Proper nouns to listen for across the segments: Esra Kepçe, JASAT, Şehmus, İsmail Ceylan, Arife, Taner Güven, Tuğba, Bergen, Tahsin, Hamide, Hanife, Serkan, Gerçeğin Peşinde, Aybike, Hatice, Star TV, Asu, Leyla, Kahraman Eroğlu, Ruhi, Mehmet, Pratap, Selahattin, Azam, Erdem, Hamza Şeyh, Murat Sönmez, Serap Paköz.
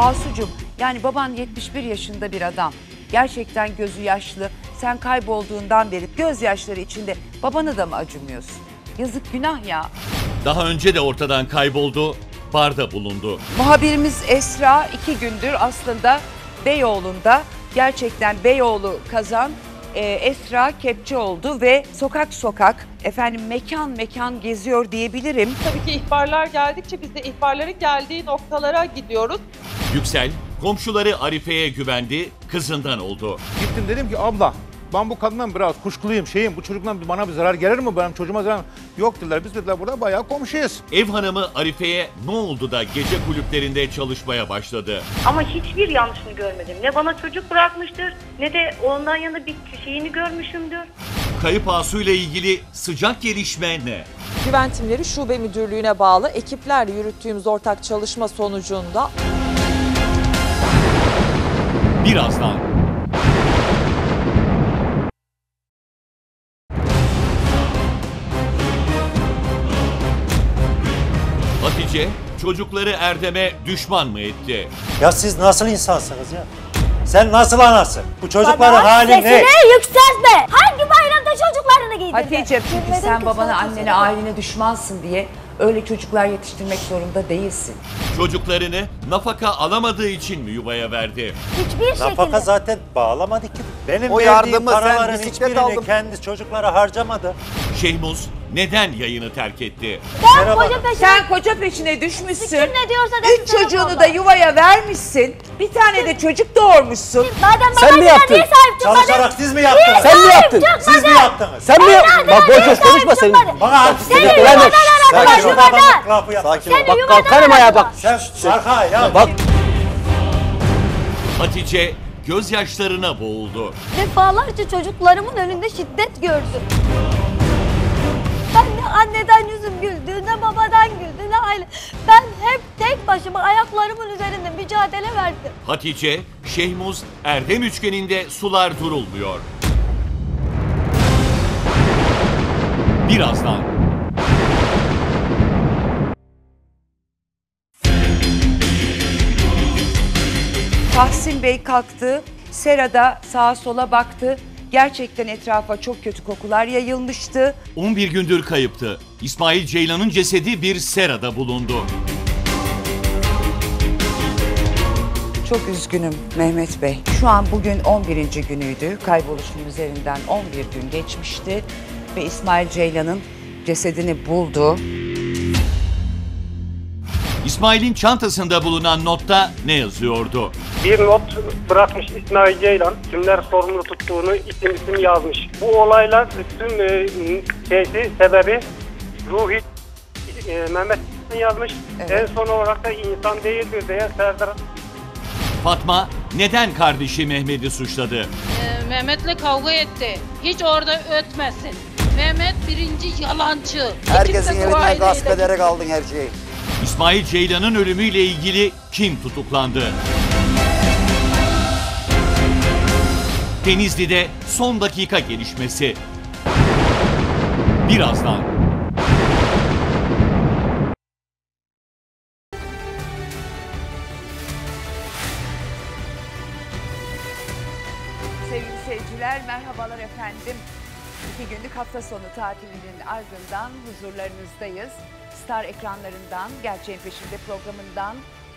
Asu'cum, yani baban 71 yaşında bir adam. Gerçekten gözü yaşlı. Sen kaybolduğundan beri gözyaşları içinde babana da mı acımıyorsun? Yazık, günah ya. Daha önce de ortadan kayboldu, barda bulundu. Muhabirimiz Esra 2 gündür aslında Beyoğlu'nda, gerçekten Beyoğlu kazan Esra Kepçe oldu ve sokak sokak, efendim mekan mekan geziyor diyebilirim. Tabii ki ihbarlar geldikçe biz de ihbarların geldiği noktalara gidiyoruz. Yüksel, komşuları Arife'ye güvendi, kızından oldu. Gittim, dedim ki abla, ben bu kadından biraz kuşkuluyum, bu çocuktan bana bir zarar gelir mi, benim çocuğuma zarar mı? Yok dediler, biz dediler burada bayağı komşuyuz. Ev hanımı Arife'ye ne oldu da gece kulüplerinde çalışmaya başladı? Ama hiçbir yanlışını görmedim. Ne bana çocuk bırakmıştır, ne de ondan yana bir şeyini görmüşümdür. Kayıp Asu ile ilgili sıcak gelişme ne? Güven Timleri Şube Müdürlüğü'ne bağlı ekiplerle yürüttüğümüz ortak çalışma sonucunda... Birazdan... Hatice, çocukları Erdem'e düşman mı etti? Ya siz nasıl insansınız ya? Sen nasıl anasın? Bu çocukların hali ne? Sesini yükseltme! Hangi bayramda çocuklarını giydirdin? Hatice, çünkü sen babana, annene, ailene düşmansın diye öyle çocuklar yetiştirmek zorunda değilsin. Çocuklarını nafaka alamadığı için mi yuvaya verdi? Hiçbir şekilde. Nafaka zaten bağlamadı ki. Benim o yardımı sen bisiklet aldın. Kendi çocuklara harcamadı. Şehmus neden yayını terk etti? Sen koca peşine düşmüşsün. Ne diyorsa 3 çocuğunu da yuvaya vermişsin. Bir tane de çocuk doğurmuşsun. Sen mi yaptın? Çalışarak siz mi yaptınız? Sen mi yaptın? Siz mi yaptınız? Sen mi yaptın? Bak boş boş konuşma senin. Bana artistlik yapma. Sakin ol. Sakin ol. Bak kalkarım ayağa bak. Arka ya bak. Hatice gözyaşlarına boğuldu. Defalarca çocuklarımın önünde şiddet gördüm. Ben ne anneden yüzüm güldü, ne babadan güldü, ne aile. Ben hep tek başıma ayaklarımın üzerinde mücadele verdim. Hatice, Şehmus, Erdem üçgeninde sular durulmuyor. Birazdan. Tahsin Bey kalktı, serada sağa sola baktı. Gerçekten etrafa çok kötü kokular yayılmıştı. 11 gündür kayıptı. İsmail Ceylan'ın cesedi bir serada bulundu. Çok üzgünüm Mehmet Bey. Şu an bugün 11. günüydü. Kayboluşun üzerinden 11 gün geçmişti. Ve İsmail Ceylan'ın cesedini buldu. İsmail'in çantasında bulunan notta ne yazıyordu? Bir not bırakmış İsmail Ceylan, kimler sorumlu tuttuğunu isim yazmış. Bu olaylar bütün sebebi Ruhi Mehmet yazmış. Evet. En son olarak da insan değildir diye Serdar. Fatma neden kardeşi Mehmet'i suçladı? Mehmet'le kavga etti. Hiç orada ötmesin. Mehmet birinci yalancı. Herkesin yerinden gasp ederek aldın her şeyi. İsmail Ceylan'ın ölümüyle ilgili kim tutuklandı? Denizli'de son dakika gelişmesi. Birazdan. Sevgili seyirciler, merhabalar efendim. 2 günlük hafta sonu tatilinin ardından huzurlarınızdayız. Star ekranlarından, Gerçeğin Peşinde programından,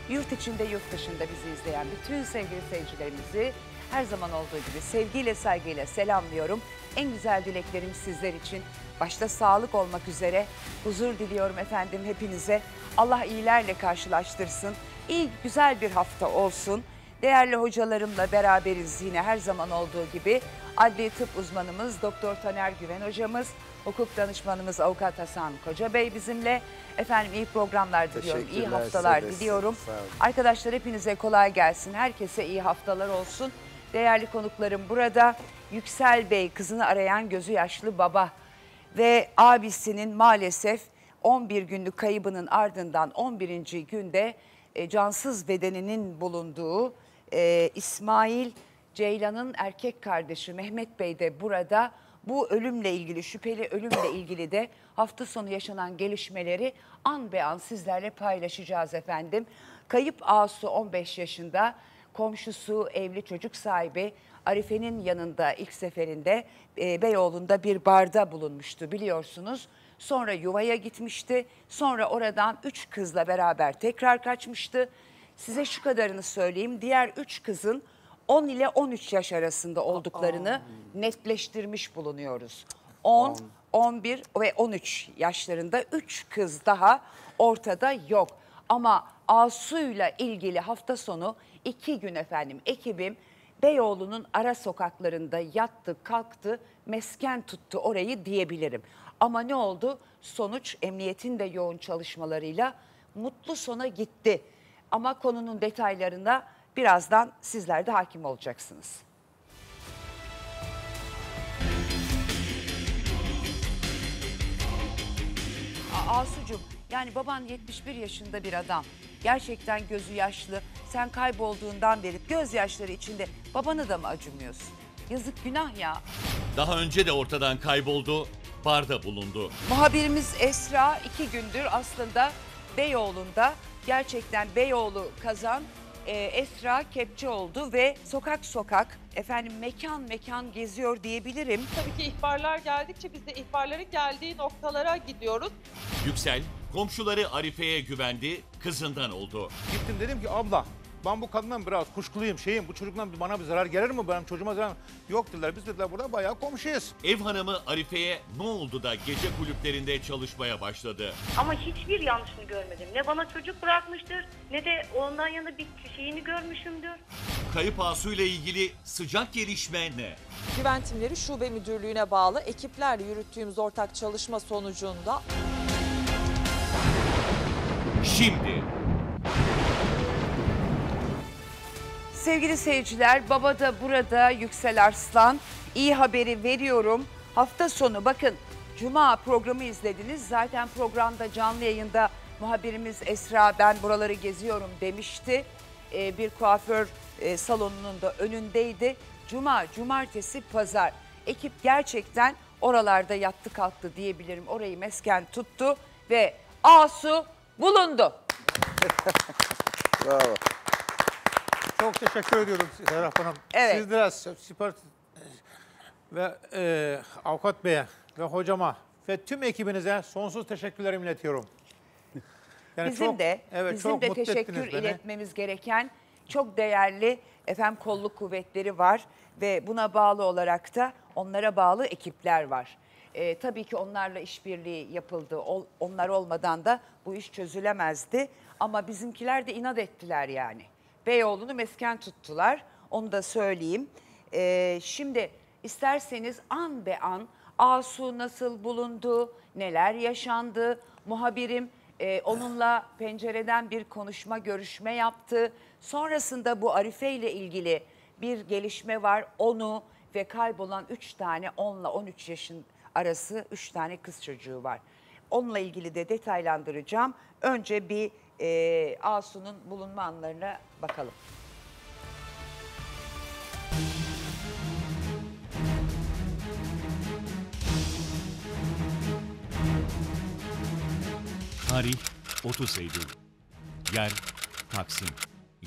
yurt içinde yurt dışında bizi izleyen bütün sevgili seyircilerimizi her zaman olduğu gibi sevgiyle, saygıyla selamlıyorum. En güzel dileklerim sizler için. Başta sağlık olmak üzere huzur diliyorum efendim hepinize. Allah iyilerle karşılaştırsın. İyi, güzel bir hafta olsun. Değerli hocalarımla beraberiz yine her zaman olduğu gibi. Adli tıp uzmanımız Doktor Taner Güven hocamız, hukuk danışmanımız Avukat Hasan Kocabey bizimle. Efendim iyi programlar diliyorum, iyi haftalar diliyorum. Arkadaşlar hepinize kolay gelsin, herkese iyi haftalar olsun. Değerli konuklarım burada, Yüksel Bey, kızını arayan gözü yaşlı baba ve abisinin maalesef 11 günlük kaybının ardından 11. günde cansız bedeninin bulunduğu İsmail Ceylan'ın erkek kardeşi Mehmet Bey de burada. Bu ölümle ilgili, şüpheli ölümle ilgili de hafta sonu yaşanan gelişmeleri an be an sizlerle paylaşacağız efendim. Kayıp Asu 15 yaşında, komşusu, evli çocuk sahibi Arife'nin yanında ilk seferinde Beyoğlu'nda bir barda bulunmuştu biliyorsunuz. Sonra yuvaya gitmişti. Sonra oradan 3 kızla beraber tekrar kaçmıştı. Size şu kadarını söyleyeyim. Diğer 3 kızın 10 ile 13 yaş arasında olduklarını netleştirmiş bulunuyoruz. 10, 11 ve 13 yaşlarında 3 kız daha ortada yok. Ama Asu'yla ilgili hafta sonu 2 gün efendim ekibim Beyoğlu'nun ara sokaklarında yattı, kalktı, mesken tuttu orayı diyebilirim. Ama ne oldu? Sonuç emniyetin de yoğun çalışmalarıyla mutlu sona gitti. Ama konunun detaylarına birazdan sizler de hakim olacaksınız. Asucuğum, yani baban 71 yaşında bir adam. Gerçekten gözü yaşlı. Sen kaybolduğundan beri gözyaşları içinde babana da mı acımıyorsun? Yazık, günah ya. Daha önce de ortadan kayboldu, barda bulundu. Muhabirimiz Esra 2 gündür aslında Beyoğlu'nda, gerçekten Beyoğlu kazan Esra Kepçe oldu ve sokak sokak, efendim mekan mekan geziyor diyebilirim. Tabii ki ihbarlar geldikçe biz de ihbarların geldiği noktalara gidiyoruz. Yüksel, komşuları Arife'ye güvendi, kızından oldu. Gittim, dedim ki abla ben bu kadından biraz kuşkuluyum, bu çocuktan bana bir zarar gelir mi, benim çocuğuma zarar mı? Yok dediler, biz dediler burada bayağı komşuyuz. Ev hanımı Arife'ye ne oldu da gece kulüplerinde çalışmaya başladı? Ama hiçbir yanlışını görmedim. Ne bana çocuk bırakmıştır ne de ondan yana bir şeyini görmüşümdür. Kayıp Asu ile ilgili sıcak gelişme ne? Güven Timleri Şube Müdürlüğü'ne bağlı ekiplerle yürüttüğümüz ortak çalışma sonucunda... Şimdi... Sevgili seyirciler, baba da burada Yüksel Arslan. İyi haberi veriyorum. Hafta sonu bakın, Cuma programı izlediniz. Zaten programda, canlı yayında muhabirimiz Esra ben buraları geziyorum demişti. Bir kuaför salonunun da önündeydi. Cuma, cumartesi, pazar. Ekip gerçekten oralarda yattı kalktı diyebilirim. Orayı mesken tuttu ve Asu bulundu. Bravo. Çok teşekkür ediyorum Serap Hanım. Evet. Sizlere, Sipar ve Avukat Bey'e ve hocama ve tüm ekibinize sonsuz teşekkürlerimi iletiyorum. Yani bizim çok, çok teşekkür iletmemiz gereken çok değerli kolluk kuvvetleri var ve buna bağlı olarak da onlara bağlı ekipler var. Tabii ki onlarla işbirliği yapıldı. Onlar olmadan da bu iş çözülemezdi. Ama bizimkiler de inat ettiler yani. Beyoğlu'nu mesken tuttular. Onu da söyleyeyim. Şimdi isterseniz an be an Asu nasıl bulundu, neler yaşandı. Muhabirim onunla pencereden bir konuşma, görüşme yaptı. Sonrasında bu Arife ile ilgili bir gelişme var. Onu ve kaybolan 3 tane 10 ile 13 yaşın arası 3 tane kız çocuğu var. Onunla ilgili de detaylandıracağım. Önce bir Asu'nun bulunma anlarına bakalım. Tarih 30 Eylül. Yer Taksim.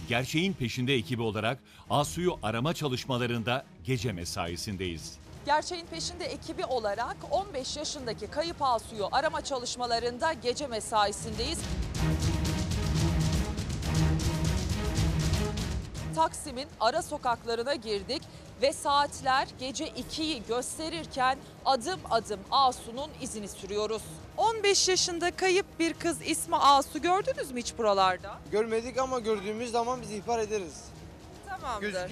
Gerçeğin Peşinde ekibi olarak Asu'yu arama çalışmalarında gece mesaisindeyiz. Gerçeğin Peşinde ekibi olarak 15 yaşındaki kayıp Asu'yu arama çalışmalarında gece mesaisindeyiz. Taksim'in ara sokaklarına girdik ve saatler gece 2'yi gösterirken adım adım Asu'nun izini sürüyoruz. 15 yaşında kayıp bir kız ismi Asu, gördünüz mü hiç buralarda? Görmedik ama gördüğümüz zaman biz ihbar ederiz. Tamamdır.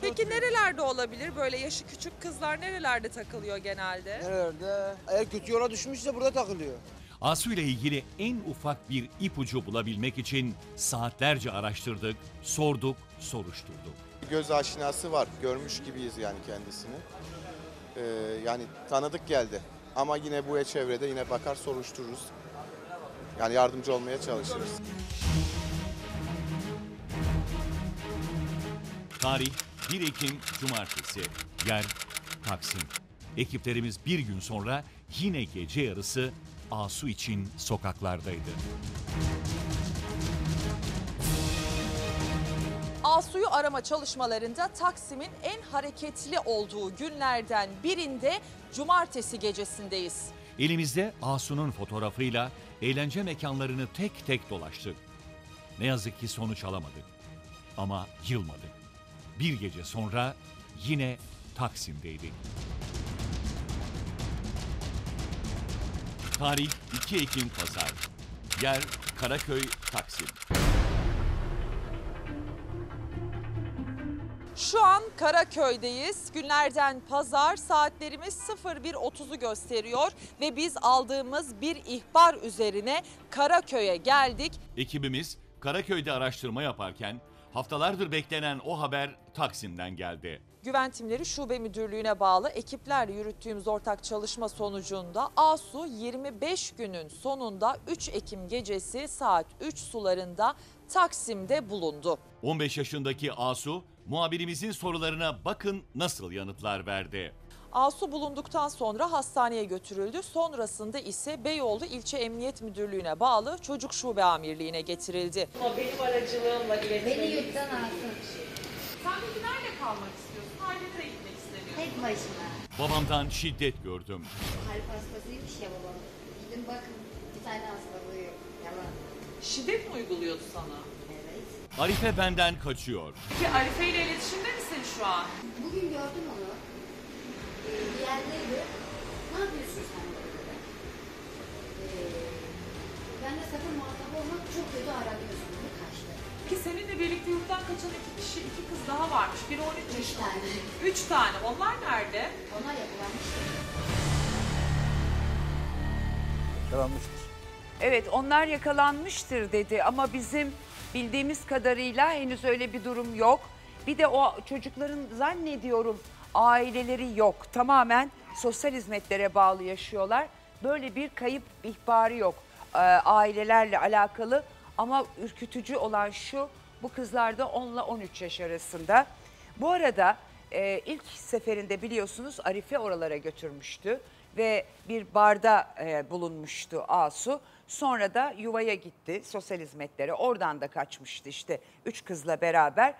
Peki nerelerde olabilir? Böyle yaşı küçük kızlar nerelerde takılıyor genelde? Nerelerde? Eğer kötü yola düşmüşse burada takılıyor. Asu ile ilgili en ufak bir ipucu bulabilmek için saatlerce araştırdık, sorduk, soruşturduk. Göz aşinası var, görmüş gibiyiz yani kendisini. Yani tanıdık geldi ama yine bu çevrede yine bakar soruştururuz. Yani yardımcı olmaya çalışırız. Tarih 1 Ekim Cumartesi. Yer Taksim. Ekiplerimiz bir gün sonra yine gece yarısı Asu için sokaklardaydı. Asu'yu arama çalışmalarında Taksim'in en hareketli olduğu günlerden birinde cumartesi gecesindeyiz. Elimizde Asu'nun fotoğrafıyla eğlence mekanlarını tek tek dolaştık. Ne yazık ki sonuç alamadık. Ama yılmadık. Bir gece sonra yine Taksim'deydik. Tarih 2 Ekim Pazar. Yer Karaköy, Taksim. Şu an Karaköy'deyiz. Günlerden pazar, saatlerimiz 01.30'u gösteriyor ve biz aldığımız bir ihbar üzerine Karaköy'e geldik. Ekibimiz Karaköy'de araştırma yaparken haftalardır beklenen o haber Taksim'den geldi. Güven Timleri Şube Müdürlüğü'ne bağlı ekiplerle yürüttüğümüz ortak çalışma sonucunda Asu 25 günün sonunda 3 Ekim gecesi saat 3 sularında Taksim'de bulundu. 15 yaşındaki Asu muhabirimizin sorularına bakın nasıl yanıtlar verdi. Asu bulunduktan sonra hastaneye götürüldü. Sonrasında ise Beyoğlu İlçe Emniyet Müdürlüğü'ne bağlı Çocuk Şube Amirliği'ne getirildi. Ama benim aracılığımla iletişim. Beni yurttan alsın. Sen peki nerede kalmak istiyorsun? Ailelere gitmek istemiyorsun. Tek başına. Babamdan şiddet gördüm. Kalp hastasıymış ya babam. Gidin bakın bir tane hastalığı yok. Yalan. Şiddet mi uyguluyordu sana? Evet. Arife benden kaçıyor. Peki Arife ile iletişimde misin şu an? Bugün gördüm onu. Diğerleri de ne yapıyorsun sen böyle? Ben de sakın muhatap olmak çok kötü aranıyorsun. Bu kaçtı. Ki seninle birlikte yurttan kaçan iki kız daha varmış. Biri 13 yaşında. 3 tane. Onlar nerede? Onlar yakalanmıştır. Yakalanmıştır. Evet, onlar yakalanmıştır dedi ama bizim bildiğimiz kadarıyla henüz öyle bir durum yok. Bir de o çocukların zannediyorum aileleri yok. Tamamen sosyal hizmetlere bağlı yaşıyorlar. Böyle bir kayıp ihbarı yok ailelerle alakalı. Ama ürkütücü olan şu, bu kızlar da 10 ile 13 yaş arasında. Bu arada ilk seferinde biliyorsunuz Arife oralara götürmüştü. Ve bir barda bulunmuştu Asu. Sonra da yuvaya gitti sosyal hizmetlere. Oradan da kaçmıştı işte 3 kızla beraber.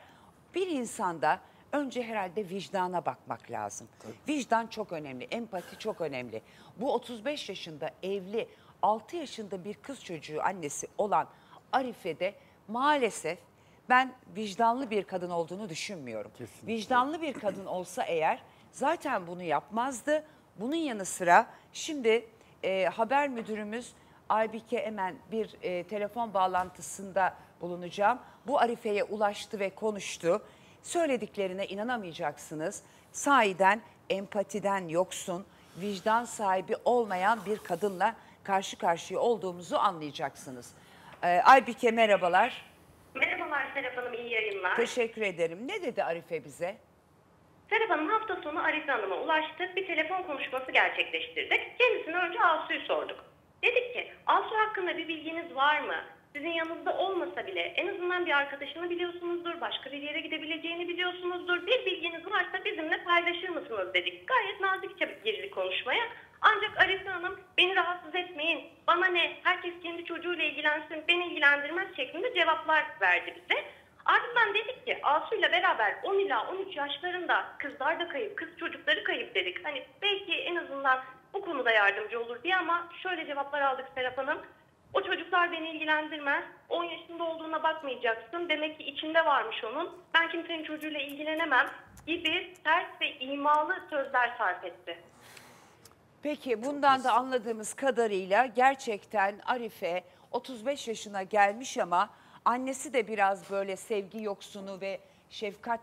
Bir insanda önce herhalde vicdana bakmak lazım. Tabii. Vicdan çok önemli, empati çok önemli. Bu 35 yaşında evli, 6 yaşında bir kız çocuğu annesi olan Arife'de maalesef ben vicdanlı bir kadın olduğunu düşünmüyorum. Kesinlikle. Vicdanlı bir kadın olsa eğer zaten bunu yapmazdı. Bunun yanı sıra şimdi haber müdürümüz Aybike hemen bir telefon bağlantısında bulunacağım. Bu Arife'ye ulaştı ve konuştu. Söylediklerine inanamayacaksınız. Sahiden empatiden yoksun, vicdan sahibi olmayan bir kadınla karşı karşıya olduğumuzu anlayacaksınız. Aybike merhabalar. Merhabalar Serap Hanım, iyi yayınlar. Teşekkür ederim. Ne dedi Arife bize? Serap Hanım hafta sonu Arife Hanım'a ulaştık. Bir telefon konuşması gerçekleştirdik. Kendisine önce Asu'yu sorduk. Dedik ki Asu hakkında bir bilginiz var mı? Sizin yanınızda olmasa bile en azından bir arkadaşını biliyorsunuzdur, başka bir yere gidebileceğini biliyorsunuzdur. Bir bilginiz varsa bizimle paylaşır mısınız dedik. Gayet nazikçe girdi konuşmaya. Ancak Arife Hanım beni rahatsız etmeyin, bana ne, herkes kendi çocuğuyla ilgilensin, beni ilgilendirmez şeklinde cevaplar verdi bize. Ardından dedik ki Asu'yla beraber 10 ila 13 yaşlarında kızlar da kayıp, kız çocukları kayıp dedik. Hani belki en azından bu konuda yardımcı olur diye ama şöyle cevaplar aldık Serap Hanım. O çocuklar beni ilgilendirmez. 10 yaşında olduğuna bakmayacaksın. Demek ki içinde varmış onun. Ben kimsenin çocuğuyla ilgilenemem gibi ters ve imalı sözler sarf etti. Peki bundan da anladığımız kadarıyla gerçekten Arife 35 yaşına gelmiş ama annesi de biraz böyle sevgi yoksunu ve şefkat,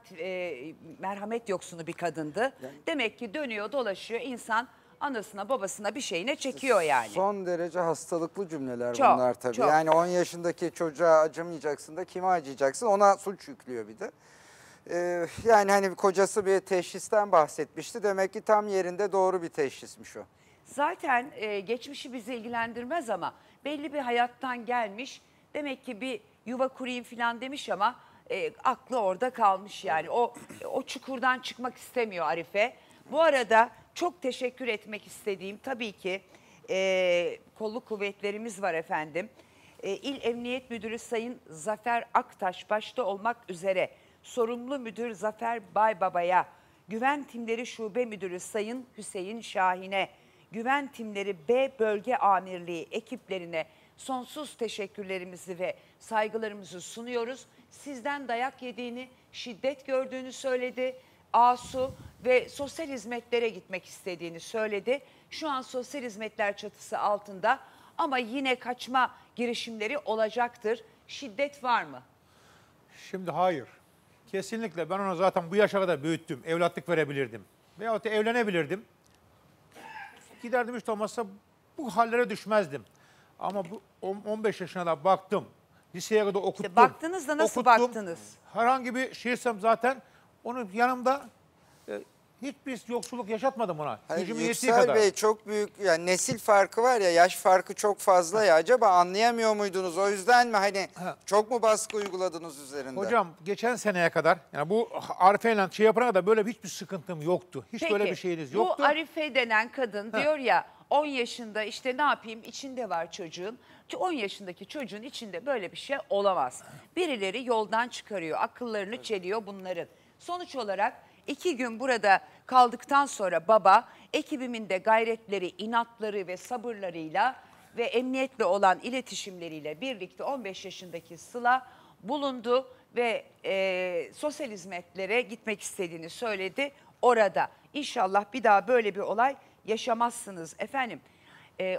merhamet yoksunu bir kadındı. Demek ki dönüyor dolaşıyor insan. Anasına babasına bir şeyine çekiyor yani. Son derece hastalıklı cümleler çok, bunlar tabii. Çok. Yani 10 yaşındaki çocuğa acımayacaksın da kime acıyacaksın, ona suç yüklüyor bir de. Yani hani kocası bir teşhisten bahsetmişti, demek ki tam yerinde doğru bir teşhismiş o. Zaten geçmişi bizi ilgilendirmez ama belli bir hayattan gelmiş. Demek ki bir yuva kurayım falan demiş ama aklı orada kalmış yani. O çukurdan çıkmak istemiyor Arife. Bu arada çok teşekkür etmek istediğim tabii ki kolluk kuvvetlerimiz var efendim. İl Emniyet Müdürü Sayın Zafer Aktaş başta olmak üzere sorumlu müdür Zafer Baybaba'ya, güven timleri şube müdürü Sayın Hüseyin Şahin'e, güven timleri B bölge amirliği ekiplerine sonsuz teşekkürlerimizi ve saygılarımızı sunuyoruz. Sizden dayak yediğini, şiddet gördüğünü söyledi Asu ve sosyal hizmetlere gitmek istediğini söyledi. Şu an sosyal hizmetler çatısı altında ama yine kaçma girişimleri olacaktır. Şiddet var mı? Şimdi hayır. Kesinlikle ben onu zaten bu yaşa kadar büyüttüm. Evlatlık verebilirdim. Veyahut da evlenebilirdim. Giderdim hiç olmazsa bu hallere düşmezdim. Ama bu 15 yaşına da baktım. Liseye kadar okuttum. İşte baktınız da nasıl okuttum, baktınız? Herhangi bir şeysem zaten onun yanımda hiçbir yoksulluk yaşatmadım ona. Hayır, Yüksel Bey çok büyük yani nesil farkı var ya, yaş farkı çok fazla ya. Acaba anlayamıyor muydunuz? O yüzden mi hani çok mu baskı uyguladınız üzerinde? Hocam geçen seneye kadar yani bu Arife'yle şey yapana kadar böyle hiçbir sıkıntım yoktu. Hiç peki, böyle bir şeyiniz yoktu. Bu Arife denen kadın diyor ya 10 yaşında işte ne yapayım içinde var çocuğun. 10 yaşındaki çocuğun içinde böyle bir şey olamaz. Birileri yoldan çıkarıyor, akıllarını çeliyor bunların. Sonuç olarak 2 gün burada kaldıktan sonra baba ekibimin de gayretleri, inatları ve sabırlarıyla ve emniyetle olan iletişimleriyle birlikte 15 yaşındaki Sıla bulundu ve sosyal hizmetlere gitmek istediğini söyledi orada. İnşallah bir daha böyle bir olay yaşamazsınız. Efendim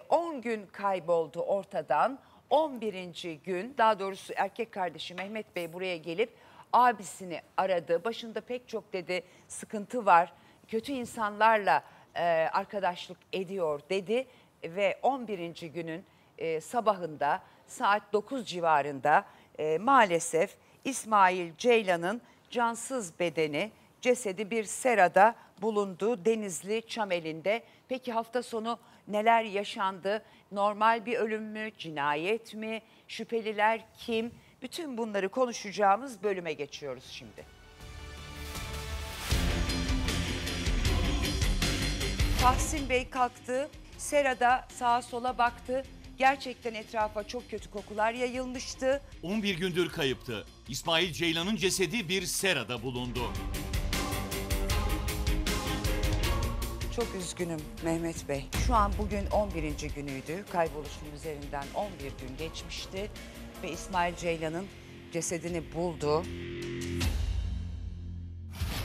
10 gün kayboldu ortadan. 11. gün daha doğrusu erkek kardeşi Mehmet Bey buraya gelip abisini aradı. Başında pek çok dedi sıkıntı var. Kötü insanlarla arkadaşlık ediyor dedi. Ve 11. günün sabahında saat 9 civarında maalesef İsmail Ceylan'ın cansız bedeni, cesedi bir serada bulundu Denizli Çameli'nde. Peki hafta sonu neler yaşandı? Normal bir ölüm mü? Cinayet mi? Şüpheliler kim? Bütün bunları konuşacağımız bölüme geçiyoruz şimdi. Tahsin Bey kalktı, serada sağa sola baktı. Gerçekten etrafa çok kötü kokular yayılmıştı. 11 gündür kayıptı. İsmail Ceylan'ın cesedi bir serada bulundu. Çok üzgünüm Mehmet Bey. Şu an bugün 11. günüydü. Kayboluşun üzerinden 11 gün geçmişti. Ve İsmail Ceylan'ın cesedini buldu.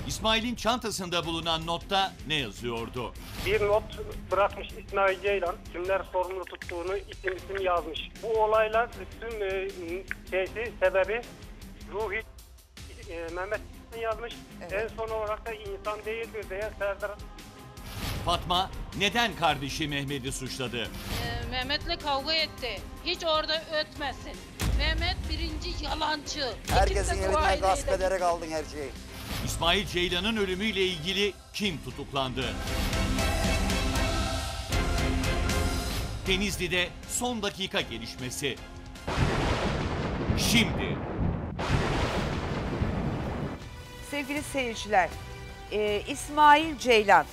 İsmail'in çantasında bulunan notta ne yazıyordu? Bir not bırakmış İsmail Ceylan, kimler sorumlu tuttuğunu isim yazmış. Bu olaylar bütün sebebi Ruhi Mehmet yazmış. Evet. En son olarak da insan değildir diye Serdar. Fatma neden kardeşi Mehmet'i suçladı? Mehmet'le kavga etti. Hiç orada ötmesin. Mehmet birinci yalancı. Herkesin elinden gasp ederek aldın her şeyi. İsmail Ceylan'ın ölümüyle ilgili kim tutuklandı? Denizli'de son dakika gelişmesi. Şimdi. Sevgili seyirciler, İsmail Ceylan.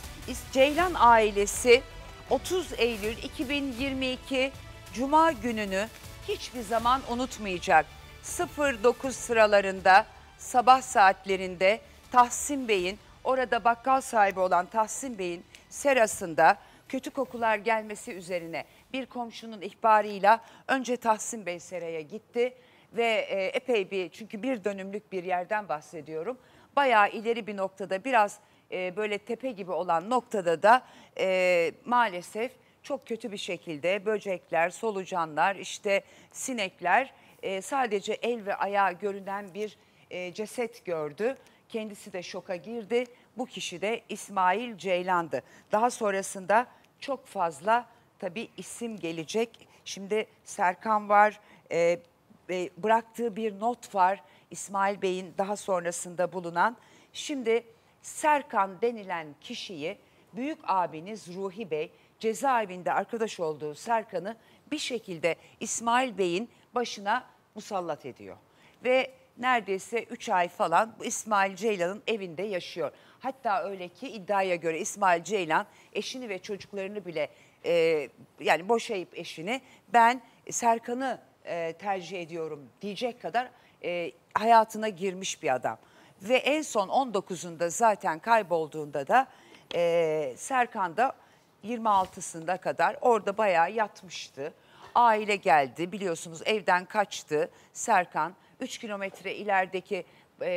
Ceylan ailesi 30 Eylül 2022 Cuma gününü hiçbir zaman unutmayacak. 09 sıralarında sabah saatlerinde Tahsin Bey'in, orada bakkal sahibi olan Tahsin Bey'in serasında kötü kokular gelmesi üzerine bir komşunun ihbarıyla önce Tahsin Bey seraya gitti ve epey bir, çünkü bir dönümlük bir yerden bahsediyorum. Bayağı ileri bir noktada biraz böyle tepe gibi olan noktada da maalesef çok kötü bir şekilde böcekler, solucanlar, işte sinekler sadece el ve ayağı görünen bir ceset gördü. Kendisi de şoka girdi. Bu kişi de İsmail Ceylan'dı. Daha sonrasında çok fazla tabii isim gelecek. Şimdi Serkan var, bıraktığı bir not var İsmail Bey'in daha sonrasında bulunan. Şimdi Serkan denilen kişiyi büyük abiniz Ruhi Bey cezaevinde arkadaş olduğu Serkan'ı bir şekilde İsmail Bey'in başına musallat ediyor. Ve neredeyse 3 ay falan bu İsmail Ceylan'ın evinde yaşıyor. Hatta öyle ki iddiaya göre İsmail Ceylan eşini ve çocuklarını bile yani boşayıp eşini ben Serkan'ı tercih ediyorum diyecek kadar hayatına girmiş bir adam. Ve en son 19'unda zaten kaybolduğunda da Serkan da 26'sına kadar orada bayağı yatmıştı. Aile geldi, biliyorsunuz evden kaçtı Serkan. 3 kilometre ilerideki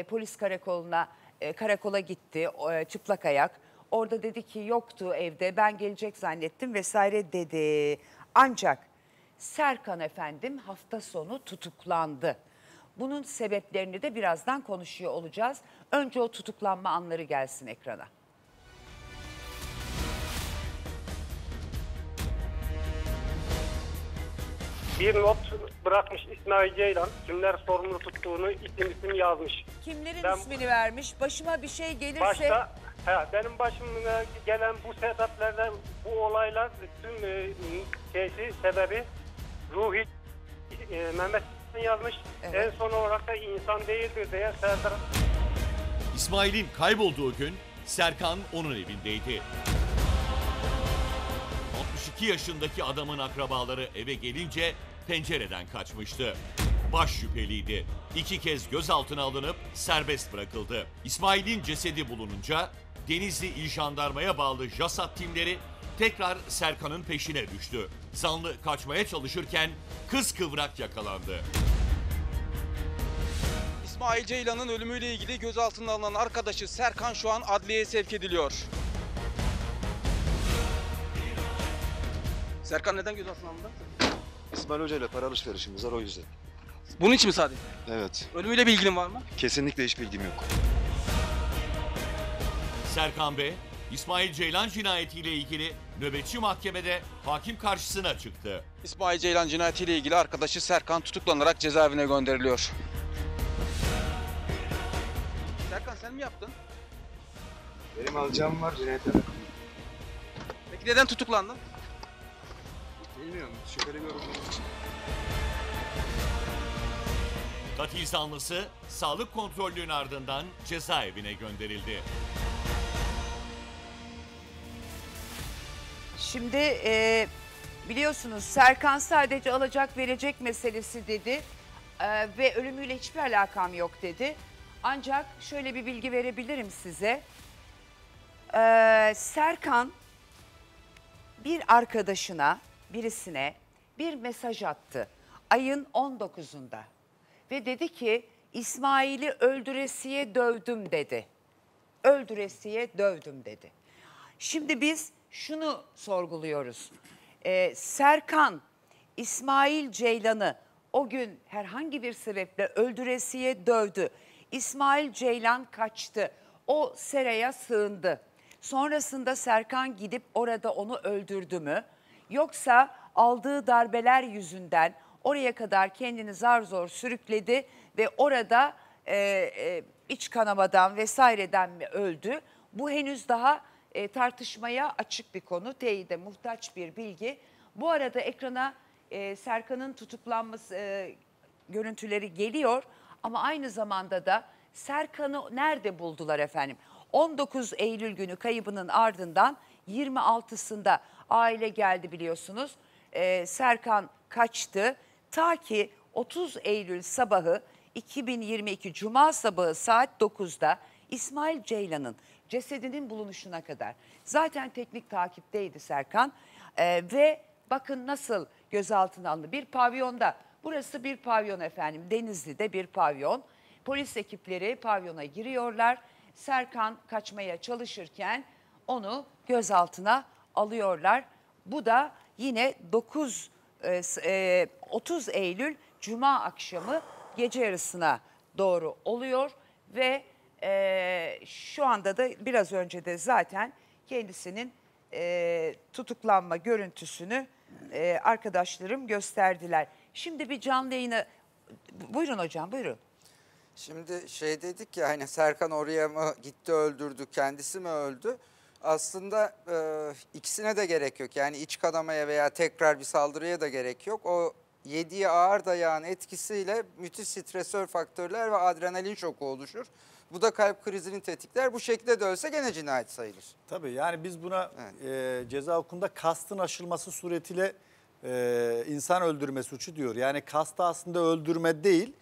polis karakoluna karakola gitti çıplak ayak. Orada dedi ki yoktu evde, ben gelecek zannettim vesaire dedi. Ancak Serkan efendim hafta sonu tutuklandı. Bunun sebeplerini de birazdan konuşuyor olacağız. Önce o tutuklanma anları gelsin ekrana. Bir not bırakmış İsmail Ceylan. Kimler sorumlu tuttuğunu isim yazmış. Kimlerin ismini vermiş? Başıma bir şey gelirse... Başta, benim başıma gelen bu sebeplerden, bu olaylar, bütün sebebi Ruhi Mehmet yazmış. Evet. En son olarak da insan değildir diye Serkan. İsmail'in kaybolduğu gün Serkan onun evindeydi. 62 yaşındaki adamın akrabaları eve gelince pencereden kaçmıştı. Baş şüpheliydi. 2 kez gözaltına alınıp serbest bırakıldı. İsmail'in cesedi bulununca Denizli İl Jandarma'ya bağlı JASAT timleri tekrar Serkan'ın peşine düştü. Zanlı kaçmaya çalışırken kıskıvrak yakalandı. İsmail Ceylan'ın ölümüyle ilgili gözaltına alınan arkadaşı Serkan şu an adliyeye sevk ediliyor. Serkan neden gözaltına alındı? İsmail Hoca ile para alışverişimiz var, o yüzden. Bunun için mi sadece? Evet. Ölümüyle bilgin var mı? Kesinlikle hiç bilgim yok. Serkan Bey, İsmail Ceylan cinayetiyle ilgili nöbetçi mahkemede hakim karşısına çıktı. İsmail Ceylan cinayetiyle ilgili arkadaşı Serkan tutuklanarak cezaevine gönderiliyor. Serkan sen mi yaptın? Benim alacağım var cinayete. Peki neden tutuklandın? Bilmiyorum, şüpheli görüldüğüm için. Katil zanlısı sağlık kontrolünün ardından cezaevine gönderildi. Şimdi biliyorsunuz Serkan sadece alacak verecek meselesi dedi ve ölümüyle hiçbir alakam yok dedi. Ancak şöyle bir bilgi verebilirim size. Serkan bir arkadaşına, birisine bir mesaj attı ayın 19'unda ve dedi ki İsmail'i öldüresiye dövdüm dedi. Öldüresiye dövdüm dedi. Şimdi biz şunu sorguluyoruz. Serkan İsmail Ceylan'ı o gün herhangi bir sebeple öldüresiye dövdü. İsmail Ceylan kaçtı. O seraya sığındı. Sonrasında Serkan gidip orada onu öldürdü mü? Yoksa aldığı darbeler yüzünden oraya kadar kendini zar zor sürükledi ve orada iç kanamadan vesaireden mi öldü? Bu henüz daha tartışmaya açık bir konu, teyide muhtaç bir bilgi. Bu arada ekrana Serkan'ın tutuklanması görüntüleri geliyor ama aynı zamanda da Serkan'ı nerede buldular efendim? 19 Eylül günü kaybının ardından 26'sında aile geldi biliyorsunuz. Serkan kaçtı ta ki 30 Eylül sabahı 2022 Cuma sabahı saat 9'da İsmail Ceylan'ın cesedinin bulunuşuna kadar. Zaten teknik takipteydi Serkan ve bakın nasıl gözaltına alındı. Bir pavyonda, burası bir pavyon efendim, Denizli'de bir pavyon. Polis ekipleri pavyona giriyorlar. Serkan kaçmaya çalışırken onu gözaltına alıyorlar. Bu da yine 30 Eylül Cuma akşamı gece yarısına doğru oluyor ve şu anda da biraz önce de zaten kendisinin tutuklanma görüntüsünü arkadaşlarım gösterdiler. Şimdi bir canlı yayına, buyurun hocam buyurun. Şimdi şey dedik ya, hani Serkan oraya mı gitti öldürdü, kendisi mi öldü? Aslında ikisine de gerek yok. Yani iç kanamaya veya tekrar bir saldırıya da gerek yok. O yediği ağır dayağın etkisiyle müthiş stresör faktörler ve adrenalin şoku oluşur. Bu da kalp krizini tetikler. Bu şekilde de ölse gene cinayet sayılır. Tabii yani biz buna ceza hukukunda kastın aşılması suretiyle insan öldürme suçu diyor. Yani kastı aslında öldürme değil,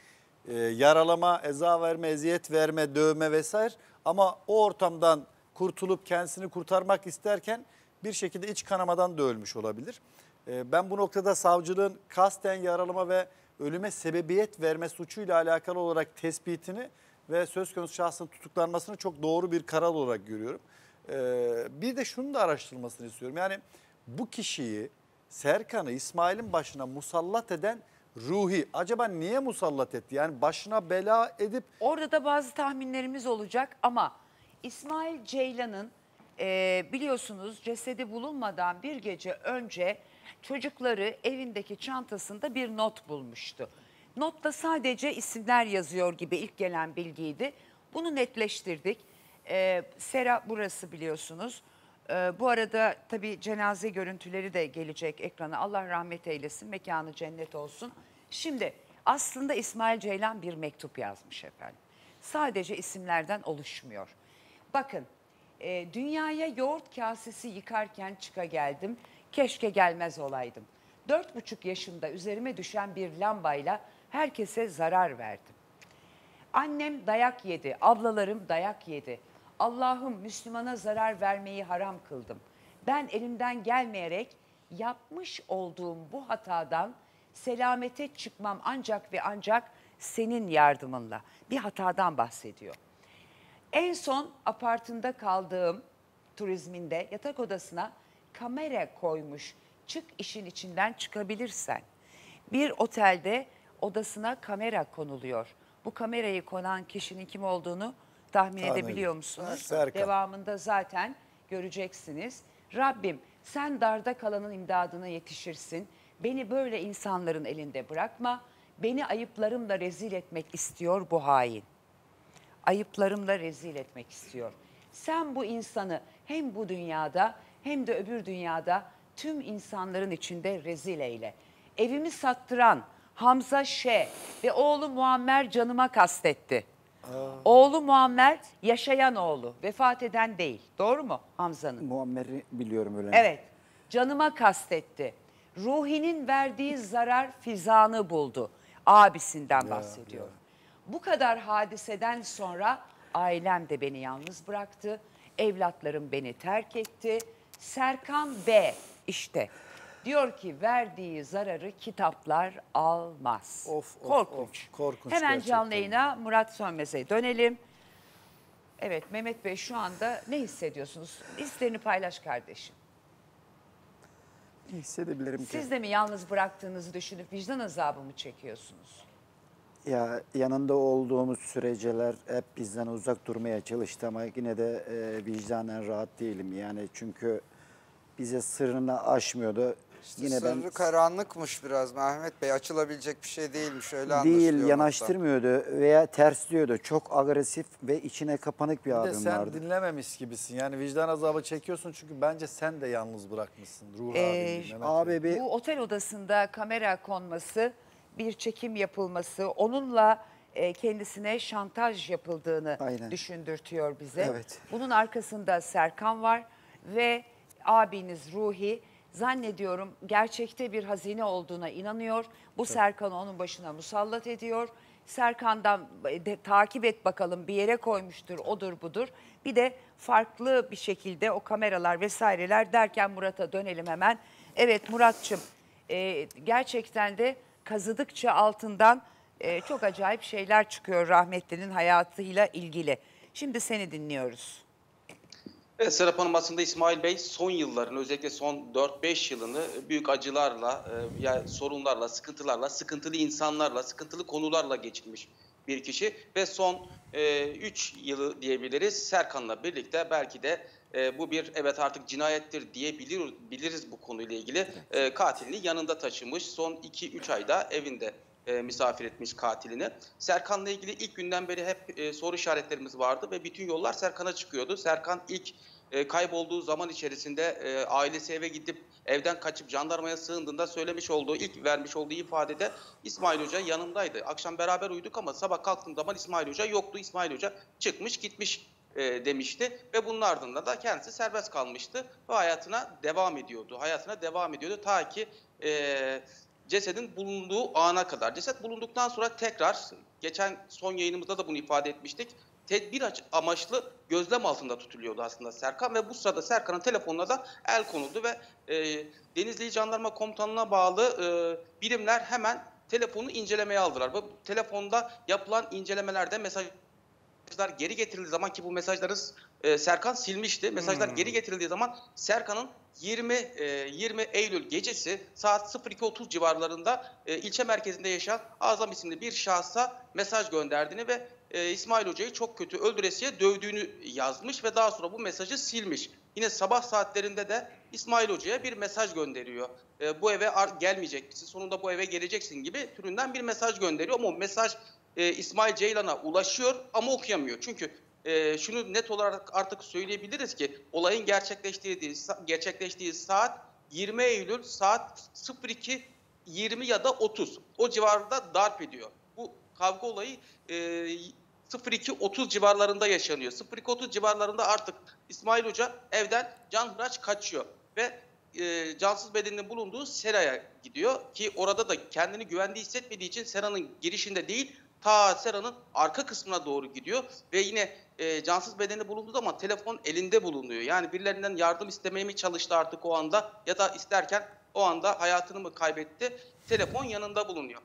yaralama, eza verme, eziyet verme, dövme vesaire. Ama o ortamdan kurtulup kendisini kurtarmak isterken bir şekilde iç kanamadan da ölmüş olabilir. Ben bu noktada savcılığın kasten yaralama ve ölüme sebebiyet verme suçuyla alakalı olarak tespitini ve söz konusu şahsın tutuklanmasını çok doğru bir karar olarak görüyorum. Bir de şunu da araştırılmasını istiyorum. Yani bu kişiyi, Serkan'ı İsmail'in başına musallat eden Ruhi acaba niye musallat etti? Yani başına bela edip... Orada da bazı tahminlerimiz olacak ama İsmail Ceylan'ın biliyorsunuz cesedi bulunmadan bir gece önce çocukları evindeki çantasında bir not bulmuştu. Notta sadece isimler yazıyor gibi ilk gelen bilgiydi. Bunu netleştirdik. Serap burası biliyorsunuz. Bu arada tabii cenaze görüntüleri de gelecek ekrana. Allah rahmet eylesin, mekanı cennet olsun. Şimdi aslında İsmail Ceylan bir mektup yazmış efendim. Sadece isimlerden oluşmuyor. Bakın, dünyaya yoğurt kasesi yıkarken çıka geldim. Keşke gelmez olaydım. 4,5 yaşımda üzerime düşen bir lambayla herkese zarar verdim. Annem dayak yedi, ablalarım dayak yedi. Allah'ım Müslümana zarar vermeyi haram kıldım. Ben elimden gelmeyerek yapmış olduğum bu hatadan selamete çıkmam ancak ve ancak senin yardımınla. Bir hatadan bahsediyor. En son apartında kaldığım turizminde yatak odasına kamera koymuş. Çık işin içinden çıkabilirsen. Bir otelde odasına kamera konuluyor. Bu kamerayı konan kişinin kim olduğunu tahmin edebiliyor musunuz? Serkan. Devamında zaten göreceksiniz. Rabbim sen darda kalanın imdadına yetişirsin. Beni böyle insanların elinde bırakma. Beni ayıplarımla rezil etmek istiyor bu hain. Ayıplarımla rezil etmek istiyor. Sen bu insanı hem bu dünyada hem de öbür dünyada tüm insanların içinde rezil eyle. Evimi sattıran Hamza Şeyh ve oğlu Muammer canıma kastetti. Oğlu Muammer yaşayan oğlu, vefat eden değil. Doğru mu Hamza'nın? Muammer'i biliyorum öyle. Evet, canıma kastetti. Ruhi'nin verdiği zarar Fizan'ı buldu. Abisinden bahsediyor. Bu kadar hadiseden sonra ailem de beni yalnız bıraktı. Evlatlarım beni terk etti. Serkan B. işte diyor ki verdiği zararı kitaplar almaz. Of, of, korkunç. Of, korkunç. Hemen canlı yayına Murat Sönmez'e dönelim. Evet Mehmet Bey, şu anda ne hissediyorsunuz? Hislerini paylaş kardeşim. Hissedebilirim ki. Siz de mi yalnız bıraktığınızı düşünüp vicdan azabı mı çekiyorsunuz? Ya yanında olduğumuz süreceler hep bizden uzak durmaya çalıştı ama yine de vicdanen rahat değilim. Yani çünkü bize sırrını aşmıyordu. İşte yine sırrı karanlıkmış biraz Mehmet Bey. Açılabilecek bir şey değilmiş. Öyle değil, yanaştırmıyordu hatta. Veya tersliyordu. Çok agresif ve içine kapanık bir adım vardı. Sen dinlememiş gibisin. Yani vicdan azabı çekiyorsun çünkü bence sen de yalnız bırakmışsın. Ruh abi. Bu otel odasında kamera konması, bir çekim yapılması, onunla kendisine şantaj yapıldığını düşündürtüyor bize. Evet. Bunun arkasında Serkan var ve abiniz Ruhi zannediyorum gerçekte bir hazine olduğuna inanıyor. Bu Serkan'ı onun başına musallat ediyor. Serkan'dan takip et bakalım, bir yere koymuştur, odur budur. Bir de farklı bir şekilde o kameralar vesaireler derken Murat'a dönelim hemen. Evet Murat'cığım, gerçekten de kazıdıkça altından çok acayip şeyler çıkıyor rahmetlinin hayatıyla ilgili. Şimdi seni dinliyoruz. Evet Serap Hanım, aslında İsmail Bey son yıllarını, özellikle son 4-5 yılını büyük acılarla, yani sorunlarla, sıkıntılarla, sıkıntılı insanlarla, sıkıntılı konularla geçirmiş bir kişi. Ve son 3 yılı diyebiliriz Serkan'la birlikte belki de bu bir evet artık cinayettir diyebiliriz bu konuyla ilgili. Katilini yanında taşımış, son 2-3 ayda evinde misafir etmiş katilini. Serkan'la ilgili ilk günden beri hep soru işaretlerimiz vardı ve bütün yollar Serkan'a çıkıyordu. Serkan ilk kaybolduğu zaman içerisinde ailesi eve gidip evden kaçıp jandarmaya sığındığında söylemiş olduğu, ilk vermiş olduğu ifadede İsmail Hoca yanımdaydı. Akşam beraber uyuduk ama sabah kalktığım zaman İsmail Hoca yoktu. İsmail Hoca çıkmış gitmiş demişti ve bunun ardından da kendisi serbest kalmıştı ve hayatına devam ediyordu. Ta ki cesedin bulunduğu ana kadar. Ceset bulunduktan sonra tekrar, geçen son yayınımızda da bunu ifade etmiştik, tedbir amaçlı gözlem altında tutuluyordu aslında Serkan ve bu sırada Serkan'ın telefonuna da el konuldu ve Denizli Jandarma Komutanlığı'na bağlı birimler hemen telefonu incelemeye aldılar. Bu telefonda yapılan incelemelerde mesajlar geri getirildiği zaman, ki bu mesajları Serkan silmişti. Mesajlar geri getirildiği zaman Serkan'ın 20 Eylül gecesi saat 02.30 civarlarında ilçe merkezinde yaşayan Azam isimli bir şahsa mesaj gönderdiğini ve İsmail Hoca'yı çok kötü öldüresiye dövdüğünü yazmış ve daha sonra bu mesajı silmiş. Yine sabah saatlerinde de İsmail Hoca'ya bir mesaj gönderiyor. Bu eve gelmeyecek misin, sonunda bu eve geleceksin gibi türünden bir mesaj gönderiyor. Ama o mesaj İsmail Ceylan'a ulaşıyor ama okuyamıyor. Çünkü şunu net olarak artık söyleyebiliriz ki olayın gerçekleştiği saat 20 Eylül saat 02.20 ya da 30. O civarda darp ediyor. Bu kavga olayı 02.30 civarlarında yaşanıyor. 02.30 civarlarında artık İsmail Hoca evden canhıraş kaçıyor ve cansız bedeninin bulunduğu seraya gidiyor ki orada da kendini güvende hissetmediği için seranın girişinde değil, ta seranın arka kısmına doğru gidiyor ve yine cansız bedeni bulundu ama telefon elinde bulunuyor. Yani birilerinden yardım istemeye mi çalıştı artık o anda ya da isterken o anda hayatını mı kaybetti? Telefon yanında bulunuyor.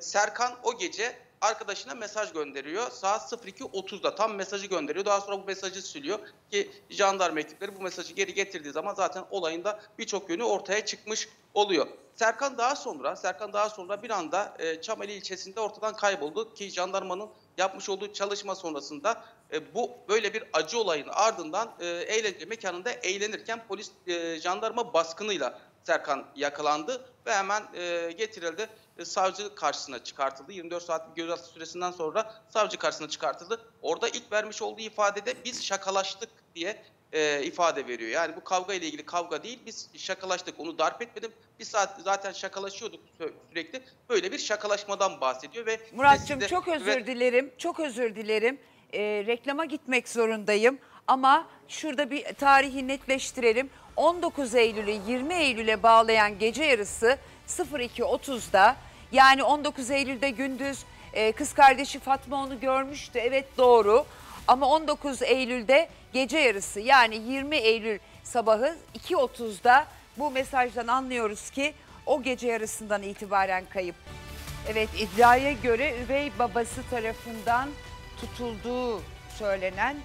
Serkan o gece arkadaşına mesaj gönderiyor. Saat 02.30'da tam mesajı gönderiyor. Daha sonra bu mesajı siliyor ki jandarma ekipleri bu mesajı geri getirdiği zaman zaten olayın da birçok yönü ortaya çıkmış oluyor. Serkan daha sonra bir anda Çameli ilçesinde ortadan kayboldu ki jandarmanın yapmış olduğu çalışma sonrasında bu böyle bir acı olayın ardından eğlence mekanında eğlenirken polis jandarma baskınıyla Serkan yakalandı ve hemen getirildi. Savcı karşısına çıkartıldı. 24 saatlik gözaltı süresinden sonra savcı karşısına çıkartıldı. Orada ilk vermiş olduğu ifadede biz şakalaştık diye ifade veriyor. Yani bu kavga ile ilgili kavga değil, biz şakalaştık, onu darp etmedim. Biz zaten şakalaşıyorduk sürekli. Böyle bir şakalaşmadan bahsediyor ve Murat'cığım çok özür dilerim. Çok özür dilerim. Reklama gitmek zorundayım ama şurada bir tarihi netleştirelim. 19 Eylül'ü 20 Eylül'e bağlayan gece yarısı 02.30'da, yani 19 Eylül'de gündüz kız kardeşi Fatma onu görmüştü, evet doğru, ama 19 Eylül'de gece yarısı, yani 20 Eylül sabahı 2.30'da bu mesajdan anlıyoruz ki o gece yarısından itibaren kayıp. Evet, iddiaya göre üvey babası tarafından tutulduğu söylenen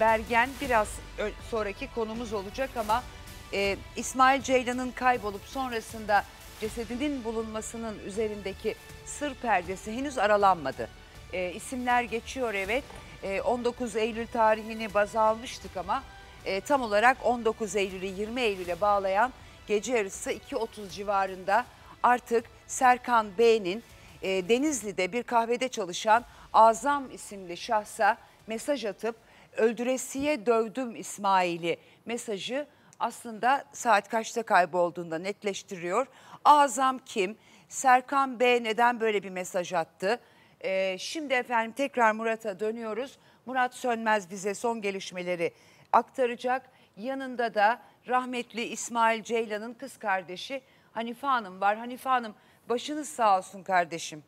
Bergen biraz sonraki konumuz olacak ama İsmail Ceylan'ın kaybolup sonrasında cesedinin bulunmasının üzerindeki sır perdesi henüz aralanmadı. İsimler geçiyor, evet. 19 Eylül tarihini baz almıştık ama tam olarak 19 Eylül'ü 20 Eylül'e bağlayan gece yarısı 2.30 civarında artık Serkan Bey'in Denizli'de bir kahvede çalışan Azam isimli şahsa mesaj atıp öldüresiye dövdüm İsmail'i mesajı aslında saat kaçta kaybolduğunda netleştiriyor. Azam kim? Serkan Bey neden böyle bir mesaj attı? Şimdi efendim tekrar Murat'a dönüyoruz. Murat Sönmez bize son gelişmeleri aktaracak. Yanında da rahmetli İsmail Ceylan'ın kız kardeşi Hanife Hanım var. Hanife Hanım, başınız sağ olsun kardeşim.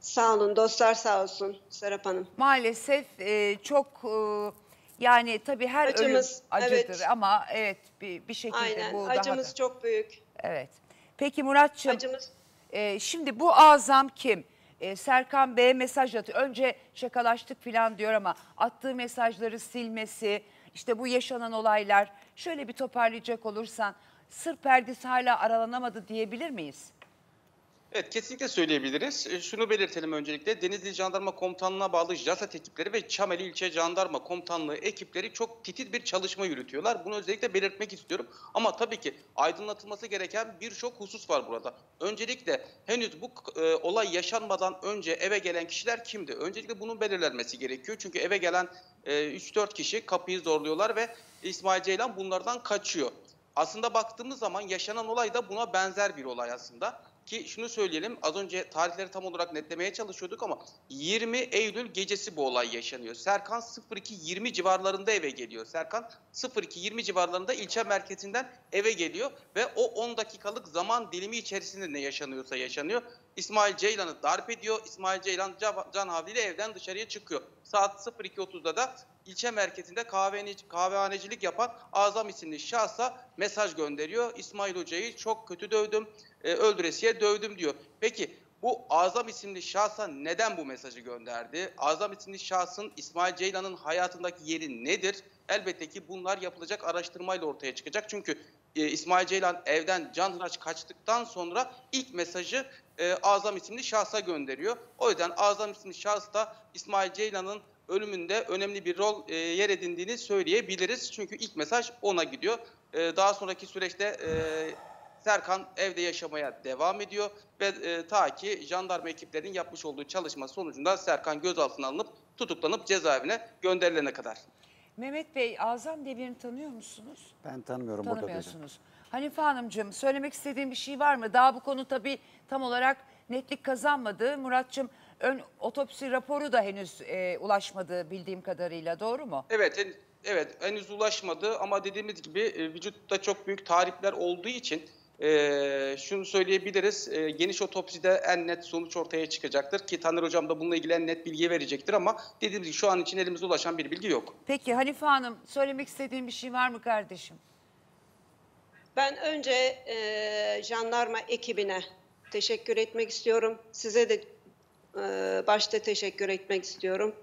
Sağ olun dostlar, sağ olsun Serap Hanım. Maalesef çok yani tabii her acımız, ölüm acıdır, evet. Ama evet bir şekilde aynen, bu acımız daha çok büyük. Evet. Peki Murat'cığım, şimdi bu Azam kim? Serkan Bey'e mesaj atıyor. Önce şakalaştık falan diyor ama attığı mesajları silmesi, işte bu yaşanan olaylar, şöyle bir toparlayacak olursan sır perdesi hala aralanamadı diyebilir miyiz? Evet, kesinlikle söyleyebiliriz. Şunu belirtelim öncelikle, Denizli Jandarma Komutanlığı'na bağlı JASAT ekipleri ve Çameli İlçe Jandarma Komutanlığı ekipleri çok titiz bir çalışma yürütüyorlar. Bunu özellikle belirtmek istiyorum. Ama tabii ki aydınlatılması gereken birçok husus var burada. Öncelikle henüz bu olay yaşanmadan önce eve gelen kişiler kimdi? Öncelikle bunun belirlenmesi gerekiyor. Çünkü eve gelen 3-4 kişi kapıyı zorluyorlar ve İsmail Ceylan bunlardan kaçıyor. Aslında baktığımız zaman yaşanan olay da buna benzer bir olay aslında. Ki şunu söyleyelim, az önce tarihleri tam olarak netlemeye çalışıyorduk ama 20 Eylül gecesi bu olay yaşanıyor. Serkan 02.20 civarlarında eve geliyor. Serkan 02.20 civarlarında ilçe merkezinden eve geliyor ve o 10 dakikalık zaman dilimi içerisinde ne yaşanıyorsa yaşanıyor. İsmail Ceylan'ı darp ediyor. İsmail Ceylan can havliyle evden dışarıya çıkıyor. Saat 02.30'da da ilçe merkezinde kahvehanecilik yapan Azam isimli şahsa mesaj gönderiyor. İsmail Hoca'yı çok kötü dövdüm, öldüresiye dövdüm diyor. Peki bu Azam isimli şahsa neden bu mesajı gönderdi? Azam isimli şahsın İsmail Ceylan'ın hayatındaki yeri nedir? Elbette ki bunlar yapılacak araştırmayla ortaya çıkacak. Çünkü İsmail Ceylan evden canhıraş kaçtıktan sonra ilk mesajı Azam isimli şahsa gönderiyor. O yüzden Azam isimli şahs da İsmail Ceylan'ın ölümünde önemli bir rol yer edindiğini söyleyebiliriz. Çünkü ilk mesaj ona gidiyor. Daha sonraki süreçte Serkan evde yaşamaya devam ediyor. Ve ta ki jandarma ekiplerinin yapmış olduğu çalışma sonucunda Serkan gözaltına alınıp tutuklanıp cezaevine gönderilene kadar. Mehmet Bey, Azam Demir'i tanıyor musunuz? Ben tanımıyorum. Tanımıyorsunuz. Hanife Hanımcığım, söylemek istediğim bir şey var mı? Daha bu konu tabii tam olarak netlik kazanmadı. Murat'cığım, ön otopsi raporu da henüz ulaşmadı bildiğim kadarıyla, doğru mu? Evet, henüz ulaşmadı ama dediğimiz gibi vücutta çok büyük tahripler olduğu için şunu söyleyebiliriz, geniş otopside en net sonuç ortaya çıkacaktır ki Taner Hocam da bununla ilgili en net bilgi verecektir ama dediğimiz gibi şu an için elimize ulaşan bir bilgi yok. Peki Hanife Hanım, söylemek istediğin bir şey var mı kardeşim? Ben önce jandarma ekibine teşekkür etmek istiyorum. Size de başta teşekkür etmek istiyorum.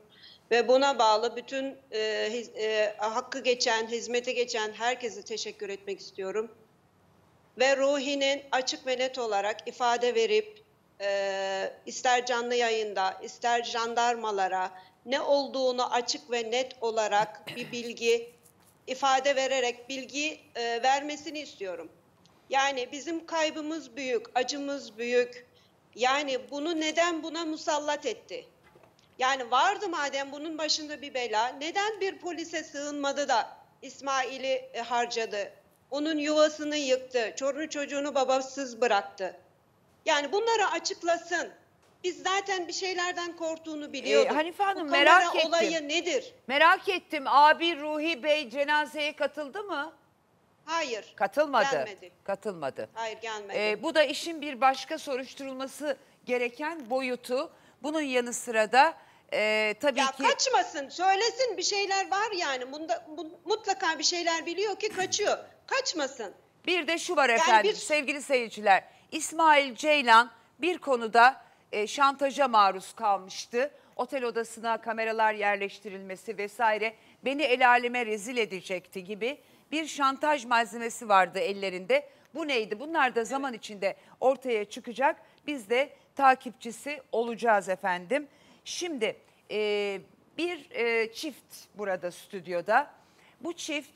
Ve buna bağlı bütün hakkı geçen, hizmete geçen herkese teşekkür etmek istiyorum. Ve Ruhi'nin açık ve net olarak ifade verip ister canlı yayında, ister jandarmalara ne olduğunu açık ve net olarak bir bilgi, ifade vererek bilgi vermesini istiyorum. Yani bizim kaybımız büyük, acımız büyük. Yani bunu neden buna musallat etti? Yani vardı madem bunun başında bir bela, neden bir polise sığınmadı da İsmail'i harcadı? Onun yuvasını yıktı, çocuğunu babasız bıraktı. Yani bunları açıklasın. Biz zaten bir şeylerden korktuğunu biliyorduk. Hanife Hanım, merak ettim. Olayı nedir? Merak ettim, abi Ruhi Bey cenazeye katıldı mı? Hayır. Katılmadı. Gelmedi. Katılmadı. Hayır, gelmedi. Bu da işin bir başka soruşturulması gereken boyutu. Bunun yanı sıra da tabii ya ki... Ya kaçmasın, söylesin, bir şeyler var yani. Bunda, mutlaka bir şeyler biliyor ki kaçıyor. Kaçmasın. Bir de şu var efendim, yani sevgili seyirciler. İsmail Ceylan bir konuda şantaja maruz kalmıştı. Otel odasına kameralar yerleştirilmesi vesaire beni el aleme rezil edecekti gibi bir şantaj malzemesi vardı ellerinde. Bu neydi? Bunlar da zaman içinde ortaya çıkacak. Biz de takipçisi olacağız efendim. Şimdi bir çift burada stüdyoda. Bu çift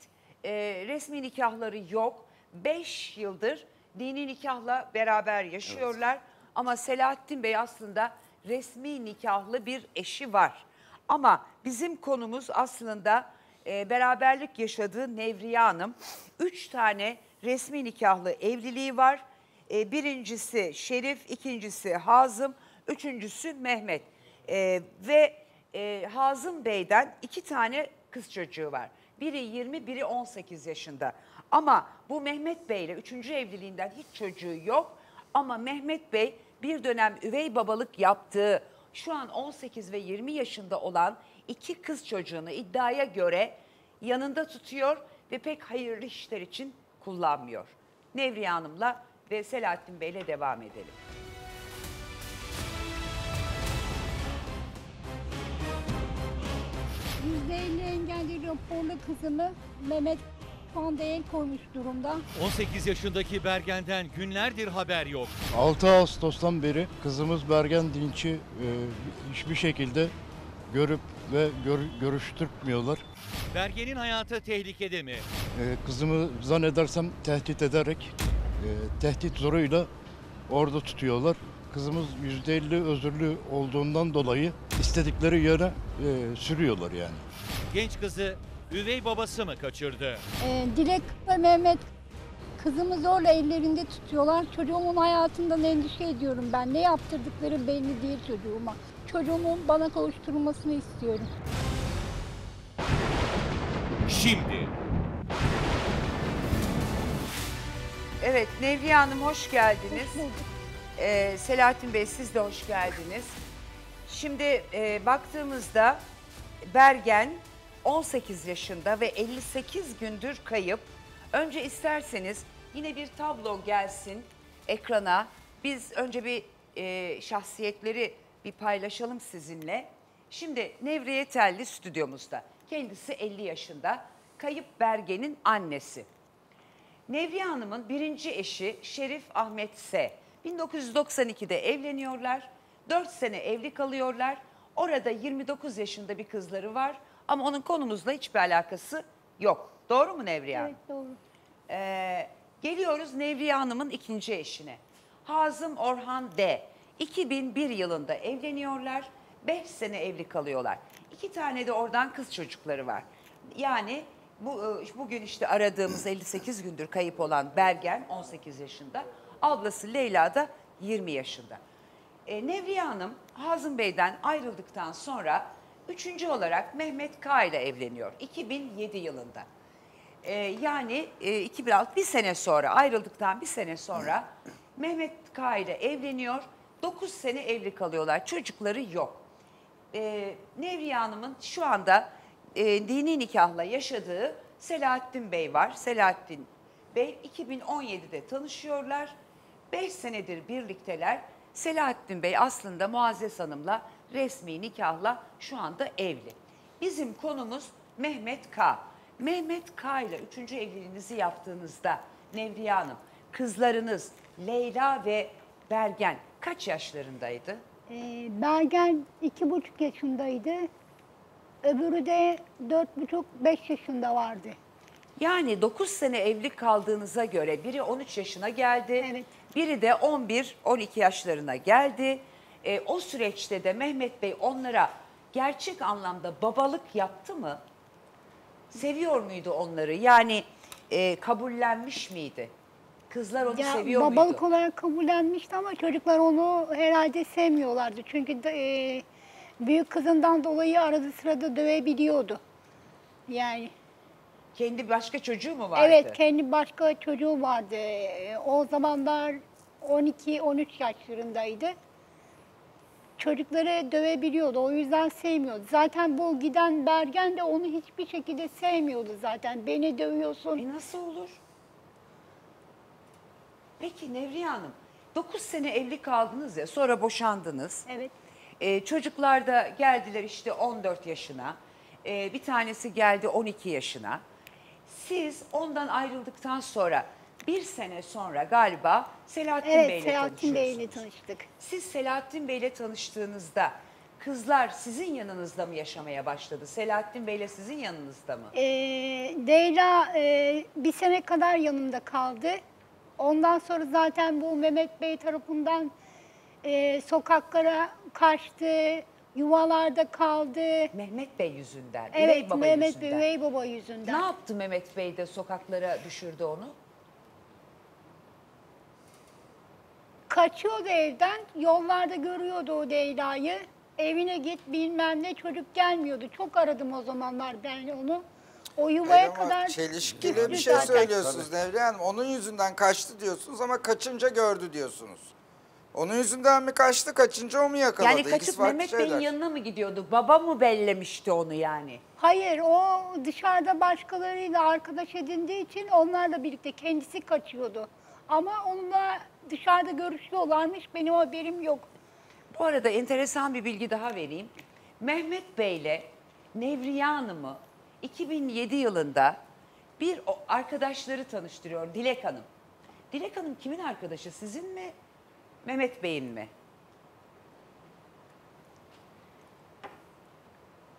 resmi nikahları yok. 5 yıldır dini nikahla beraber yaşıyorlar. Evet. Ama Selahattin Bey aslında resmi nikahlı bir eşi var. Ama bizim konumuz aslında... beraberlik yaşadığı Nevriye Hanım. 3 tane resmi nikahlı evliliği var. Birincisi Şerif, ikincisi Hazım, üçüncüsü Mehmet. Ve Hazım Bey'den 2 tane kız çocuğu var. Biri 20, biri 18 yaşında. Ama bu Mehmet Bey ile 3. evliliğinden hiç çocuğu yok. Ama Mehmet Bey bir dönem üvey babalık yaptığı, şu an 18 ve 20 yaşında olan 2 kız çocuğunu iddiaya göre yanında tutuyor ve pek hayırlı işler için kullanmıyor. Nevriye Hanım'la ve Selahattin Bey'le devam edelim. %50 engelli raporlu kızını Mehmet K'ye koymuş durumda. 18 yaşındaki Bergen'den günlerdir haber yok. 6 Ağustos'tan beri kızımız Bergen Dinç'i hiçbir şekilde görüp ve görüştürmüyorlar. Bergen'in hayatı tehlikede mi? Kızımı zannedersem tehdit ederek, tehdit zoruyla orada tutuyorlar. Kızımız %50 özürlü olduğundan dolayı istedikleri yere sürüyorlar yani. Genç kızı üvey babası mı kaçırdı? Dilek ve Mehmet Kızımı zorla ellerinde tutuyorlar. Çocuğumun hayatından endişe ediyorum ben. Ne yaptırdıkları belli değil çocuğuma. Çocuğumun bana kavuşturulmasını istiyorum. Şimdi. Evet, Nevriye Hanım hoş geldiniz. Hoş bulduk. Selahattin Bey siz de hoş geldiniz. Şimdi baktığımızda Bergen 18 yaşında ve 58 gündür kayıp. Önce isterseniz yine bir tablo gelsin ekrana. Biz önce bir şahsiyetleri bir paylaşalım sizinle. Şimdi Nevriye Telli stüdyomuzda. Kendisi 50 yaşında. Kayıp Bergen'in annesi. Nevriye Hanım'ın birinci eşi Şerif Ahmet S. 1992'de evleniyorlar. 4 sene evli kalıyorlar. Orada 29 yaşında bir kızları var. Ama onun konumuzla hiçbir alakası yok. Doğru mu Nevriye Hanım? Evet, doğru. Geliyoruz Nevriye Hanım'ın ikinci eşine. Hazım Orhan D. 2001 yılında evleniyorlar. 5 sene evli kalıyorlar. 2 tane de oradan kız çocukları var. Yani bugün işte aradığımız 58 gündür kayıp olan Bergen 18 yaşında. Ablası Leyla da 20 yaşında. Nevriye Hanım Hazım Bey'den ayrıldıktan sonra 3. olarak Mehmet K ile evleniyor 2007 yılında. Yani 2006 bir sene sonra ayrıldıktan bir sene sonra Mehmet K ile evleniyor. 9 sene evli kalıyorlar. Çocukları yok. Nevriye Hanım'ın şu anda dini nikahla yaşadığı Selahattin Bey var. Selahattin Bey 2017'de tanışıyorlar. 5 senedir birlikteler. Selahattin Bey aslında Muazzez Hanım'la resmi nikahla şu anda evli. Bizim konumuz Mehmet K. Mehmet K ile 3. evliliğinizi yaptığınızda Nevriye Hanım, kızlarınız Leyla ve Bergen kaç yaşlarındaydı? Bergen 2,5 yaşındaydı. Öbürü de 4,5-5 yaşında vardı. Yani 9 sene evli kaldığınıza göre biri 13 yaşına geldi, evet. Biri de 11-12 yaşlarına geldi. O süreçte de Mehmet Bey onlara gerçek anlamda babalık yaptı mı? Seviyor muydu onları? Yani kabullenmiş miydi? Kızlar onu ya, seviyor babalık muydu? Babalık olarak kabullenmişti ama çocuklar onu herhalde sevmiyorlardı. Çünkü büyük kızından dolayı arada sırada dövebiliyordu. Yani. Kendi başka çocuğu mu vardı? Evet, kendi başka çocuğu vardı. O zamanlar 12-13 yaşlarındaydı. Çocukları dövebiliyordu. O yüzden sevmiyordu. Zaten bu giden Bergen de onu hiçbir şekilde sevmiyordu zaten. Beni dövüyorsun. Nasıl olur? Peki Nevriye Hanım, 9 sene evli kaldınız ya, sonra boşandınız. Evet. Çocuklar da geldiler işte 14 yaşına. Bir tanesi geldi 12 yaşına. Siz ondan ayrıldıktan sonra... Bir sene sonra galiba Selahattin Bey ile tanıştık. Siz Selahattin Bey ile tanıştığınızda kızlar sizin yanınızda mı yaşamaya başladı? Selahattin Bey ile sizin yanınızda mı? Leyla bir sene kadar yanımda kaldı. Ondan sonra zaten bu Mehmet Bey tarafından sokaklara kaçtı, yuvalarda kaldı. Mehmet Bey yüzünden, evet, Üvey Baba Mehmet yüzünden. Üvey Baba yüzünden. Ne yaptı Mehmet Bey de sokaklara düşürdü onu? Kaçıyordu evden, yollarda görüyordu o Leyla'yı. Evine git bilmem ne, çocuk gelmiyordu. Çok aradım o zamanlar ben onu. O yuvaya kadar... Çelişkili bir şey zaten söylüyorsunuz Nevriye Hanım. Onun yüzünden kaçtı diyorsunuz ama kaçınca gördü diyorsunuz. Onun yüzünden mi kaçtı, kaçınca o mu yakaladı? Yani kaçıp İkisi Mehmet Bey'in yanına mı gidiyordu? Baba mı bellemişti onu yani? Hayır, o dışarıda başkalarıyla arkadaş edindiği için onlarla birlikte kendisi kaçıyordu. Ama onunla... Dışarıda görüşüyorlarmış, benim haberim yok. Bu arada enteresan bir bilgi daha vereyim. Mehmet Bey ile Nevriye Hanım'ı 2007 yılında bir arkadaşları tanıştırıyor, Dilek Hanım. Dilek Hanım kimin arkadaşı, sizin mi, Mehmet Bey'in mi?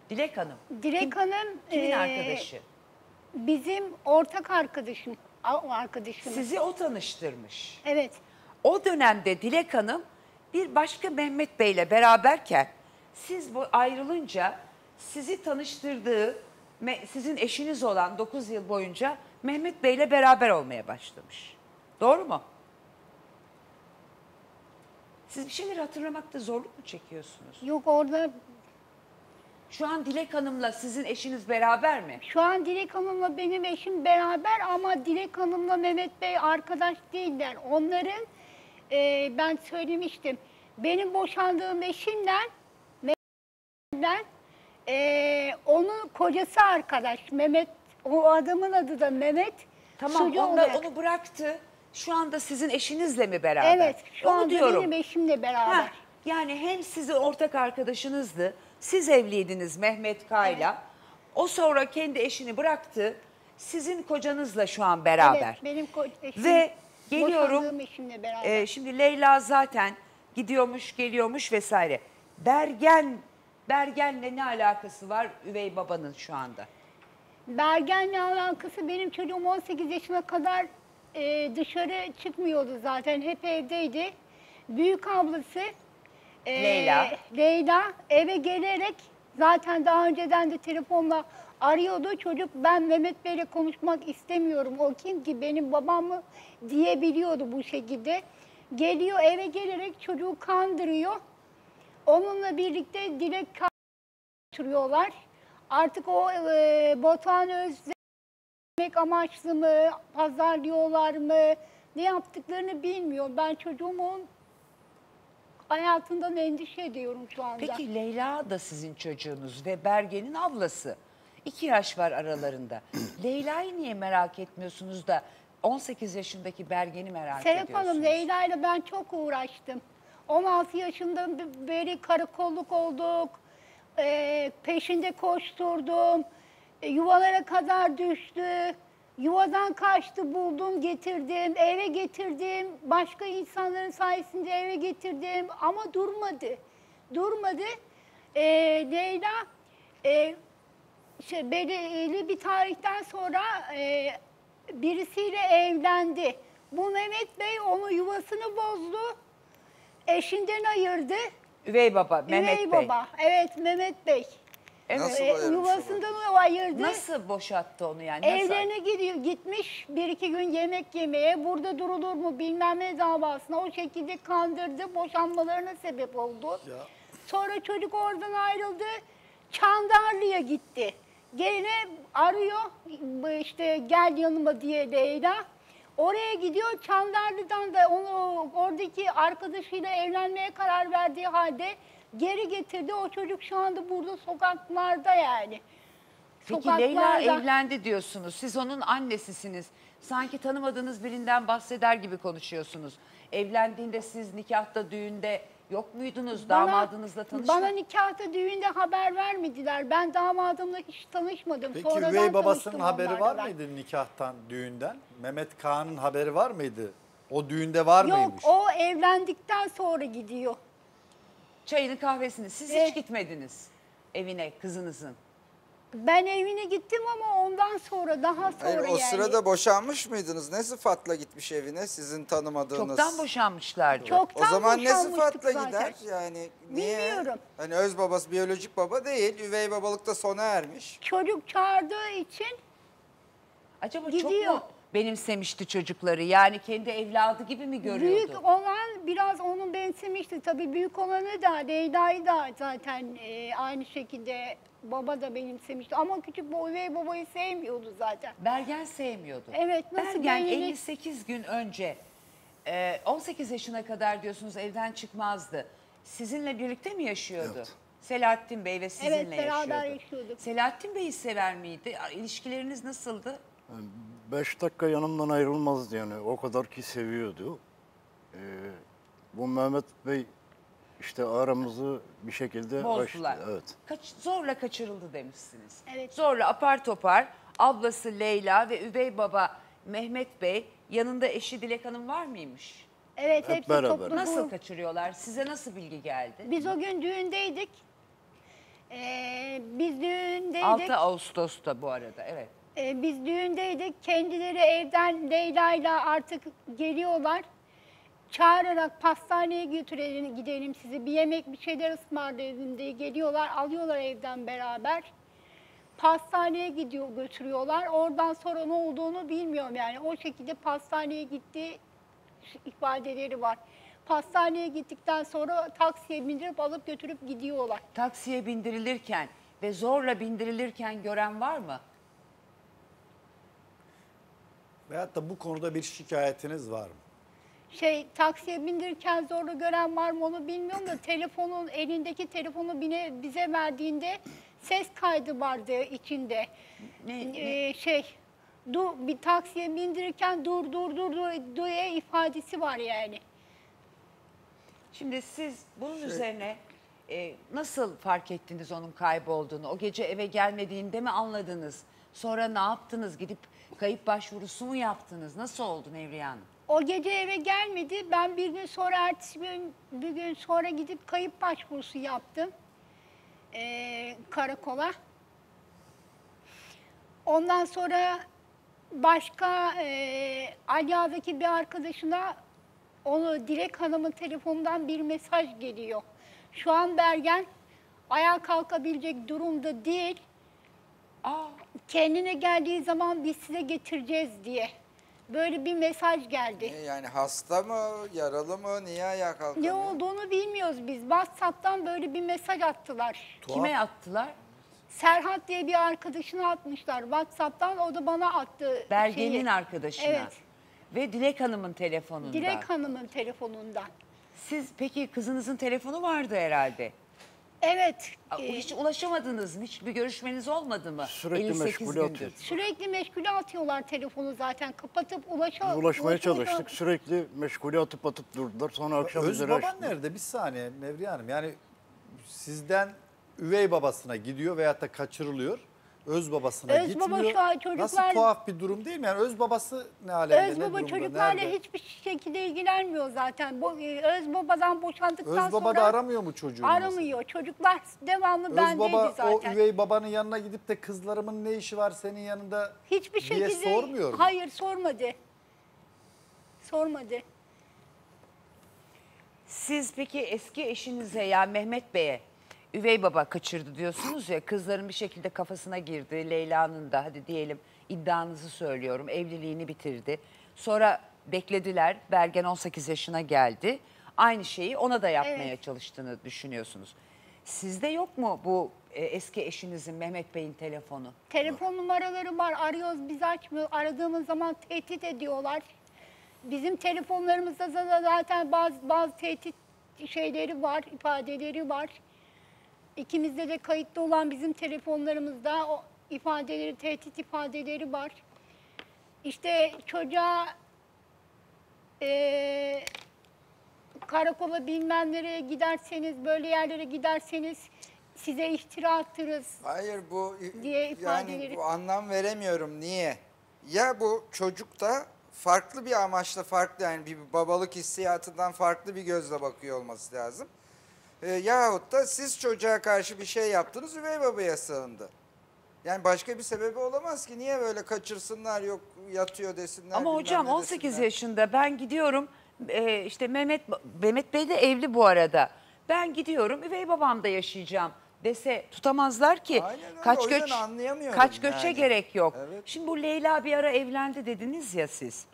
Dilek Hanım. Dilek Hanım kimin arkadaşı? Bizim ortak arkadaşımız. Sizi o tanıştırmış. Evet. O dönemde Dilek Hanım bir başka Mehmet Bey'le beraberken siz bu ayrılınca sizi tanıştırdığı sizin eşiniz olan 9 yıl boyunca Mehmet Bey'le beraber olmaya başlamış. Doğru mu? Siz bir şeyleri hatırlamakta zorluk mu çekiyorsunuz? Yok, orada... Şu an Dilek Hanım'la sizin eşiniz beraber mi? Şu an Dilek Hanım'la benim eşim beraber ama Dilek Hanım'la Mehmet Bey arkadaş değiller. Onların, ben söylemiştim, benim boşandığım eşimden, Mehmet'den, onun kocası arkadaş, Mehmet, o adamın adı da Mehmet. Tamam, onlar onu bıraktı. Şu anda sizin eşinizle mi beraber? Evet, şu anda benim eşimle beraber. Ha, yani hem sizin ortak arkadaşınızdı, siz evliydiniz Mehmet K'yla. Evet. O sonra kendi eşini bıraktı, sizin kocanızla şu an beraber. Evet, benim eşim, ve geliyorum, eşimle beraber. Şimdi Leyla zaten gidiyormuş, geliyormuş vesaire. Bergen'le ne alakası var üvey babanın şu anda? Bergen'le alakası, benim çocuğum 18 yaşına kadar dışarı çıkmıyordu zaten, hep evdeydi. Büyük ablası Leyla eve gelerek, zaten daha önceden de telefonla arıyordu. Çocuk, ben Mehmet Bey'le konuşmak istemiyorum, o kim ki benim babam mı diyebiliyordu bu şekilde. Geliyor, eve gelerek çocuğu kandırıyor. Onunla birlikte Dilek kandırıyorlar. Artık o Botan özlemek amaçlı mı, pazarlıyorlar mı, ne yaptıklarını bilmiyorum. Ben çocuğumun hayatından endişe ediyorum şu anda. Peki Leyla da sizin çocuğunuz ve Bergen'in ablası. 2 yaş var aralarında. Leyla'yı niye merak etmiyorsunuz da 18 yaşındaki Bergen'i merak ediyorsunuz? Serap Hanım, Leyla'yla ben çok uğraştım. 16 yaşında beri karakolluk olduk. Peşinde koşturdum. Yuvalara kadar düştü. Yuvadan kaçtı, buldum, getirdim, eve getirdim. Başka insanların sayesinde eve getirdim ama durmadı. Durmadı. Leyla belirli bir tarihten sonra birisiyle evlendi. Bu Mehmet Bey onun yuvasını bozdu. Eşinden ayırdı. Üvey baba, Mehmet Bey. Evet, Mehmet Bey. Evet, yuvasından onu ayırdı. Nasıl boşattı onu yani? Evlerine gidiyor, gitmiş 1-2 gün yemek yemeye, burada durulur mu bilmem ne davasına, o şekilde kandırdı, boşanmalarına sebep oldu. Ya. Sonra çocuk oradan ayrıldı, Çandarlı'ya gitti. Gene arıyor, işte gel yanıma diye Leyla. Oraya gidiyor, Çandarlı'dan da onu oradaki arkadaşıyla evlenmeye karar verdiği halde geri getirdi. O çocuk şu anda burada sokaklarda yani. Peki sokaklarda... Leyla evlendi diyorsunuz. Siz onun annesisiniz. Sanki tanımadığınız birinden bahseder gibi konuşuyorsunuz. Evlendiğinde siz nikahta, düğünde yok muydunuz? Damadınızla tanışmadınız. Bana nikahta, düğünde haber vermediler. Ben damadımla hiç tanışmadım. Peki sonradan üvey babasının haberi var mıydı nikahtan, düğünden? Mehmet K'nın haberi var mıydı? O düğünde var mıymış? Yok, o evlendikten sonra gidiyor. Çayını, kahvesini. Siz hiç gitmediniz evine kızınızın. Ben evine gittim ama ondan sonra, daha sonra yani. O sırada boşanmış mıydınız? Ne sıfatla gitmiş evine sizin tanımadığınız? Çoktan boşanmışlardı. Çoktan o zaman ne sıfatla zaten gider? Yani niye? Bilmiyorum. Hani öz babası, biyolojik baba değil. Üvey babalık da sona ermiş. Çocuk çağırdığı için acaba gidiyor. Çok mu benimsemişti çocukları? Yani kendi evladı gibi mi görüyordu? Büyük olan biraz onu benimsemişti. Tabii büyük olanı da, Leyla'yı da zaten aynı şekilde baba da benimsemişti. Ama küçük bu üvey babayı sevmiyordu zaten. Bergen sevmiyordu. Evet, nasıl Bergen benimle... 58 gün önce 18 yaşına kadar diyorsunuz evden çıkmazdı. Sizinle birlikte mi yaşıyordu? Evet. Selahattin Bey ve sizinle yaşıyordu. Evet, beraber yaşıyorduk. Selahattin Bey'i sever miydi? İlişkileriniz nasıldı? 5 dakika yanımdan ayrılmazdı yani, o kadar ki seviyordu. Bu Mehmet Bey işte aramızı bir şekilde bozdular. Evet. Zorla kaçırıldı demişsiniz. Evet. Zorla apar topar ablası Leyla ve üvey baba Mehmet Bey, yanında eşi Dilek Hanım var mıymış? Evet, hep beraber. Nasıl kaçırıyorlar? Size nasıl bilgi geldi? Biz o gün düğündeydik. Biz düğündeydik. 6 Ağustos'ta bu arada, evet. Biz düğündeydik, kendileri evden Leyla'yla artık geliyorlar, çağırarak pastaneye götürelim, gidelim sizi, bir yemek, bir şeyler ısmarlayalım diye geliyorlar, alıyorlar evden beraber. Pastaneye gidiyor, götürüyorlar, oradan sonra ne olduğunu bilmiyorum yani, o şekilde pastaneye gitti, ifadeleri var. Pastaneye gittikten sonra taksiye bindirip alıp götürüp gidiyorlar. Taksiye bindirilirken ve zorla bindirilirken gören var mı? Veyahut da bu konuda bir şikayetiniz var mı? Taksiye bindirirken zorla gören var mı onu bilmiyorum da telefonun, elindeki telefonu bize verdiğinde ses kaydı vardı içinde. Bir taksiye bindirirken dur ifadesi var yani. Şimdi siz bunun üzerine nasıl fark ettiniz onun kaybolduğunu? O gece eve gelmediğinde mi anladınız? Sonra ne yaptınız? Gidip kayıp başvurusu mu yaptınız? Nasıl oldu Nevriye Hanım? O gece eve gelmedi. Ben bir gün sonra, ertesi gün, bir gün sonra gidip kayıp başvurusu yaptım karakola. Ondan sonra başka Aliyah'daki bir arkadaşına Dilek Hanım'ın telefonundan bir mesaj geliyor. Şu an Bergen ayağa kalkabilecek durumda değil. Kendine geldiği zaman biz size getireceğiz diye. Böyle bir mesaj geldi. Yani hasta mı, yaralı mı, niye ayağa kalkamıyor? Ne olduğunu bilmiyoruz biz. WhatsApp'tan böyle bir mesaj attılar. Tuhaf. Kime attılar? Serhat diye bir arkadaşına atmışlar WhatsApp'tan. O da bana attı. Bergen'in arkadaşına. Evet. Ve Dilek Hanım'ın telefonundan. Dilek Hanım'ın telefonundan. Siz peki kızınızın telefonu vardı herhalde. Evet. Hiç ulaşamadınız mı? Hiçbir görüşmeniz olmadı mı? Sürekli meşgule atıyor. Sürekli meşgule atıyorlar telefonu zaten. Kapatıp ulaşmaya çalıştık. Sürekli meşgule atıp durdular. Sonra akşam üzere açtık. Öz baban nerede? Bir saniye Nevriye Hanım. Yani sizden üvey babasına gidiyor veyahut da kaçırılıyor. Öz babasına gitmiyor. Çocuklar, nasıl tuhaf bir durum değil mi? Yani öz babası ne alemde? Öz baba çocuklarla hiçbir şekilde ilgilenmiyor zaten. Öz babadan boşandıktan sonra... Öz baba da aramıyor mu çocuğunu? Aramıyor. Mesela? Çocuklar devamlı bendeydi zaten. O üvey babanın yanına gidip de kızlarımın ne işi var senin yanında hiçbir şekilde sormuyor mu? Hayır, sormadı. Sormadı. Siz peki eski eşinize ya Mehmet Bey'e üvey baba kaçırdı diyorsunuz ya, kızların bir şekilde kafasına girdi. Leyla'nın da hadi diyelim iddianızı söylüyorum, evliliğini bitirdi. Sonra beklediler, Bergen 18 yaşına geldi. Aynı şeyi ona da yapmaya çalıştığını düşünüyorsunuz. Sizde yok mu bu eski eşinizin Mehmet Bey'in telefonu? Telefon numaraları var, arıyoruz biz açmıyor. Aradığımız zaman tehdit ediyorlar. Bizim telefonlarımızda da zaten bazı tehdit şeyleri var, ifadeleri var. İkimizde de kayıtlı olan bizim telefonlarımızda o ifadeleri, tehdit ifadeleri var. İşte çocuğa karakola bilmem nereye giderseniz, böyle yerlere giderseniz size iftira attırız. Hayır, bu diye ifadeleri. Yani bu anlam veremiyorum. Niye? Ya bu çocuk da farklı bir amaçla, farklı yani bir babalık hissiyatından farklı bir gözle bakıyor olması lazım. Yahut da siz çocuğa karşı bir şey yaptınız, üvey babaya sığındı. Yani başka bir sebebi olamaz ki. Niye böyle kaçırsınlar, yok yatıyor desinler. Ama hocam 18 yaşında ben gidiyorum, işte Mehmet Bey de evli bu arada. Ben gidiyorum, üvey babamda yaşayacağım dese tutamazlar ki. Aynen, kaç göçe gerek yok. Evet. Şimdi bu Leyla bir ara evlendi dediniz ya siz.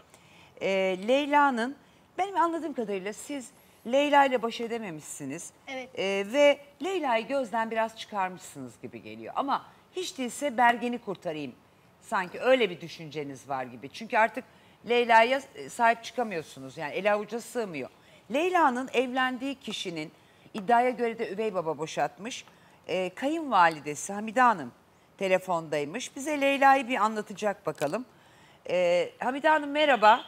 Leyla'nın, benim anladığım kadarıyla siz Leyla ile baş edememişsiniz. Evet. Ve Leyla'yı gözden biraz çıkarmışsınız gibi geliyor. Ama hiç değilse Bergen'i kurtarayım. Sanki öyle bir düşünceniz var gibi. Çünkü artık Leyla'ya sahip çıkamıyorsunuz. Yani el avuca sığmıyor. Leyla'nın evlendiği kişinin, iddiaya göre de üvey baba boşatmış, kayınvalidesi Hamide Hanım telefondaymış. Bize Leyla'yı bir anlatacak bakalım. Hamide Hanım merhaba.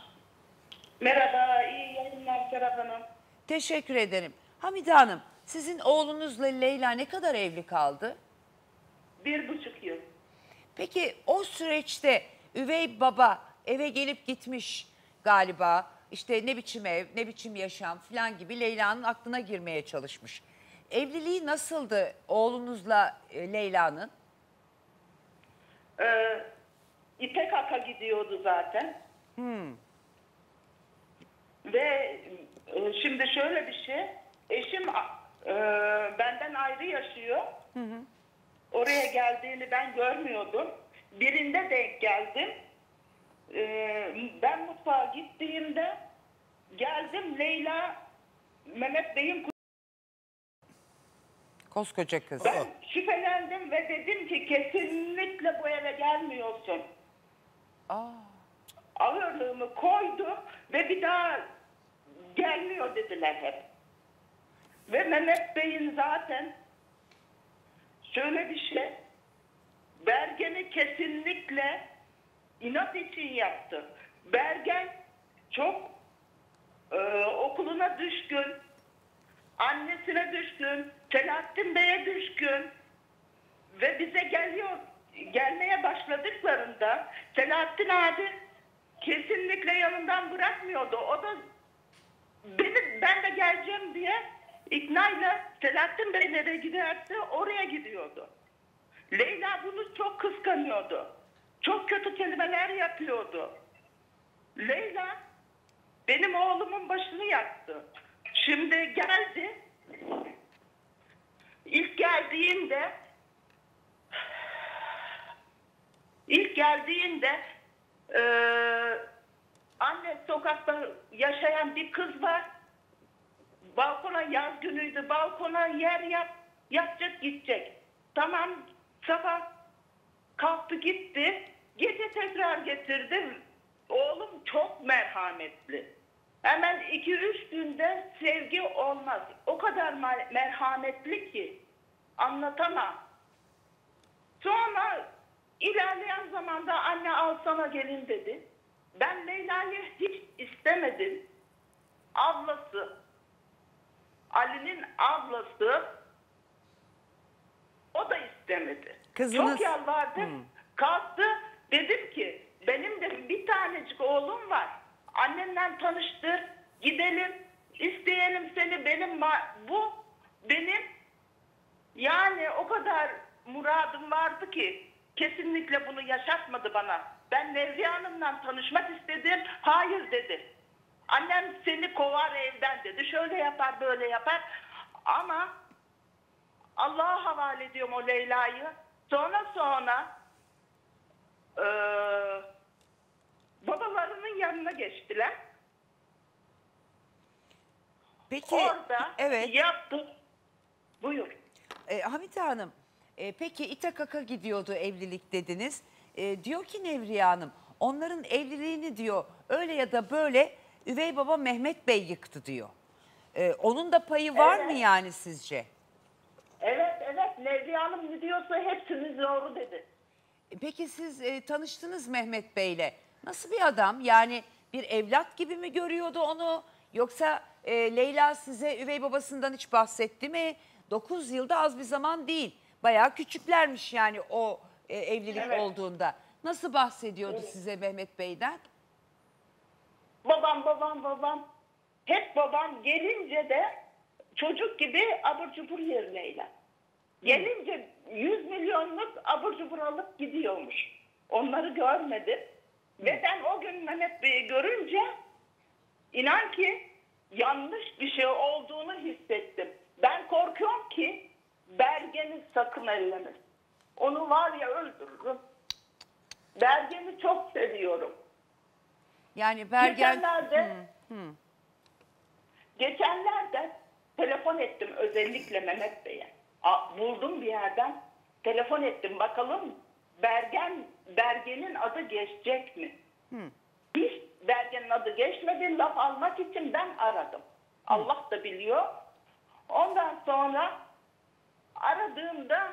Merhaba, iyi yayınlar Serap Hanım. Teşekkür ederim. Hamide Hanım, sizin oğlunuzla Leyla ne kadar evli kaldı? 1,5 yıl. Peki o süreçte üvey baba eve gelip gitmiş galiba. İşte ne biçim ev, ne biçim yaşam falan gibi Leyla'nın aklına girmeye çalışmış. Evliliği nasıldı oğlunuzla Leyla'nın? İpek Ak'a gidiyordu zaten. Ve şimdi şöyle bir şey, eşim benden ayrı yaşıyor. Oraya geldiğini ben görmüyordum. Birinde denk geldim. Ben mutfağa gittiğimde Geldim, Leyla Mehmet Bey'in koskoca kız. Ben şüphelendim ve dedim ki kesinlikle bu eve gelmiyorsun. Aa. Ağırlığımı koydum ve bir daha gelmiyor dediler hep. Ve Mehmet Bey'in zaten şöyle bir şey, Bergen'i kesinlikle inat için yaptı. Bergen çok okuluna düşkün, annesine düşkün, Selahattin Bey'e düşkün ve bize gelmeye başladıklarında Selahattin abi kesinlikle yanından bırakmıyordu. O da ben de geleceğim diye iknayla Selahattin Bey nereye giderse oraya gidiyordu. Leyla bunu çok kıskanıyordu. Çok kötü kelimeler yapıyordu. Leyla benim oğlumun başını yaktı. Şimdi geldi. İlk geldiğinde anne sokakta yaşayan bir kız var. Balkona, yaz günüydü, balkona yer yapacak gidecek. Tamam, sabah kalktı gitti. Gece tekrar getirdim. Oğlum çok merhametli. Hemen 2-3 günde sevgi olmaz. O kadar merhametli ki anlatamam. Sonra ilerleyen zamanda anne al sana gelin dedi. Ben Leyla'yı hiç istemedim. Ablası, Ali'nin ablası, o da istemedi. Kızınız... Çok yalvardım. Kalktı, dedim ki benim de bir tanecik oğlum var. Annemden tanıştır, gidelim, isteyelim seni. Benim bu benim yani o kadar muradım vardı ki kesinlikle bunu yaşatmadı bana. Ben Nevriye Hanım'la tanışmak istedim, hayır dedi. Annem seni kovar evden dedi, şöyle yapar böyle yapar. Ama Allah'a havale ediyorum o Leyla'yı. Sonra babalarının yanına geçtiler. Peki, orada evet. Yaptı. Buyur. Hamide Hanım, peki İtakak'a gidiyordu evlilik dediniz. Diyor ki Nevriye Hanım, onların evliliğini diyor öyle ya da böyle üvey baba Mehmet Bey yıktı diyor. Onun da payı var mı yani sizce? Evet. Nevriye Hanım ne diyorsa hepsiniz doğru dedi. Peki siz tanıştınız Mehmet Bey'le. Nasıl bir adam? Yani bir evlat gibi mi görüyordu onu? Yoksa Leyla size üvey babasından hiç bahsetti mi? 9 yılda az bir zaman değil. Bayağı küçüklermiş yani o evlilik olduğunda. Nasıl bahsediyordu size Mehmet Bey'den? Babam. Hep babam gelince de çocuk gibi abur cubur yer Leyla. Gelince 100 milyonluk abur cubur alıp gidiyormuş. Onları görmedim. Ve ben o gün Mehmet Bey'i görünce inan ki yanlış bir şey olduğunu hissettim. Ben korkuyorum ki Bergen'i sakın ellemesin. Onu var ya öldürürüm. Bergen'i çok seviyorum. Yani Bergen... Geçenlerde telefon ettim özellikle Mehmet Bey'e. Buldum bir yerden. Telefon ettim bakalım Bergen'in adı geçecek mi? Hiç Bergen'in adı geçmedi. Laf almak için ben aradım. Allah da biliyor. Ondan sonra aradığımda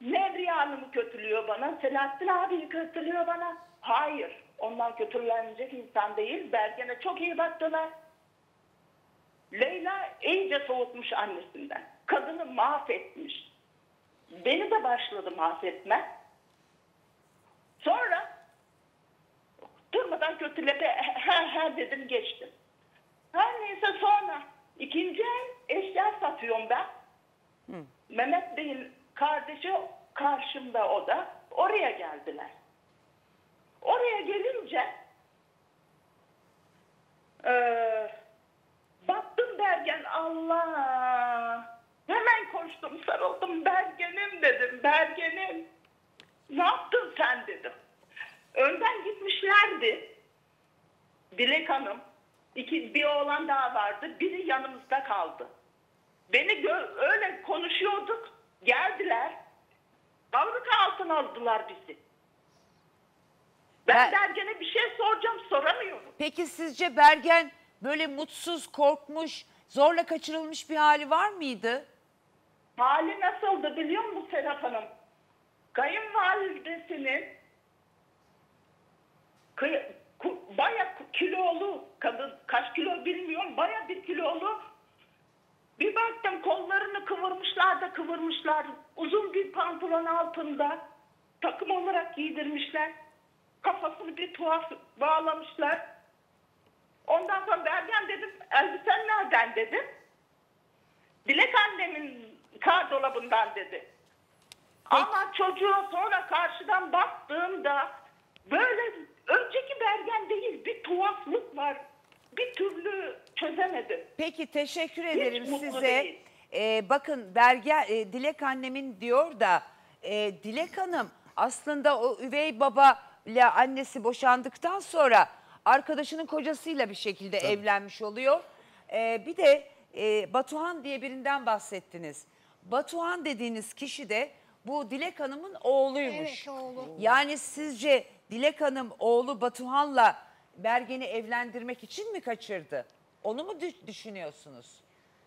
Nevriye Hanım'ı kötülüyor bana. Selahattin abi'yi kötülüyor bana. Hayır. Ondan kötülenecek insan değil. Bergen'e çok iyi baktılar. Leyla iyice soğutmuş annesinden. Kadını mahvetmiş. Beni de başladı mahvetme. Sonra durmadan kötülepe dedim geçtim. Her neyse sonra ikinci el eşya satıyorum ben. Mehmet Bey'in kardeşi karşımda o da. Oraya geldiler. Oraya gelince baktım Bergen Allah. Hemen koştum sarıldım Bergen'im dedim Bergen'im. Ne yaptın sen dedim. Önden gitmişlerdi. Dilek Hanım, bir oğlan daha vardı. Biri yanımızda kaldı. Beni öyle konuşuyorduk. Geldiler. Davranış altına aldılar bizi. Ben Bergen'e bir şey soracağım, soramıyorum. Peki sizce Bergen böyle mutsuz, korkmuş, zorla kaçırılmış bir hali var mıydı? Hali nasıldı biliyor musun Serap Hanım? Kayınvalidesinin baya kilolu kadın, kaç kilo bilmiyorum, baya bir kilolu. Bir baktım kollarını kıvırmışlar da kıvırmışlar. Uzun bir pantolon altında takım olarak giydirmişler. Kafasını bir tuhaf bağlamışlar. Ondan sonra Bergen dedim, elbisen nereden dedim. Dilek annemin gardırobundan dedi. Ama çocuğa sonra karşıdan baktığımda böyle önceki Bergen değil, bir tuhaflık var. Bir türlü çözemedim. Peki teşekkür ederim size. Bakın Bergen, Dilek annemin diyor da Dilek Hanım aslında o üvey babayla annesi boşandıktan sonra arkadaşının kocasıyla bir şekilde evlenmiş oluyor. Bir de Batuhan diye birinden bahsettiniz. Batuhan dediğiniz kişi de bu Dilek Hanım'ın oğluymuş. Evet, oğlu. Yani sizce Dilek Hanım oğlu Batuhan'la Bergen'i evlendirmek için mi kaçırdı? Onu mu düşünüyorsunuz?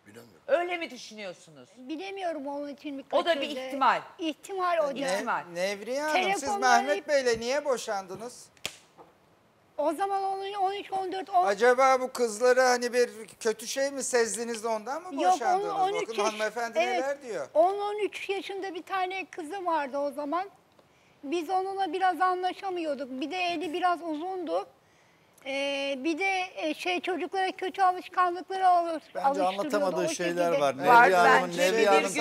Bilemiyorum. Öyle mi düşünüyorsunuz? Bilemiyorum onun için mi kaçırdı? O da bir ihtimal. İhtimal o da. Nevriye Hanım siz Mehmet Bey'le niye boşandınız? O zaman 13, 14, 10... Acaba bu kızları hani bir kötü şey mi sezdiniz de ondan mı boşandınız? Yok, 13, bakın hanımefendi neler diyor. 10-13 yaşında bir tane kızı vardı o zaman. Biz onunla biraz anlaşamıyorduk. Bir de eli biraz uzundu. Bir de çocuklara kötü alışkanlıkları alıştırıyordu. Bence anlatamadığı şeyler var. Nevriye Hanım'ın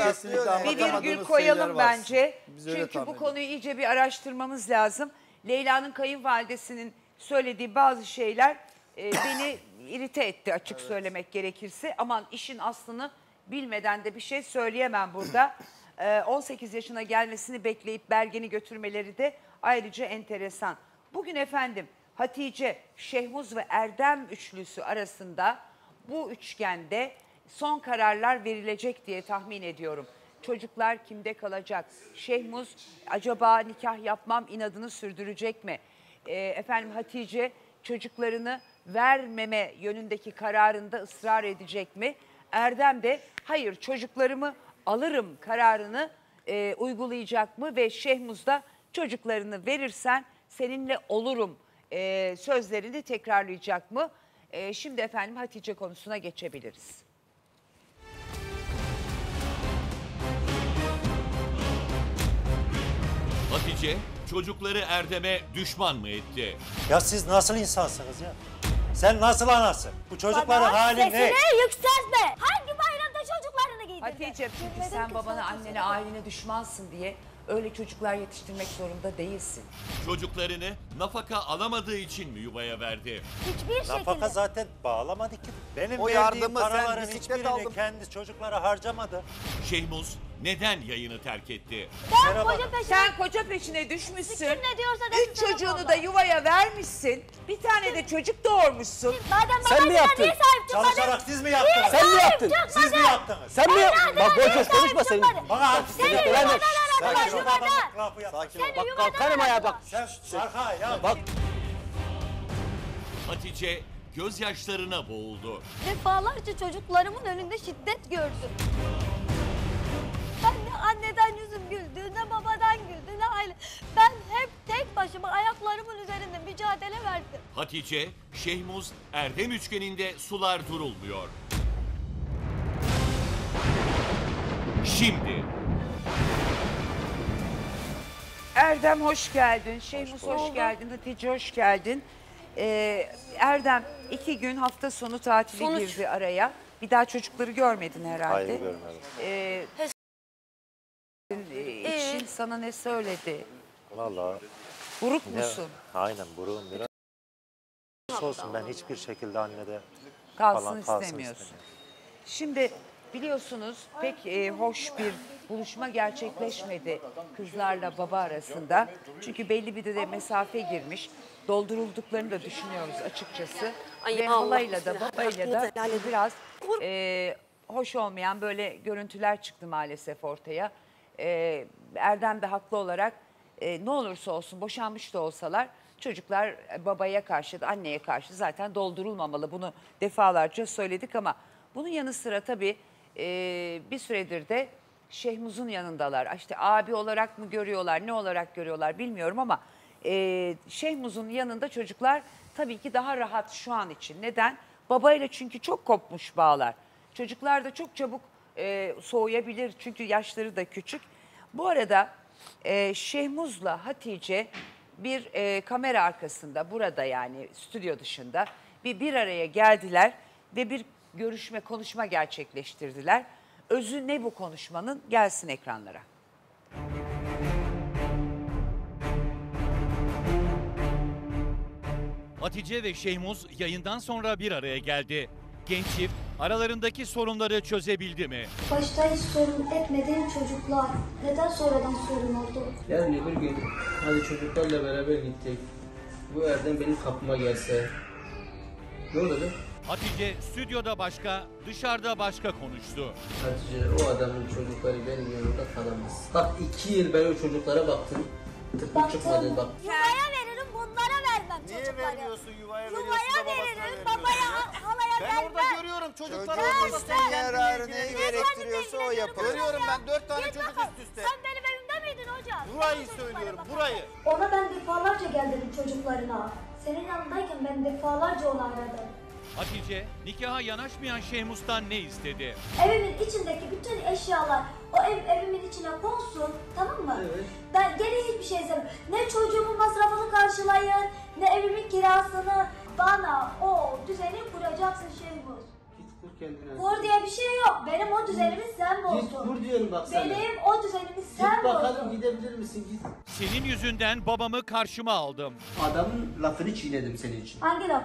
bir virgül koyalım bence. Çünkü bu konuyu iyice bir araştırmamız lazım. Leyla'nın kayınvalidesinin söylediği bazı şeyler beni irite etti açık söylemek gerekirse. Aman işin aslını bilmeden de bir şey söyleyemem burada. 18 yaşına gelmesini bekleyip Bergen'i götürmeleri de ayrıca enteresan. Bugün efendim Hatice, Şehmus ve Erdem üçlüsü arasında bu üçgende son kararlar verilecek diye tahmin ediyorum. Çocuklar kimde kalacak? Şehmus acaba nikah yapmam inadını sürdürecek mi? Efendim Hatice çocuklarını vermeme yönündeki kararında ısrar edecek mi? Erdem de hayır çocuklarımı alırım kararını uygulayacak mı? Ve Şehmus da çocuklarını verirsen seninle olurum sözlerini tekrarlayacak mı? Şimdi efendim Hatice konusuna geçebiliriz. Hatice çocukları Erdem'e düşman mı etti? Ya siz nasıl insansınız ya? Sen nasıl anasın? Bu çocukların hali ne? Sesini yükseltme! Hangi bayramda çocuklarını giydirdin? Hatice çünkü sen babana, annene, ailene düşmansın diye öyle çocuklar yetiştirmek zorunda değilsin. Çocuklarını nafaka alamadığı için mi yuvaya verdi? Hiçbir şekilde. Nafaka zaten bağlamadı ki. Benim o verdiğim paraların hiçbirini kendi çocuklara harcamadı. Şehmus neden yayını terk etti? Sen koca peşine düşmüşsün. Üç çocuğunu da yuvaya vermişsin. Bir tane de çocuk doğurmuşsun. Sen mi yaptın? Çalışarak siz mi yaptınız? Sen mi yaptın? Siz mi yaptınız? Sen mi yaptın? Bak boş konuşma senin. Bana artistik etmeyin. Sakin ol. Sakin ol. Bak kalkarım ayağa bak. Arka ya bak. Hatice gözyaşlarına boğuldu. Defalarca çocuklarımın önünde şiddet gördüm. Ben ne anneden yüzüm güldü, ne babadan güldü, ne aile. Ben hep tek başıma ayaklarımın üzerinde mücadele verdim. Hatice, Şehmus, Erdem üçgeninde sular durulmuyor. Şimdi. Erdem hoş geldin, Şehmus hoş geldin, Hatice hoş geldin. Erdem 2 gün hafta sonu tatili girdi araya. Bir daha çocukları görmedin herhalde. Hayır görmedim. İçin sana ne söyledi? Vallahi. Buruk musun? Aynen buruğum biraz. Olsun ben hiçbir şekilde annede kalsın istemiyorsun. Şimdi biliyorsunuz pek hoş bir buluşma gerçekleşmedi kızlarla baba arasında. Çünkü belli bir de mesafe girmiş. Doldurulduklarını da düşünüyoruz açıkçası. Ve halayla da babayla da biraz hoş olmayan böyle görüntüler çıktı maalesef ortaya. Erdem de haklı olarak ne olursa olsun boşanmış da olsalar çocuklar babaya karşı da anneye karşı zaten doldurulmamalı. Bunu defalarca söyledik ama bunun yanı sıra tabii bir süredir de Şehmus'un yanındalar. İşte abi olarak mı görüyorlar, ne olarak görüyorlar bilmiyorum ama Şehmus'un yanında çocuklar tabii ki daha rahat şu an için. Neden? Babayla çünkü çok kopmuş bağlar. Çocuklar da çok çabuk soğuyabilir çünkü yaşları da küçük. Bu arada Şehmus'la Hatice bir kamera arkasında burada yani stüdyo dışında bir araya geldiler ve bir görüşme konuşma gerçekleştirdiler. Özü ne bu konuşmanın? Gelsin ekranlara. Hatice ve Şehmus yayından sonra bir araya geldi. Genç çift aralarındaki sorunları çözebildi mi? Başta hiç sorun etmediğim çocuklar neden sonradan sorun oldu? Yani bir gün hadi çocuklarla beraber gittik. Bu Erdem benim kapıma gelse ne olurdu? Hatice stüdyoda başka, dışarıda başka konuştu. Hatice o adamın çocukları benim yanımda kalamaz. Bak 2 yıl ben o çocuklara baktım. Tıpkı çıkmadı bak. Yuvaya veririm bunlara vermem çocukları. Niye veriyorsun yuvaya veriyorsun? Yuvaya veririm babaya halaya vermem. Ben orada görüyorum çocuklara. Çocuğumuzun yararı neyi gerektiriyorsa o yapar. Görüyorum ben 4 tane çocuk üst üste. Sen benim evimde miydin hocam? Burayı söylüyorum burayı. Ona ben defalarca geldim çocuklarına. Senin yanındayken ben defalarca onu aradım. Hatice, nikaha yanaşmayan Şehmus'tan ne istedi? Evimin içindeki bütün eşyalar, o evimin içine konsun, tamam mı? Evet. Ben gene hiçbir şey istemiyorum. Ne çocuğumun masrafını karşılayın, ne evimin kirasını. Bana o düzeni kuracaksın Şehmus. Kur diye bir şey yok. Benim o düzenimi sen bozdun. Git kur diyorum bak sana. Benim o düzenimi sen bozdun. Git bakalım gidebilir misin git. Senin yüzünden babamı karşıma aldım. Adamın lafını çiğnedim senin için. Hangi laf?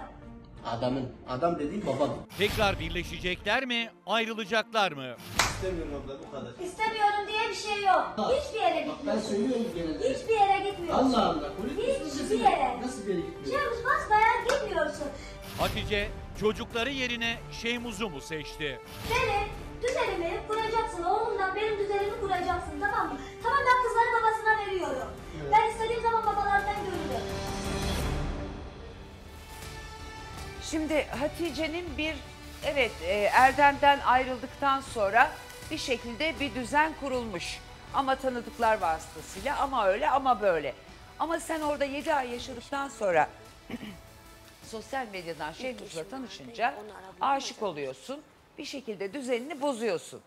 Adamın. Adam dediğim babam. Tekrar birleşecekler mi? Ayrılacaklar mı? İstemiyorum abla bu kadar. İstemiyorum diye bir şey yok. Ha. Hiçbir yere gitmiyorsun. Ben söylüyorum genelde. Hiçbir yere gitmiyorsun. Allah Allah. Hiçbir yere. Nasıl bir yere gitmiyorsun? Şehmus basbayağı gitmiyorsun. Hatice çocukları yerine Şehmus'u mu seçti? Benim düzenimi kuracaksın. Oğlumdan benim düzenimi kuracaksın tamam mı? Tamam ben kızları babasına veriyorum. Evet. Ben istediğim zaman babalardan görürüm. Şimdi Hatice'nin bir Erdem'den ayrıldıktan sonra bir şekilde bir düzen kurulmuş. Ama tanıdıklar vasıtasıyla ama öyle ama böyle. Ama sen orada 7 ay yaşadıktan sonra sosyal medyadan Şehmus'la tanışınca aşık oluyorsun. Bir şekilde düzenini bozuyorsun.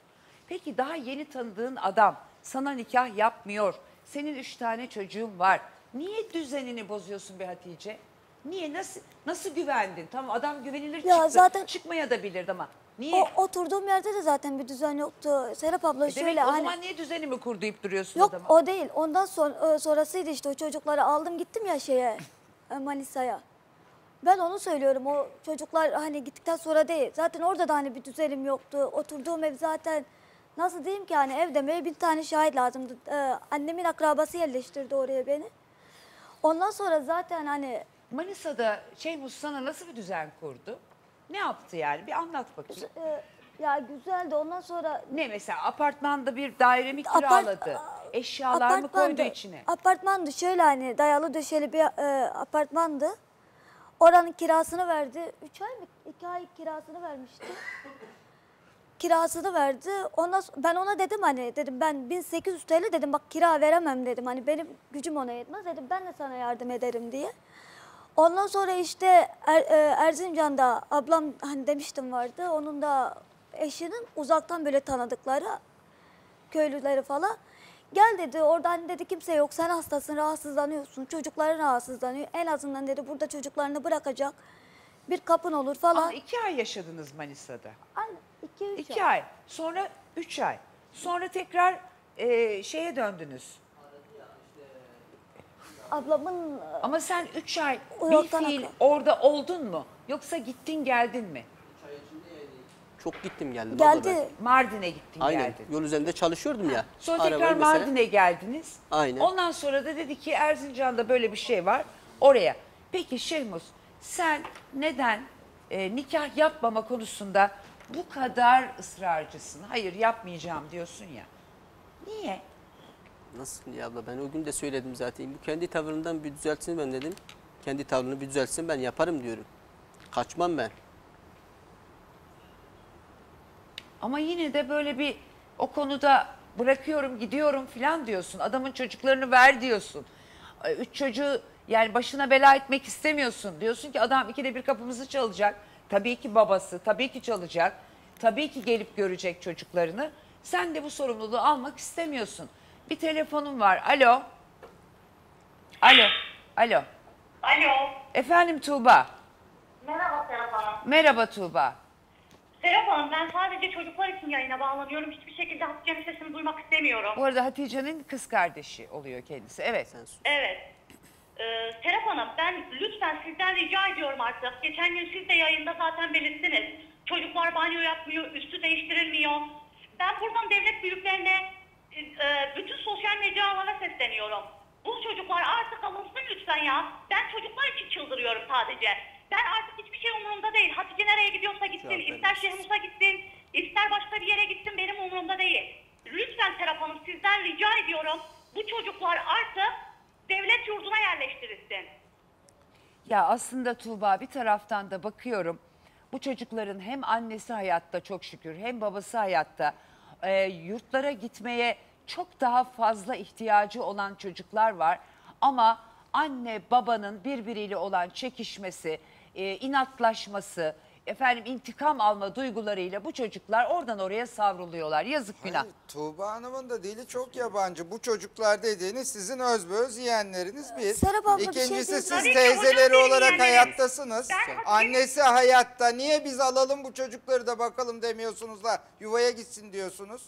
Peki daha yeni tanıdığın adam sana nikah yapmıyor. Senin 3 tane çocuğun var. Niye düzenini bozuyorsun be Hatice? Niye? Nasıl güvendin? Tamam adam güvenilir ya çıktı. Zaten çıkmaya da bilirdi ama. Niye? Oturduğum yerde de zaten bir düzen yoktu. Serap abla şöyle demek, o zaman niye düzenimi kur deyip duruyorsun adama? Yok o değil. Ondan sonrasıydı işte o çocukları aldım gittim ya şeye Manisa'ya. Ben onu söylüyorum o çocuklar hani gittikten sonra değil. Zaten orada da hani bir düzenim yoktu. Oturduğum ev zaten nasıl diyeyim ki hani ev demeye 1000 tane şahit lazımdı. Annemin akrabası yerleştirdi oraya beni. Ondan sonra zaten hani... Manisa'da Şehmus sana nasıl bir düzen kurdu? Ne yaptı yani? Bir anlat bakayım. Ya güzeldi ondan sonra... Ne mesela apartmanda bir daire mi kiraladı? Eşyalar mı koydu içine? Apartmandı şöyle hani dayalı döşeli bir apartmandı. Oranın kirasını verdi. 3 ay mı? 2 ay kirasını vermişti. Kirasını verdi. Ondan ben ona dedim hani dedim ben 1800 TL dedim bak kira veremem dedim. Hani benim gücüm ona yetmez dedim ben de sana yardım ederim diye. Ondan sonra işte Erzincan'da ablam hani demiştim vardı. Onun da eşinin uzaktan böyle tanıdıkları, köylüleri falan. Gel dedi orada hani dedi kimse yok sen hastasın rahatsızlanıyorsun. Çocukların rahatsızlanıyor. En azından dedi burada çocuklarını bırakacak bir kapın olur falan. Ama 2 ay yaşadınız Manisa'da. Aynen 2-3 ay. Sonra 3 ay. Sonra tekrar şeye döndünüz. Ablamın... Ama sen 3 ay bir fiil orada oldun mu? Yoksa gittin geldin mi? Çok gittim geldim. Geldi. Mardin'e gittin geldin. Aynen. Yol üzerinde çalışıyordum ya. Sonra tekrar Mardin'e geldiniz. Aynen. Ondan sonra da dedi ki Erzincan'da böyle bir şey var. Oraya. Peki Şehmus sen neden nikah yapmama konusunda bu kadar ısrarcısın. Hayır yapmayacağım diyorsun ya. Niye? Nasıl ya abla, ben o gün de söyledim zaten. Bu kendi tavrından bir düzeltsin ben dedim. Kendi tavrını bir düzeltsin, ben yaparım diyorum. Kaçmam ben. Ama yine de böyle bir o konuda bırakıyorum gidiyorum falan diyorsun. Adamın çocuklarını ver diyorsun. 3 çocuğu yani başına bela etmek istemiyorsun. Diyorsun ki adam 2'de 1 kapımızı çalacak. Tabii ki babası, tabii ki çalacak. Tabii ki gelip görecek çocuklarını. Sen de bu sorumluluğu almak istemiyorsun. Bir telefonum var. Alo. Alo. Alo. Alo. Efendim Tuğba. Merhaba Serap Hanım. Merhaba Tuğba. Serap Hanım, ben sadece çocuklar için yayına bağlanıyorum. Hiçbir şekilde Hatice'nin sesini duymak istemiyorum. Bu arada Hatice'nin kız kardeşi oluyor kendisi. Evet. Evet. Serap Hanım, ben lütfen sizden rica ediyorum artık. Geçen gün siz de yayında zaten belirttiniz. Çocuklar banyo yapmıyor, üstü değiştirilmiyor. Ben buradan devlet büyüklerine, bütün sosyal medyalara sesleniyorum. Bu çocuklar artık alınsın lütfen ya. Ben çocuklar için çıldırıyorum sadece. Ben artık hiçbir şey umurumda değil. Hatice nereye gidiyorsa gitsin, ister Şehmus'a gitsin, ister başka bir yere gitsin, benim umurumda değil. Lütfen Serap Hanım, sizden rica ediyorum. Bu çocuklar artık devlet yurduna yerleştirilsin. Ya aslında Tuğba, bir taraftan da bakıyorum. Bu çocukların hem annesi hayatta çok şükür, hem babası hayatta. Yurtlara gitmeye çok daha fazla ihtiyacı olan çocuklar var. Ama anne babanın birbiriyle olan çekişmesi, inatlaşması, efendim intikam alma duygularıyla bu çocuklar oradan oraya savruluyorlar. Yazık günah. Hayır, Tuğba Hanım'ın da dili çok yabancı. Bu çocuklar dediğiniz sizin özbeöz yeğenleriniz bir. Serap abla, İkincisi bir şey siz tabii teyzeleri olarak hayattasınız. Annesi hayatta. Niye biz alalım bu çocukları da bakalım demiyorsunuz da yuvaya gitsin diyorsunuz?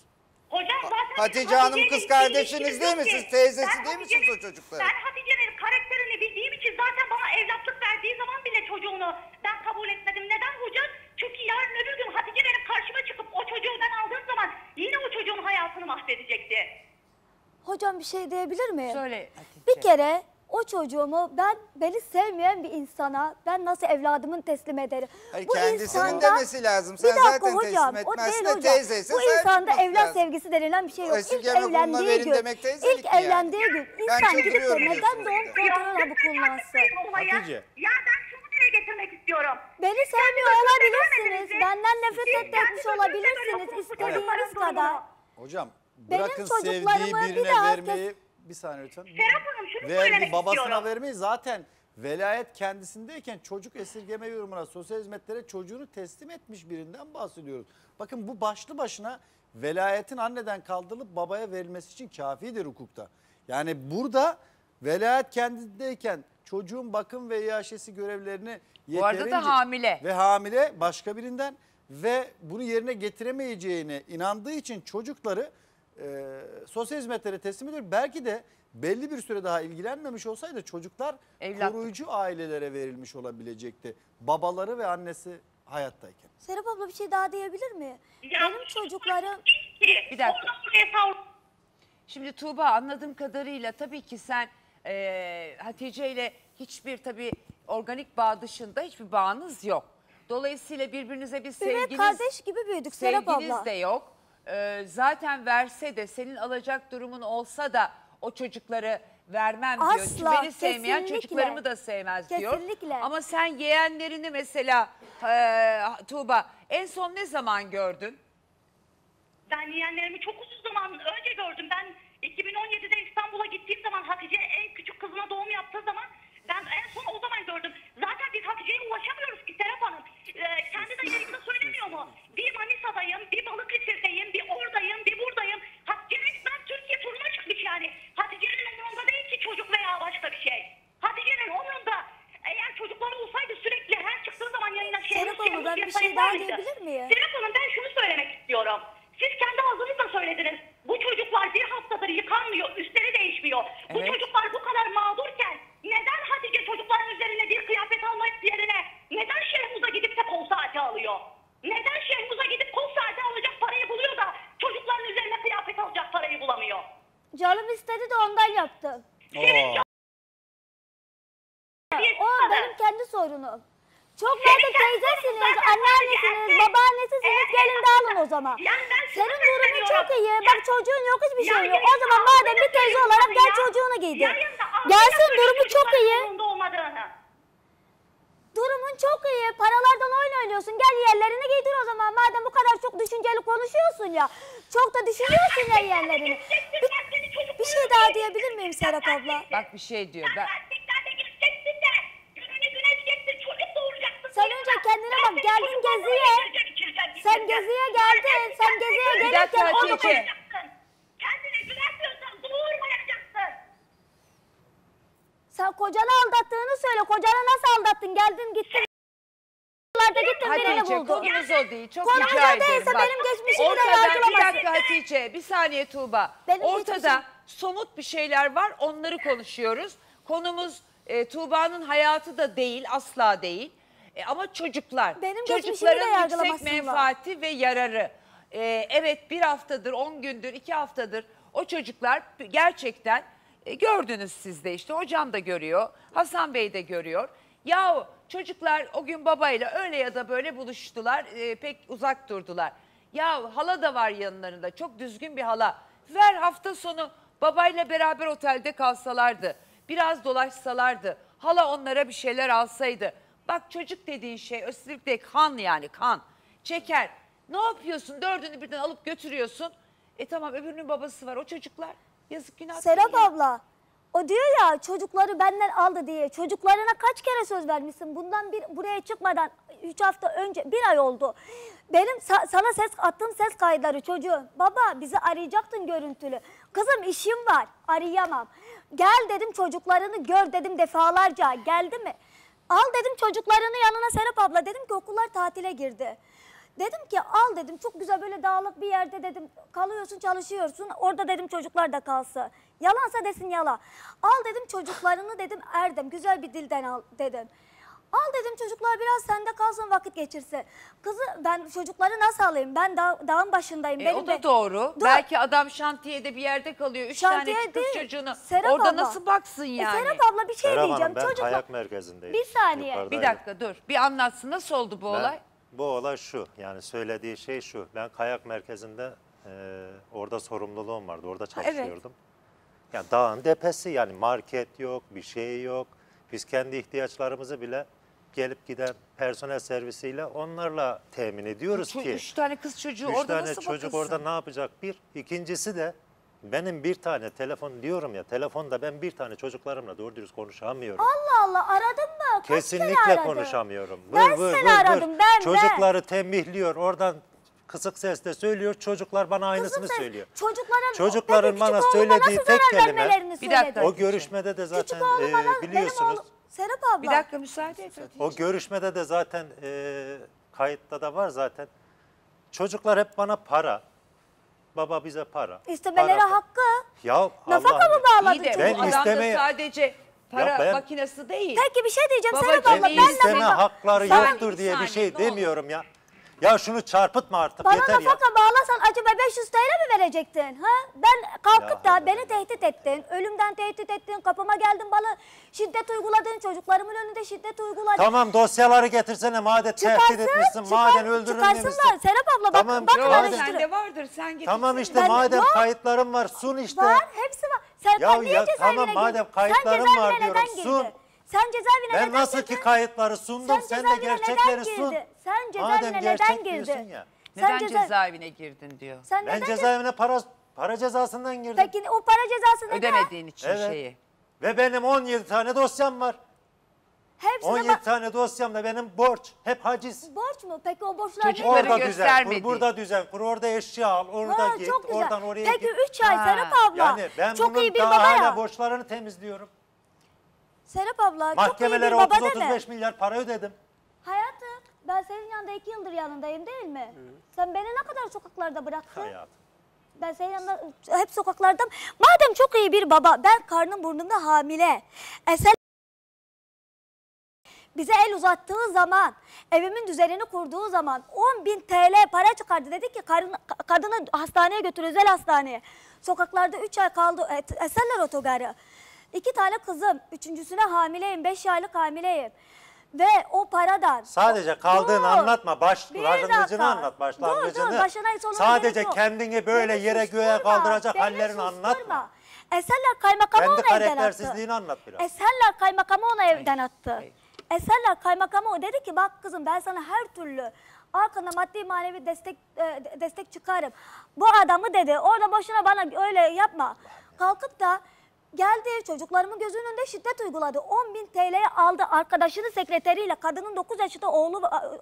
Hocam zaten Hatice Hanım kız kardeşiniz değil mi? Siz teyzesi değil misiniz o çocukları? Ben Hatice'nin karakterini bildiğim için zaten bana evlatlık verdiği zaman bile çocuğunu ben kabul etmedim. Neden hocam? Çünkü yarın öbür gün Hatice benim karşıma çıkıp o çocuğu ben aldığım zaman yine o çocuğun hayatını mahvedecekti. Hocam bir şey diyebilir miyim? Söyle Hatice. Bir kere o çocuğumu ben, beni sevmeyen bir insana ben nasıl evladımın teslim ederim? Hayır, bu kendisinin insanda demesi lazım. Sen zaten teslim etmezsin de teyzeyse. Bu insanda evlat lazım. Sevgisi denilen bir şey yok. İlk evlendiği gün, insan gidip de neden doğum kontrolüne bu kullanması? Hatice. Ya ben şunu dile getirmek istiyorum. Beni sevmiyor olabilirsiniz. Benden nefret etmiş olabilirsiniz. İstediğiniz kadar. Hocam bırakın sevdiği birine vermeyi. Bir saniye lütfen. Serap Hanım şunu söylemek babasına istiyorum. Vermeyi zaten velayet kendisindeyken çocuk esirgeme yorumuna, sosyal hizmetlere çocuğunu teslim etmiş birinden bahsediyoruz. Bakın bu başlı başına velayetin anneden kaldırılıp babaya verilmesi için kafidir hukukta. Yani burada velayet kendisindeyken çocuğun bakım ve iaşesi görevlerini yeterince da hamile. Ve hamile başka birinden ve bunu yerine getiremeyeceğine inandığı için çocukları sosyal hizmetlere teslim ediyor. Belki de belli bir süre daha ilgilenmemiş olsaydı çocuklar koruyucu ailelere verilmiş olabilecekti. Babaları ve annesi hayattayken. Serap abla bir şey daha diyebilir mi? Ya, benim çocuklarım... Bir dakika. Şimdi Tuğba, anladığım kadarıyla tabii ki sen Hatice ile hiçbir tabii organik bağ dışında hiçbir bağınız yok. Dolayısıyla birbirinize bir sevginiz... Evet, kardeş gibi büyüdük Serap abla. Sevginiz de yok. Zaten verse de senin alacak durumun olsa da o çocukları vermem diyor. Asla, beni sevmeyen kesinlikle. Çocuklarımı da sevmez kesinlikle. Diyor. Ama sen yeğenlerini mesela Tuğba en son ne zaman gördün? Ben yeğenlerimi çok uzun zaman önce gördüm. Ben 2017'de İstanbul'a gittiğim zaman Hatice en küçük kızına doğum yaptığı zaman ben en son o zaman gördüm. Zaten biz Hatice'ye ulaşamıyoruz ki Serap Hanım. Kendi de yayında söylemiyor mu? Bir Manisa'dayım, bir Balıkesir'deyim, bir oradayım, bir buradayım. Hatice resmen Türkiye turuna çıkmış yani. Hatice'nin umurunda değil ki çocuk veya başka bir şey. Hatice'nin umurunda eğer çocukları olsaydı sürekli her çıktığı zaman yayına Serap Hanım, ben bir şey daha diyebilir miyim? Serap Hanım, ben şunu söylemek istiyorum. Siz kendi ağzınızla söylediniz. Bu çocuklar bir haftadır yıkanmıyor, üstleri değişmiyor. Evet. Bu çocuklar bu kadar mağdurken neden Hatice çocukların üzerine bir kıyafet almak yerine neden Şehmus'a gidip de kol saati alıyor? Neden Şehmus'a gidip kol saati alacak parayı buluyor da çocukların üzerine kıyafet alacak parayı bulamıyor? Canım istedi de ondan yaptım. O benim kendi sorunum. Çok fazla teyzesiniz, anneannesiniz, babaannesiniz, gelin de alın o zaman. Senin durumun çok iyi, bak çocuğun yok, hiçbir şey yok. O zaman madem bir teyze olarak gel çocuğunu giydir. Gelsin, durumu çok iyi. Durumun çok iyi, paralardan oyun oynuyorsun, gel yerlerini giydir o zaman. Madem bu kadar çok düşünceli konuşuyorsun ya, çok da düşünüyorsun ya yerlerini. Bir şey daha diyebilir miyim Serap abla? Bak bir şey diyor. Sen önce kendine bak, geldin Gezi'ye, sen Gezi'ye geldin, sen Gezi'ye gelirken onu koyacaksın. Kendine güvenmiyorsan doğurmayacaksın. Sen kocanı aldattığını söyle, kocanı nasıl aldattın, geldin gittin. Yıllarda gittin birini buldun. Konumuz o değil, çok rica ederim. Konumuz o değilse benim geçmişimi de yargılamasın. Bir dakika Hatice, bir saniye Tuğba. Ortada somut bir şeyler var, onları konuşuyoruz. Konumuz Tuğba'nın hayatı da değil, asla değil. Ama çocuklar, benim çocukların yüksek menfaati ve yararı. Evet, bir haftadır, 10 gündür, 2 haftadır o çocuklar gerçekten gördünüz siz de, işte hocam da görüyor, Hasan Bey de görüyor. Yahu çocuklar o gün babayla öyle ya da böyle buluştular, pek uzak durdular. Yahu hala da var yanlarında, çok düzgün bir hala. Ver hafta sonu babayla beraber otelde kalsalardı, biraz dolaşsalardı, hala onlara bir şeyler alsaydı. Bak çocuk dediğin şey özellikle kan, yani kan çeker. Ne yapıyorsun? 4'ünü birden alıp götürüyorsun. Tamam, öbürünün babası var. O çocuklar yazık günah. Serap abla, o diyor ya çocukları benden aldı diye. Çocuklarına kaç kere söz vermişsin? Bundan buraya çıkmadan 3 hafta önce, 1 ay oldu. Benim sana attığım ses kayıtları çocuğun. Baba bizi arayacaktın görüntülü. Kızım işim var, arayamam. Gel dedim, çocuklarını gör dedim defalarca. Geldi mi? Al dedim çocuklarını yanına Serap abla, dedim ki okullar tatile girdi. Dedim ki al dedim, çok güzel böyle dağlık bir yerde dedim kalıyorsun, çalışıyorsun orada dedim, çocuklar da kalsın. Yalansa desin yalan. Al dedim çocuklarını dedim Erdem, güzel bir dilden al dedim. Al dedim çocuklar biraz sende kalsın, vakit geçirsin. Kızı ben çocukları nasıl alayım? Ben dağın başındayım. O da doğru. Dur. Belki adam şantiyede bir yerde kalıyor. 3 tane kız çocuğunu. Serap orada abla nasıl baksın yani? Serap abla bir şey Serap diyeceğim. Hanım, ben çocuklar kayak merkezindeyim. Bir saniye. Yukarıdayım. Bir dakika dur. Bir anlatsın, nasıl oldu bu olay? Bu olay şu. Yani söylediği şey şu. Ben kayak merkezinde orada sorumluluğum vardı. Orada çalışıyordum. Evet. Yani dağın depesi, yani market yok, bir şey yok. Biz kendi ihtiyaçlarımızı bile gelip giden personel servisiyle onlarla temin ediyoruz ki. 3 tane kız çocuğu orada nasıl bakılsın? 3 tane çocuk orada ne yapacak? Bir. İkincisi de benim bir tane telefon diyorum ya, telefonda ben bir tane çocuklarımla doğru dürüst konuşamıyorum. Allah Allah, aradın mı? Kaç kesinlikle konuşamıyorum. Ben seni aradım, ben. Çocukları tembihliyor, oradan kısık sesle söylüyor, çocuklar bana aynısını söylüyor. Çocukların bana söylediği tek kelime, bir dakika, o görüşmede de zaten biliyorsunuz. Serap abla. Bir dakika müsaade et. O görüşmede de zaten kayıtta da var zaten. Çocuklar hep bana para. Baba bize para. İstemelere hakkı. Ya nafaka mı bağladın çocuğu? Ben istemeye sadece para makinesi değil. Peki bir şey diyeceğim Serap abla. Ben isteme hakları yoktur diye bir şey demiyorum ya. Ya şunu çarpıtma artık, bana yeter ya. Bana nafaka bağlasan acaba 500 TL mi verecektin? Ha? Ben kalkıp da beni tehdit ettin, ölümden tehdit ettin, kapıma geldin, bana şiddet uyguladın, çocuklarımın önünde şiddet uyguladın. Tamam, dosyaları getirsene, madem tehdit etmişsin, madem öldürün demişsin. Çıkarsınlar Serap abla, tamam, bakın araştırın. Sende vardır, sen getirsin. Tamam işte, ben, madem yok, kayıtlarım var, sun işte. Var, hepsi var. Serkan niye cezaevine girdin? Madem kayıtlarım var diyorum, sun. Sen cezaevine neden girdin? Ben nasıl ki kayıtları sundum, sen de gerçekleri sun. Sen cezaevine neden girdin? Ya. Neden cezaevine girdin diyor. Sen ben cezaevine para cezasından girdim. Peki o para cezasını ödemediğin için şeyi. Ve benim 17 tane dosyam var. Hepsine 17 tane dosyamda benim borç, hep haciz. Borç mu? Peki o borçlar orada göstermedi. Burada düzen kur, orada eşya al, orada git, oradan oraya git. Peki 3 ay Serap abla. Yani ben çok bunun daha hala borçlarını temizliyorum. Serap abla çok iyi bir baba deme. Mahkemelere 30-35 milyar para ödedim. Hayatım ben senin yanında 2 yıldır yanındayım değil mi? Hı. Sen beni ne kadar sokaklarda bıraktın? Hayatım. Ben senin yanında hep sokaklardayım. Madem çok iyi bir baba, ben karnım burnumda hamile. Bize el uzattığı zaman, evimin düzenini kurduğu zaman 10.000 TL para çıkardı. Dedi ki kadını hastaneye götür, özel hastaneye. Sokaklarda 3 ay kaldı Esenler Otogarı. 2 tane kızım, 3.süne hamileyim, 5 aylık hamileyim. Ve o paradan... Sadece kaldığını anlatma, başlangıcını anlat, başlangıcını. Dur, sadece kendini böyle yere göğe kaldıracak hallerini anlatma. Eserler kaymakamı ona evden attı. Kendi karaktersizliğini anlat biraz. Eserler kaymakamı ona evden attı. Eserler kaymakamı dedi ki bak kızım ben sana her türlü arkanda maddi manevi destek çıkarım. Bu adamı dedi orada boşuna bana öyle yapma. Kalkıp da geldi çocuklarımın gözünün önünde şiddet uyguladı. 10.000 TL'ye aldı arkadaşının sekreteriyle. Kadının 9 yaşında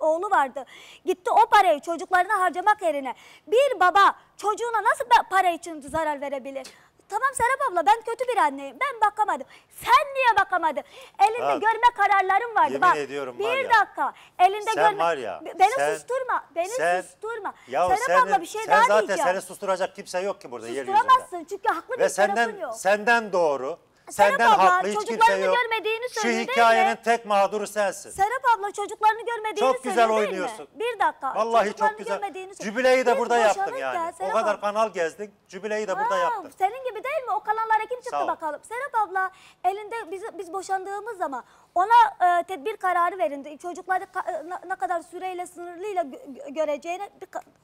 oğlu vardı. Gitti o parayı çocuklarına harcamak yerine. Bir baba çocuğuna nasıl para için zarar verebilir? Tamam Serap abla ben kötü bir anneyim. Ben bakamadım. Sen niye bakamadın? Elinde bak, görme kararların vardı. Bak, ediyorum, bir dakika. Elinde sen görme. Var ya, beni sen, susturma. Beni sen, susturma. Serap abla bir şey daha diyeceğim. Sen zaten seni susturacak kimse yok ki burada yeryüzünde. Susturamazsın çünkü haklı bir tarafın yok. Senden doğru. Serap senden abla, haklı hiç kimse yok. Şu hikayenin tek mağduru sensin. Serap abla çocuklarını görmediğini söyle. Çok güzel oynuyorsun. Bir dakika. Vallahi çok güzel. Jübileyi de burada yaptın yani. O kadar kanal gezdin. Jübileyi de burada yaptın. Senin gibi değil mi? O kanallara kim çıktı bakalım. Serap abla elinde biz boşandığımız zaman ona tedbir kararı verildi. Çocukları ne kadar süreyle sınırlıyla göreceğine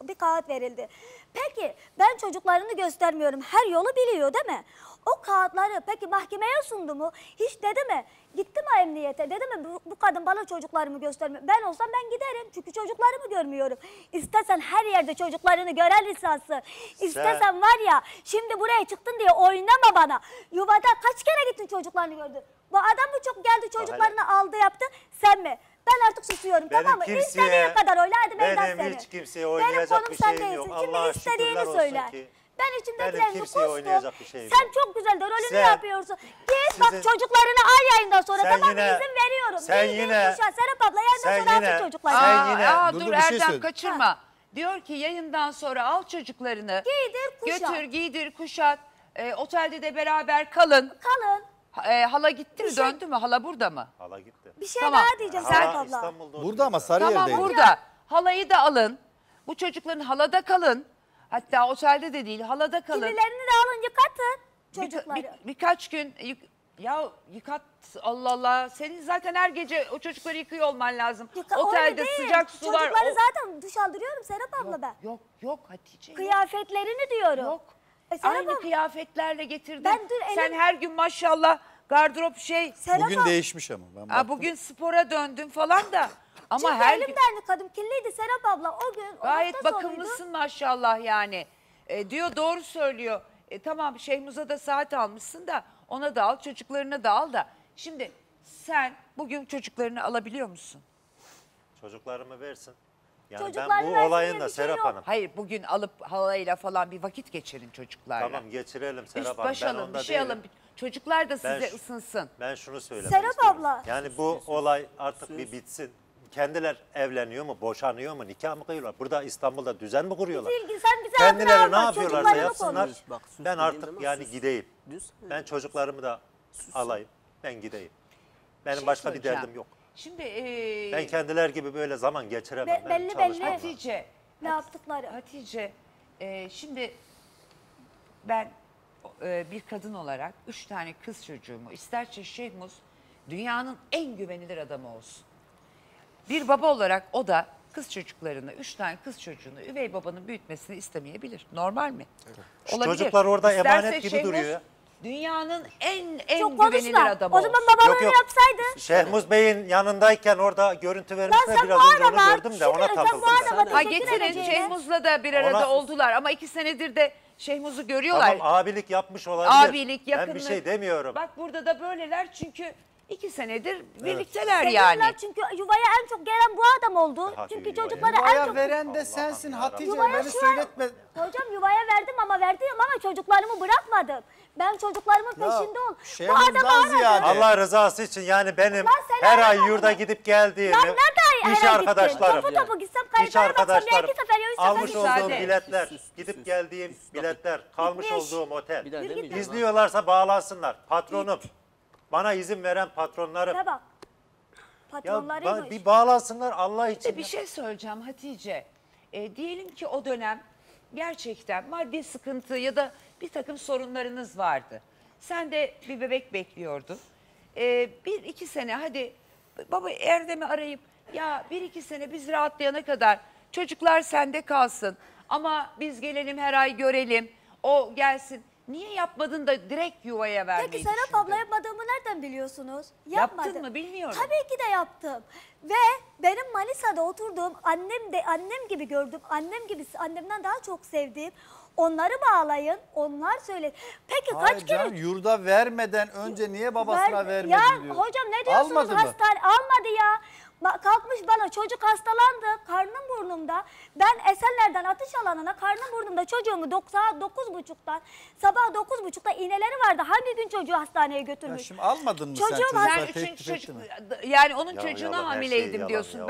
bir kağıt verildi. Peki ben çocuklarını göstermiyorum. Her yolu biliyor değil mi? O kağıtları peki mahkemeye sundu mu? Hiç dedi mi? Gitti mi emniyete? Dedi mi bu kadın bana çocuklarımı göstermiyor. Ben olsam ben giderim. Çünkü çocuklarımı görmüyorum. İstesen her yerde çocuklarını gören lisansı. İstesen var ya şimdi buraya çıktın diye oynama bana. Yuvada kaç kere gittin çocuklarını gördün? Bu adam mı çok geldi çocuklarını aldı yaptı sen mi? Ben artık susuyorum benim tamam mı? İstediğine kadar oyla hadi meydan seni. Benim hiç kimseye oynayacak bir şeyim yok. Allah'a şükürler olsun ki. Ben içimdekilerini kustum. Şey sen çok güzel de rolünü yapıyorsun. Git bak çocuklarını al yayından sonra tamam mı? İzin veriyorum. Sen değil, yine. Serap abla yayından sonra yine, al çocuklarını. Dur Erdem şey kaçırma. Ha. Diyor ki yayından sonra al çocuklarını. Giydir kuşat. Götür giydir kuşat. Otelde de beraber kalın. Kalın. Hala gitti mi döndü mü? Hala burada mı? Hala gitti. Bir şey daha diyeceğim Serap abla. Burada ama Sarıyer'deydi. Tamam burada. Halayı da alın. Bu çocukların halada kalın. Hatta otelde de değil, halada kalın. Kirlilerini de alın, yıkatın çocukları. Birkaç gün, yıkat Allah Allah. Senin zaten her gece o çocukları yıkıyor olman lazım. Otelde sıcak su var. Çocukları zaten duş aldırıyorum Serap abla ben. Yok Hatice. Kıyafetlerini diyorum. Yok. Aynı kıyafetlerle getirdim. Sen her gün maşallah gardırop şey. Bugün değişmiş ama. Bugün spora döndüm falan da. Ama çünkü her gün kadın kirliydi Serap abla o gün. Gayet bakımlısın maşallah yani. Diyor doğru söylüyor. Tamam Şehmus'a da saat almışsın da ona da al çocuklarına da al da. Şimdi sen bugün çocuklarını alabiliyor musun? Çocuklarımı versin. Yani çocuklarını ben bu olayın da Serap Hanım. Hayır bugün alıp halayla falan bir vakit geçirin çocuklarla. Tamam geçirelim Serap Hanım. Üst baş alın bir şey alın. Çocuklar da size ısınsın. Ben şunu söylemek Serap istiyorum. Abla. Yani bu olay artık bir bitsin. Kendiler evleniyor mu, boşanıyor mu, nikah mı kıyıyorlar? Burada İstanbul'da düzen mi kuruyorlar? Kendileri ne yapıyorlarsa yapsınlar. Bak, ben artık yani gideyim. Ben çocuklarımı da alayım. Ben gideyim. Benim başka bir derdim yok. Şimdi ben kendiler gibi böyle zaman geçiremem. Belli. Hatice. Ne yaptıkları? Hatice. Şimdi ben bir kadın olarak 3 tane kız çocuğumu isterse Şehmus dünyanın en güvenilir adamı olsun. Bir baba olarak o da kız çocuklarını, 3 tane kız çocuğunu üvey babanın büyütmesini istemeyebilir. Normal mi? Evet. Çocuklar orada emanet gibi duruyor. Dünyanın en güvenilir adamı olsun. O zaman babaları yapsaydı. Şehmus Bey'in yanındayken orada görüntü vermişse biraz önce onu gördüm de ona takıldım. Getirin Şehmus'la da bir arada oldular ama 2 senedir de Şehmus'u görüyorlar. Tamam abilik yapmış olabilir. Abilik, yakınlık. Ben bir şey demiyorum. Bak burada da böyleler çünkü... 2 senedir birlikteler yani. Çünkü yuvaya en çok gelen bu adam oldu. Hadi çünkü çocuklara en çok... veren de sensin Hatice. Beni söyletme. Hocam yuvaya verdim ama çocuklarımı bırakmadım. Ben çocuklarımın peşinde ol. Bu adamı aradım. Yani. Allah rızası için yani benim her ay yurda gidip geldiğimi... Ya nerede iş arkadaşlarım. Topu gitsem kayıtlara baksam bir 2 sefer ya 3 sefer. Almış olduğum biletler, gidip geldiğim biletler, kalmış olduğum otel. İzliyorlarsa bağlansınlar. Patronum. Bana izin veren patronlarım. Patronlarıymış. Bir bağlansınlar Allah için. Bir şey söyleyeceğim Hatice. Diyelim ki o dönem gerçekten maddi sıkıntı ya da bir takım sorunlarınız vardı. Sen de bir bebek bekliyordun. 1-2 sene hadi baba Erdem'i arayıp ya 1-2 sene biz rahatlayana kadar çocuklar sende kalsın ama biz gelelim her ay görelim o gelsin. Niye yapmadın da direkt yuvaya vermeyi düşündün? Peki Serap abla yapmadığımı nereden biliyorsunuz? Yapmadım. Yaptın mı bilmiyorum. Tabii ki de yaptım. Ve benim Manisa'da oturduğum annem gibi gördüm. Annemden daha çok sevdiğim. Onları bağlayın, onlar söyler. Peki hayır kaç kere... Yurda vermeden önce niye babasına vermedin ya, diyor. Hocam ne diyorsunuz? Almadı hastane? Almadı ya. Kalkmış bana çocuk hastalandı, karnım burnumda. Ben Esenler'den atış alanına karnım burnumda çocuğumu sabah 9.30'da iğneleri vardı. Hangi gün çocuğu hastaneye götürmüş? Ya şimdi almadın mı sen? Yani onun ya, çocuğuna yalan, hamileydim şey, yalan, diyorsun.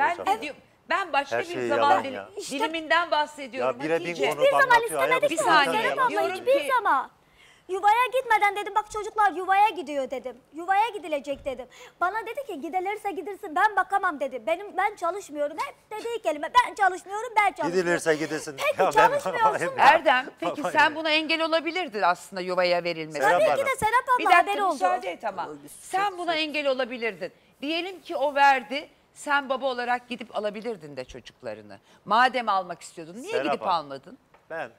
Ben başka her bir zaman diliminden bahsediyorum. Ya, hiçbir zaman istemedik. Bir saniye. Hiçbir zaman. Yuvaya gitmeden dedim bak çocuklar yuvaya gidiyor dedim. Yuvaya gidilecek dedim. Bana dedi ki gidelirse gidilsin ben bakamam dedi. Ben çalışmıyorum. Hep dediği kelime ben çalışmıyorum. Gidilirse gidilsin. Peki ya, çalışmıyorsun. Erdem peki sen buna engel olabilirdin aslında yuvaya verilmesi. Tabii ki de Serap abla haberi oldu. Bir dakika müsaade et ama. Sen buna engel olabilirdin. Diyelim ki o verdi. Sen baba olarak gidip alabilirdin de çocuklarını. Madem almak istiyordun niye Serap gidip almadın? Ben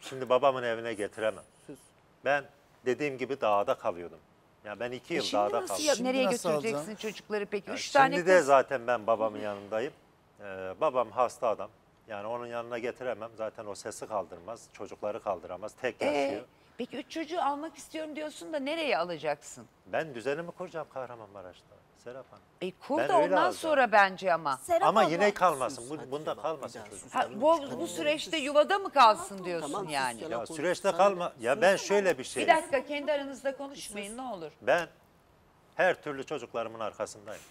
şimdi babamın evine getiremem. Ben dediğim gibi dağda kalıyordum. Ya ben 2 yıl dağda kaldım. Nereye götüreceksin alacağım çocukları peki? 3 tane şimdi de zaten ben babamın yanındayım. Babam hasta adam. Yani onun yanına getiremem. Zaten o sesi kaldırmaz. Çocukları kaldıramaz. Tek yaşıyor. Peki 3 çocuğu almak istiyorum diyorsun da nereye alacaksın? Ben düzenimi kuracağım Kahramanmaraş'ta. Serap Hanım. Kur da ondan sonra bence ama. Serap ama yine kalmasın. Bunda kalmasın çocuk. Bu süreçte yuvada mı kalsın diyorsun tamam, yani? Ya süreçte kalma. Ya ben şöyle bir şey. Bir dakika kendi aranızda konuşmayın ne olur. Ben her türlü çocuklarımın arkasındayım.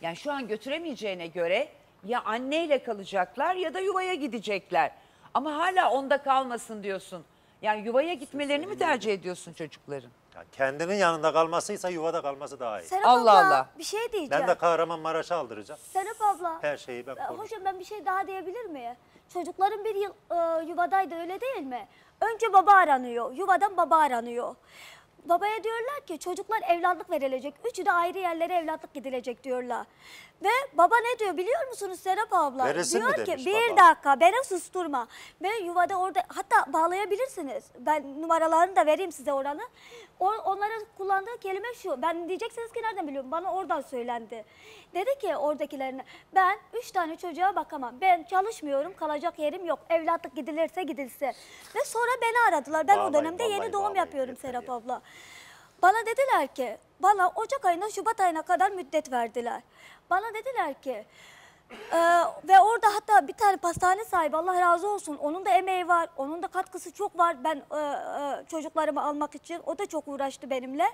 Yani şu an götüremeyeceğine göre ya anneyle kalacaklar ya da yuvaya gidecekler. Ama hala onda kalmasın diyorsun. Yani yuvaya gitmelerini mi tercih ediyorsun çocukların? Kendinin yanında kalmasıysa yuvada kalması daha iyi. Serap abla, bir şey diyeceğim. Ben de Kahramanmaraş'a aldıracağım. Serap abla. Her şeyi ben korurum. Hocam ben bir şey daha diyebilir miyim? Çocukların 1 yıl yuvadaydı öyle değil mi? Önce baba aranıyor. Yuvadan baba aranıyor. Babaya diyorlar ki çocuklar evlatlık verilecek. 3'ü de ayrı yerlere evlatlık gidilecek diyorlar. Ve baba ne diyor biliyor musunuz Serap abla? Veresin diyor ki bir dakika beni susturma. Ben yuvada orada hatta bağlayabilirsiniz. Ben numaralarını da vereyim size oranı. Onların kullandığı kelime şu. Ben diyeceksiniz ki nereden biliyorum? Bana oradan söylendi. Dedi ki oradakilerine ben 3 tane çocuğa bakamam. Ben çalışmıyorum kalacak yerim yok. Evlatlık gidilirse gidilse. Ve sonra beni aradılar. Ben o dönemde yeni doğum yapıyorum Serap abla. Bana dediler ki, bana Ocak ayına Şubat ayına kadar müddet verdiler. Bana dediler ki ve orada hatta bir tane pastane sahibi Allah razı olsun onun da emeği var, onun da katkısı çok var ben çocuklarımı almak için. O da çok uğraştı benimle.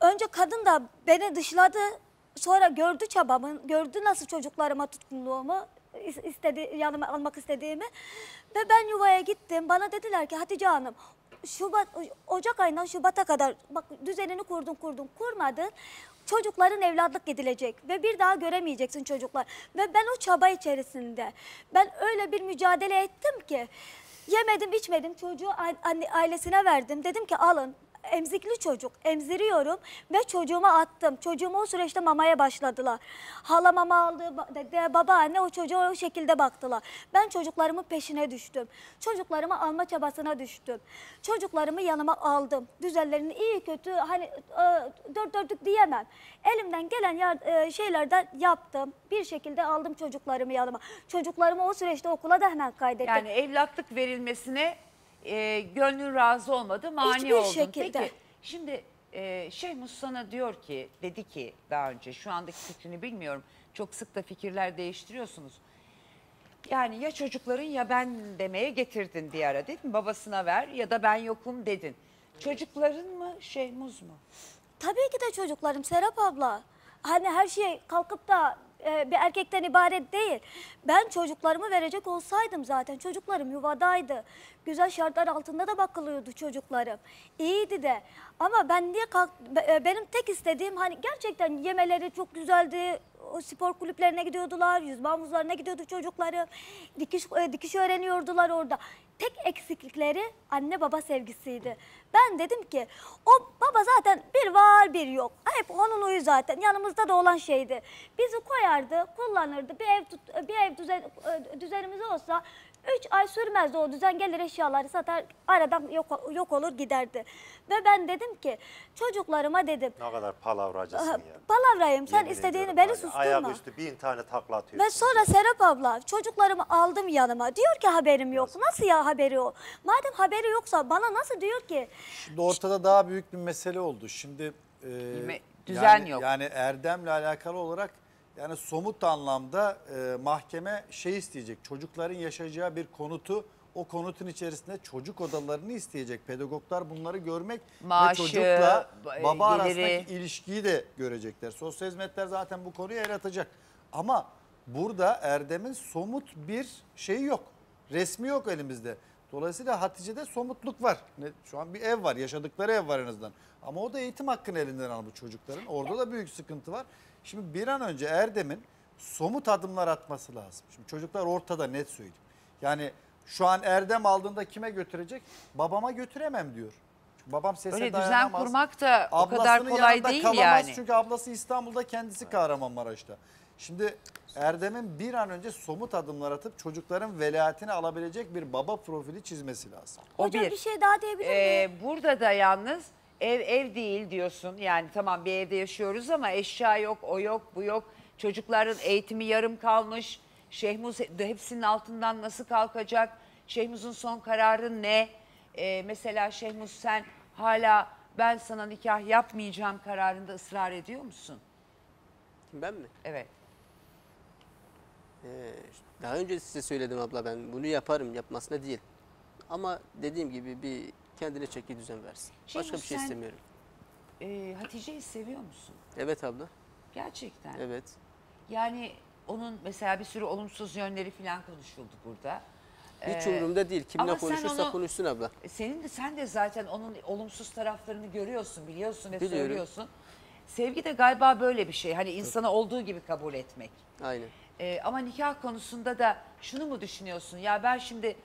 Önce kadın da beni dışladı, sonra gördü çabamı, gördü nasıl çocuklarıma tutkunluğumu. Yanıma almak istediğimi ve ben yuvaya gittim. Bana dediler ki Hatice Hanım Ocak ayından Şubat'a kadar bak düzenini kurmadın. Çocukların evlatlık gidilecek ve bir daha göremeyeceksin çocuklar. Ve ben o çaba içerisinde öyle bir mücadele ettim ki yemedim içmedim çocuğu ailesine verdim. Dedim ki alın. Emzikli çocuk, emziriyorum ve çocuğuma attım. Çocuğumu o süreçte mamaya başladılar. Hala mama aldı, babaanne o çocuğa o şekilde baktılar. Ben çocuklarımın peşine düştüm. Çocuklarımı alma çabasına düştüm. Çocuklarımı yanıma aldım. Düzenlerini iyi kötü, hani dört dörtlük diyemem. Elimden gelen şeylerden yaptım. Bir şekilde aldım çocuklarımı yanıma. Çocuklarımı o süreçte okula da hemen kaydettim. Yani evlatlık verilmesine... gönlün razı olmadı, mani oldun. Şekilde. Peki, şimdi Şehmus sana diyor ki, dedi ki daha önce, şu andaki fikrini bilmiyorum, çok sık da fikirler değiştiriyorsunuz. Yani ya çocukların ya ben demeye getirdin diye ara değil mi? Babasına ver ya da ben yokum dedin. Çocukların mı, Şehmus mu? Tabii ki de çocuklarım Serap abla. Hani her şey kalkıp da bir erkekten ibaret değil. Ben çocuklarımı verecek olsaydım zaten çocuklarım yuvadaydı. Güzel şartlar altında da bakılıyordu çocuklarım. İyiydi de. Ama ben niye benim tek istediğim hani gerçekten yemeleri çok güzeldi. O spor kulüplerine gidiyordular, yüzme havuzlarına gidiyordu çocuklarım. Dikiş öğreniyordular orada. tek eksiklikleri anne baba sevgisiydi. Ben dedim ki o baba zaten bir var bir yok. Hep onun uyu zaten. Yanımızda da olan şeydi. Bizi koyardı, kullanırdı. Bir ev düzenimiz olsa 3 ay sürmezdi o düzen, gelir eşyaları satar, aradan yok olur giderdi. Ve ben dedim ki çocuklarıma dedim. Ne kadar palavracısın ya. Palavrayım, sen istediğini beni susturma. Ayaküstü 1000 tane takla atıyorsun. Ve sonra Serap abla çocuklarımı aldım yanıma. Diyor ki haberim yok. Nasıl ya haberi o? Madem haberi yoksa bana nasıl diyor ki? Şimdi ortada daha büyük bir mesele oldu. Şimdi düzen yok. Yani Erdem'le alakalı olarak... Yani somut anlamda mahkeme şey isteyecek, çocukların yaşayacağı bir konutu, o konutun içerisinde çocuk odalarını isteyecek. Pedagoglar bunları görmek, maaşı, ve çocukla baba geliri, arasındaki ilişkiyi de görecekler. Sosyal hizmetler zaten bu konuyu el atacak. Ama burada Erdem'in somut bir şeyi yok, resmi yok elimizde. Dolayısıyla Hatice'de somutluk var. Şu an bir ev var, yaşadıkları ev var en azından. Ama o da eğitim hakkını elinden aldı çocukların. Orada da büyük sıkıntı var. Şimdi bir an önce Erdem'in somut adımlar atması lazım. Şimdi çocuklar ortada, net söyleyeyim. Yani şu an Erdem aldığında kime götürecek? Babama götüremem diyor. Çünkü babam sese öyle dayanamaz. Öyle düzen kurmak da o kadar kolay değil yani. Çünkü ablası İstanbul'da, kendisi Kahramanmaraş'ta. Şimdi Erdem'in bir an önce somut adımlar atıp çocukların velayetini alabilecek bir baba profili çizmesi lazım. Hocam bir şey daha diyebilir miyim? Burada da yalnız ev değil diyorsun. Yani tamam bir evde yaşıyoruz ama eşya yok, o yok, bu yok. Çocukların eğitimi yarım kalmış. Şehmus hepsinin altından nasıl kalkacak? Şehmus'un son kararı ne? Mesela Şehmus, sen hala ben sana nikah yapmayacağım kararında ısrar ediyor musun? Ben mi? Evet. Daha önce size söyledim abla, ben bunu yaparım, yapmasına değil. Ama dediğim gibi bir kendine çeki düzen versin. Başka bir şey istemiyorum. Hatice'yi seviyor musun? Evet abla. Gerçekten? Evet. Yani onun mesela bir sürü olumsuz yönleri falan konuşuldu burada. Hiç umurumda değil. Kimle konuşursa konuşsun abla. Sen de zaten onun olumsuz taraflarını görüyorsun, biliyorsun ve söylüyorsun. Sevgi de galiba böyle bir şey. Hani insana olduğu gibi kabul etmek. Aynen. Ama nikah konusunda da şunu mu düşünüyorsun? Ya ben şimdi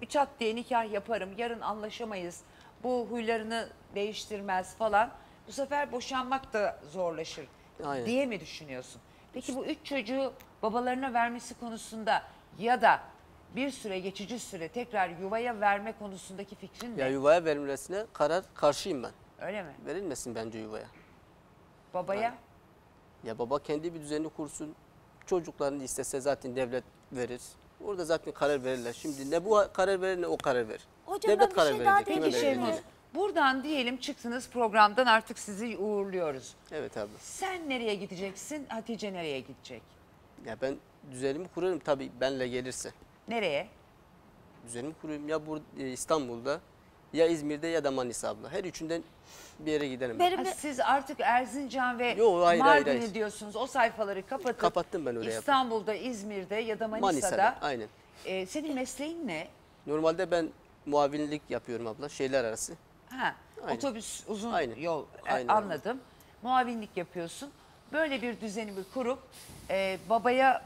bir çat diye nikah yaparım, yarın anlaşamayız, bu huylarını değiştirmez falan. Bu sefer boşanmak da zorlaşır. Aynen. Diye mi düşünüyorsun? Peki bu 3 çocuğu babalarına vermesi konusunda ya da bir süre, geçici süre tekrar yuvaya verme konusundaki fikrin ne? Ya yuvaya verilmesine karşıyım ben. Öyle mi? Verilmesin bence yuvaya. Babaya? Aynen. Ya baba kendi bir düzenini kursun. Çocuklarını istese zaten devlet verir. Orada zaten karar verirler. Şimdi ne bu karar verir ne o karar verir. Hocam devlet karar verecek. Peki Şehmus, buradan diyelim çıktınız programdan, artık sizi uğurluyoruz. Evet abla. Sen nereye gideceksin? Hatice nereye gidecek? Ya ben düzenimi kurarım tabii, benle gelirse. Nereye? Düzenimi kurayım ya İstanbul'da, ya İzmir'de ya da Manisa abla. Her üçünden bir yere gidelim. Siz artık Erzincan ve Mardin'i diyorsunuz. O sayfaları kapattım ben oraya. İstanbul'da, İzmir'de ya da Manisa'da. Aynen. Senin mesleğin ne? Normalde ben muavinlik yapıyorum abla. Şehirler arası. Ha, aynen. Otobüs uzun yol. Aynen. Anladım. Aynen. Muavinlik yapıyorsun. Böyle bir düzenimi kurup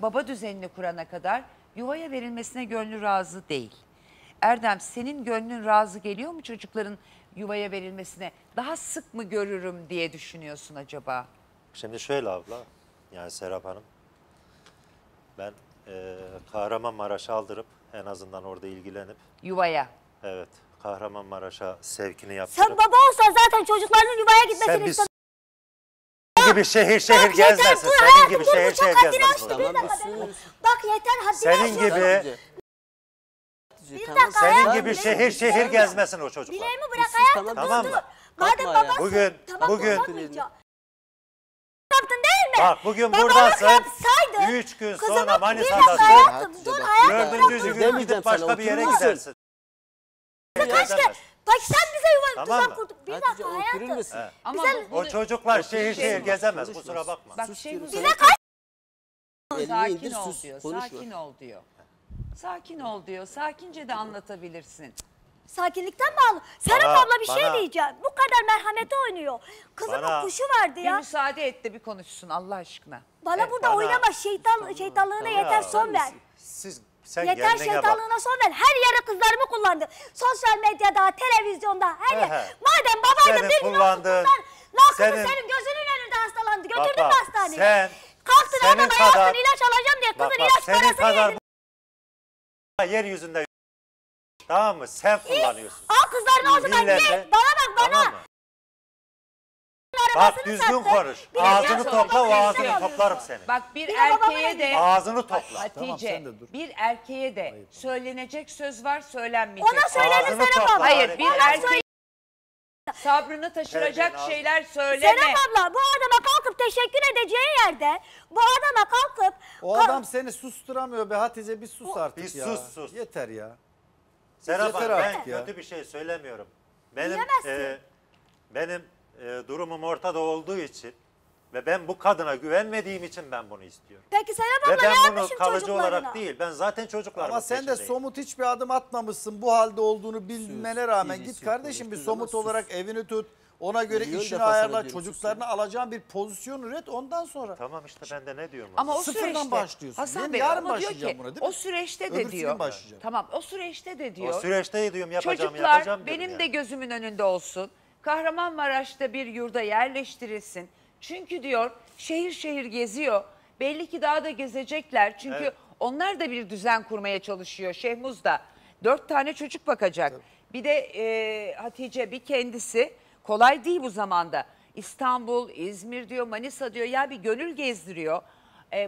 baba düzenini kurana kadar yuvaya verilmesine gönlü razı değil. Erdem, senin gönlün razı geliyor mu çocukların yuvaya verilmesine? Daha sık mı görürüm diye düşünüyorsun acaba? Şimdi şöyle abla, yani Serap Hanım, ben Kahramanmaraş'a aldırıp en azından orada ilgilenip... Yuvaya. Evet, Kahramanmaraş'a sevkini yaptırıp... Sen baba olsan zaten çocuklarının yuvaya gitmesini istemezsin. Gibi şehir gezmezsin, senin gibi şehir gezmezsin. Bak yeter, haddini aşıyorsun. Senin gibi... Senin gibi şehir gezmesin o çocuklar. Bileğimi bırak, ayakta durdu. Madem babasın, bugün yaptın değil mi? Bak bugün buradasın, 3 gün sonra Manisa'dasın, 4. gün gidip başka bir yere gidersin. Bak sen bize yuvan kurduk, bir dakika hayatım. O çocuklar şehir gezemez, kusura bakma. Bize kaç... Sakin ol diyor, sakin ol diyor. Sakin ol diyor. Sakince de anlatabilirsin. Sakinlikten bağlı. Serap abla bir şey diyeceğim. Bu kadar merhamete oynuyor. Kızımın kuşu vardı ya. Bir müsaade et de bir konuşsun Allah aşkına. Bana burada oynama, şeytanlığına yeter, son ver. Siz Sen yeter şeytanlığına son ver. Her yere kızlarımı kullandı. Sosyal medyada, televizyonda, her yer. Madem babaydı bir gün olsun bunlar. Senin gözünün önünde hastalandı. Götürdüm hastaneye. Sen, kalktın oradan hayatını ilaç alacağım diye kızın ilaç parasını yedin. Yeryüzünde yok. Tamam mı? Sen kullanıyorsun. Al kızlarını o zaman ye. Bana bak bana. Bak düzgün konuş. Ağzını topla, o ağzını toplarım seni. Bak bir erkeğe de ağzını topla. Hatice, bir erkeğe de söylenecek söz var, söylenmeyecek. Ona söylenir Serap abla. Hayır, bir erkeğe sabrını taşıracak şeyler söyleme. Serap abla, bu adama kalkıp teşekkür edeceği yerde, bu adama kalkıp... O adam seni susturamıyor be Hatice, bir sus artık ya. Bir sus, sus. Yeter ya. Serap abla, ben kötü bir şey söylemiyorum. Benim durumum ortada olduğu için ve ben bu kadına güvenmediğim için ben bunu istiyorum. Peki Serap abla, ben bunu kalıcı olarak değil, ben zaten çocuklarımın ama sen de somut hiçbir adım atmamışsın bu halde olduğunu bilmene rağmen. Git kardeşim bir somut olarak evini tut. Ona göre işini ayarla, çocuklarını alacağın bir pozisyon üret, ondan sonra. Tamam işte ben de ne diyorum? Ama o süreçte başlıyorsun. Hasan Bey ama diyor ki buna, o süreçte de diyor. Tamam o süreçte de diyor. O süreçte de diyorum yapacağım yapacağım. Çocuklar benim de gözümün önünde olsun. Kahramanmaraş'ta bir yurda yerleştirilsin. Çünkü diyor şehir şehir geziyor. Belli ki daha da gezecekler. Çünkü evet, onlar da bir düzen kurmaya çalışıyor. Şehmus da 4 tane çocuk bakacak. Evet. Bir de Hatice bir kendisi. Kolay değil bu zamanda. İstanbul, İzmir diyor, Manisa diyor. Ya bir gönül gezdiriyor.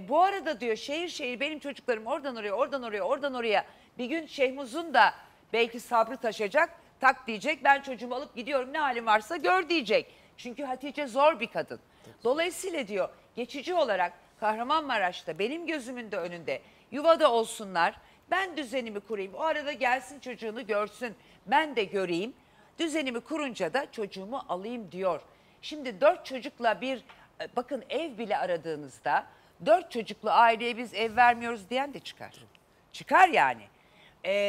Bu arada diyor şehir şehir benim çocuklarım oradan oraya, oradan oraya, oradan oraya. Bir gün Şehmus'un da belki sabrı taşacak. Tak diyecek, ben çocuğumu alıp gidiyorum, ne halim varsa gör diyecek. Çünkü Hatice zor bir kadın. Dolayısıyla diyor geçici olarak Kahramanmaraş'ta benim gözümün de önünde yuvada olsunlar. Ben düzenimi kurayım. O arada gelsin çocuğunu görsün. Ben de göreyim. Düzenimi kurunca da çocuğumu alayım diyor. Şimdi 4 çocukla bir bakın ev bile aradığınızda 4 çocuklu aileye biz ev vermiyoruz diyen de çıkar. Çıkar yani.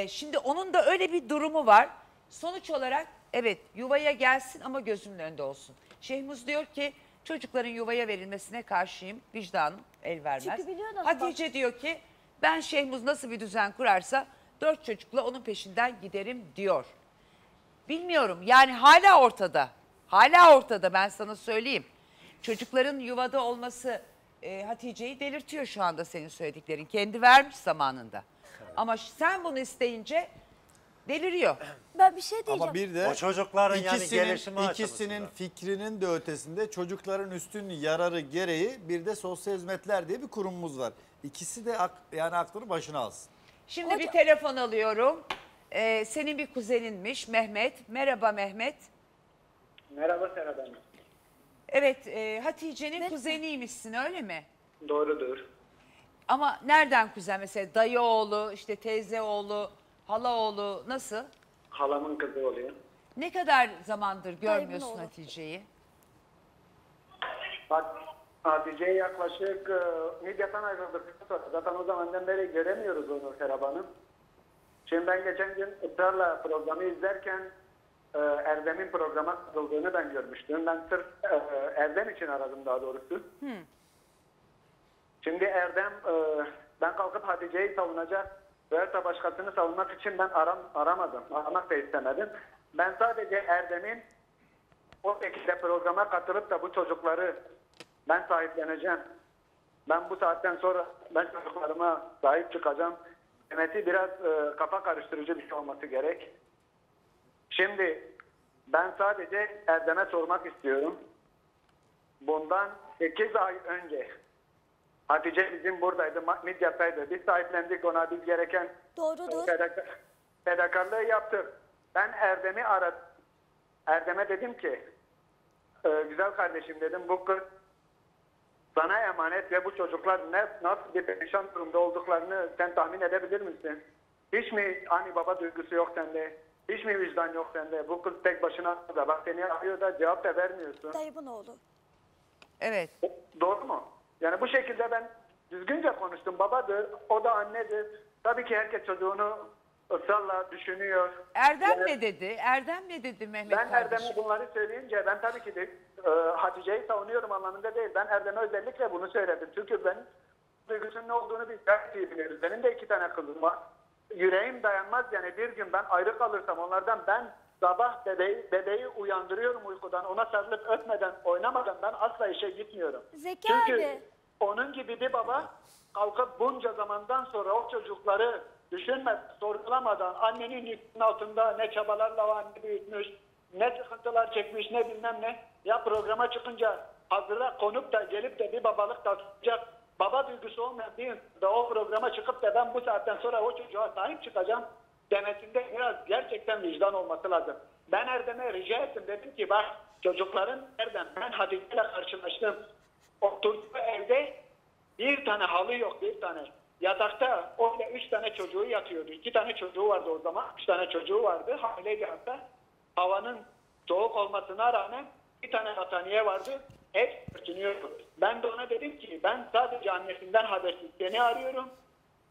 Şimdi onun da öyle bir durumu var. Sonuç olarak evet yuvaya gelsin ama gözümün önünde olsun. Şehmus diyor ki çocukların yuvaya verilmesine karşıyım, vicdanım el vermez. Hatice diyor ki ben Şehmus nasıl bir düzen kurarsa 4 çocukla onun peşinden giderim diyor. Bilmiyorum yani hala ortada. Hala ortada ben sana söyleyeyim. Çocukların yuvada olması Hatice'yi delirtiyor şu anda senin söylediklerin. Kendi vermiş zamanında. Ama sen bunu isteyince... deliriyor. Ben bir şey diyeceğim. Ama bir de o çocukların ikisinin fikrinin de ötesinde çocukların üstün yararı gereği bir de sosyal hizmetler diye bir kurumumuz var. İkisi de yani aklını başına alsın. Şimdi bir telefon alıyorum. Senin bir kuzeninmiş Mehmet. Merhaba Mehmet. Merhaba Serap Hanım. Evet Hatice'nin kuzeniymişsin öyle mi? Doğrudur. Ama nereden kuzen? Mesela dayı oğlu, işte teyze oğlu, hala oğlu nasıl? Halamın kızı oluyor. Ne kadar zamandır görmüyorsun Hatice'yi? Bak Hatice'yi yaklaşık Midyat'tan ayrıldık. Zaten o zamandan beri göremiyoruz onu Serap Hanım. Şimdi ben geçen gün ısrarla programı izlerken Erdem'in programa katıldığını ben görmüştüm. Ben sırf Erdem için aradım daha doğrusu. Hmm. Şimdi Erdem ben kalkıp Hatice'yi savunacak veyahut da başkasını savunmak için ben aramadım. Aramak da istemedim. Ben sadece Erdem'in o şekilde programa katılıp da bu çocukları ben sahipleneceğim. Ben bu saatten sonra ben çocuklarıma sahip çıkacağım. Demesi biraz kafa karıştırıcı bir şey olması gerek. Şimdi ben sadece Erdem'e sormak istiyorum. Bundan 8 ay önce Hatice bizim buradaydı, Midyat'taydı. Biz sahiplendik ona, biz gereken fedakarlığı yaptık. Ben Erdem'i aradım. Erdem'e dedim ki, güzel kardeşim dedim, bu kız sana emanet ve bu çocuklar nasıl bir perişan durumda olduklarını sen tahmin edebilir misin? Hiç mi anne baba duygusu yok sende? Hiç mi vicdan yok sende? Bu kız tek başına da bak seni arıyor da cevap da vermiyorsun. Dayıbın oğlu. Evet. Doğru mu? Yani bu şekilde ben düzgünce konuştum. Babadır, o da annedir. Tabii ki herkes çocuğunu ısrarla düşünüyor. Erdem yani, ne dedi? Erdem ne dedi Mehmet Ben kardeşim? Erdem'e bunları söyleyince ben tabii ki de Hatice'yi savunuyorum anlamında değil. Ben Erdem'e özellikle bunu söyledim. Çünkü ben duygusunun ne olduğunu biz gayet iyi biliriz. Benim de 2 tane kızım var. Yüreğim dayanmaz yani, bir gün ben ayrı kalırsam onlardan, ben sabah bebeği uyandırıyorum uykudan. Ona sarılıp öpmeden, oynamadan ben asla işe gitmiyorum. Zeki abi. Çünkü onun gibi bir baba kalkıp bunca zamandan sonra o çocukları düşünmeden, sorgulamadan, annenin yükünün altında ne çabalarla o anne büyütmüş, ne sıkıntılar çekmiş, ne bilmem ne. Ya programa çıkınca hazırla konup da gelip de bir babalık takacak baba duygusu olmayan bir da o programa çıkıp da ben bu saatten sonra o çocuğa sahip çıkacağım demesinde biraz gerçekten vicdan olması lazım. Ben Erdem'e rica ettim, dedim ki bak çocukların, Erdem ben Hatice'yle karşılaştım. Oturduğu evde 1 tane halı yok, 1 tane. Yatakta orada 3 tane çocuğu yatıyordu. 2 tane çocuğu vardı o zaman. 3 tane çocuğu vardı. Hamileydi hatta. Havanın soğuk olmasına rağmen 1 tane battaniye vardı. Hep örtünüyordu. Ben de ona dedim ki ben sadece annesinden habersiz seni arıyorum.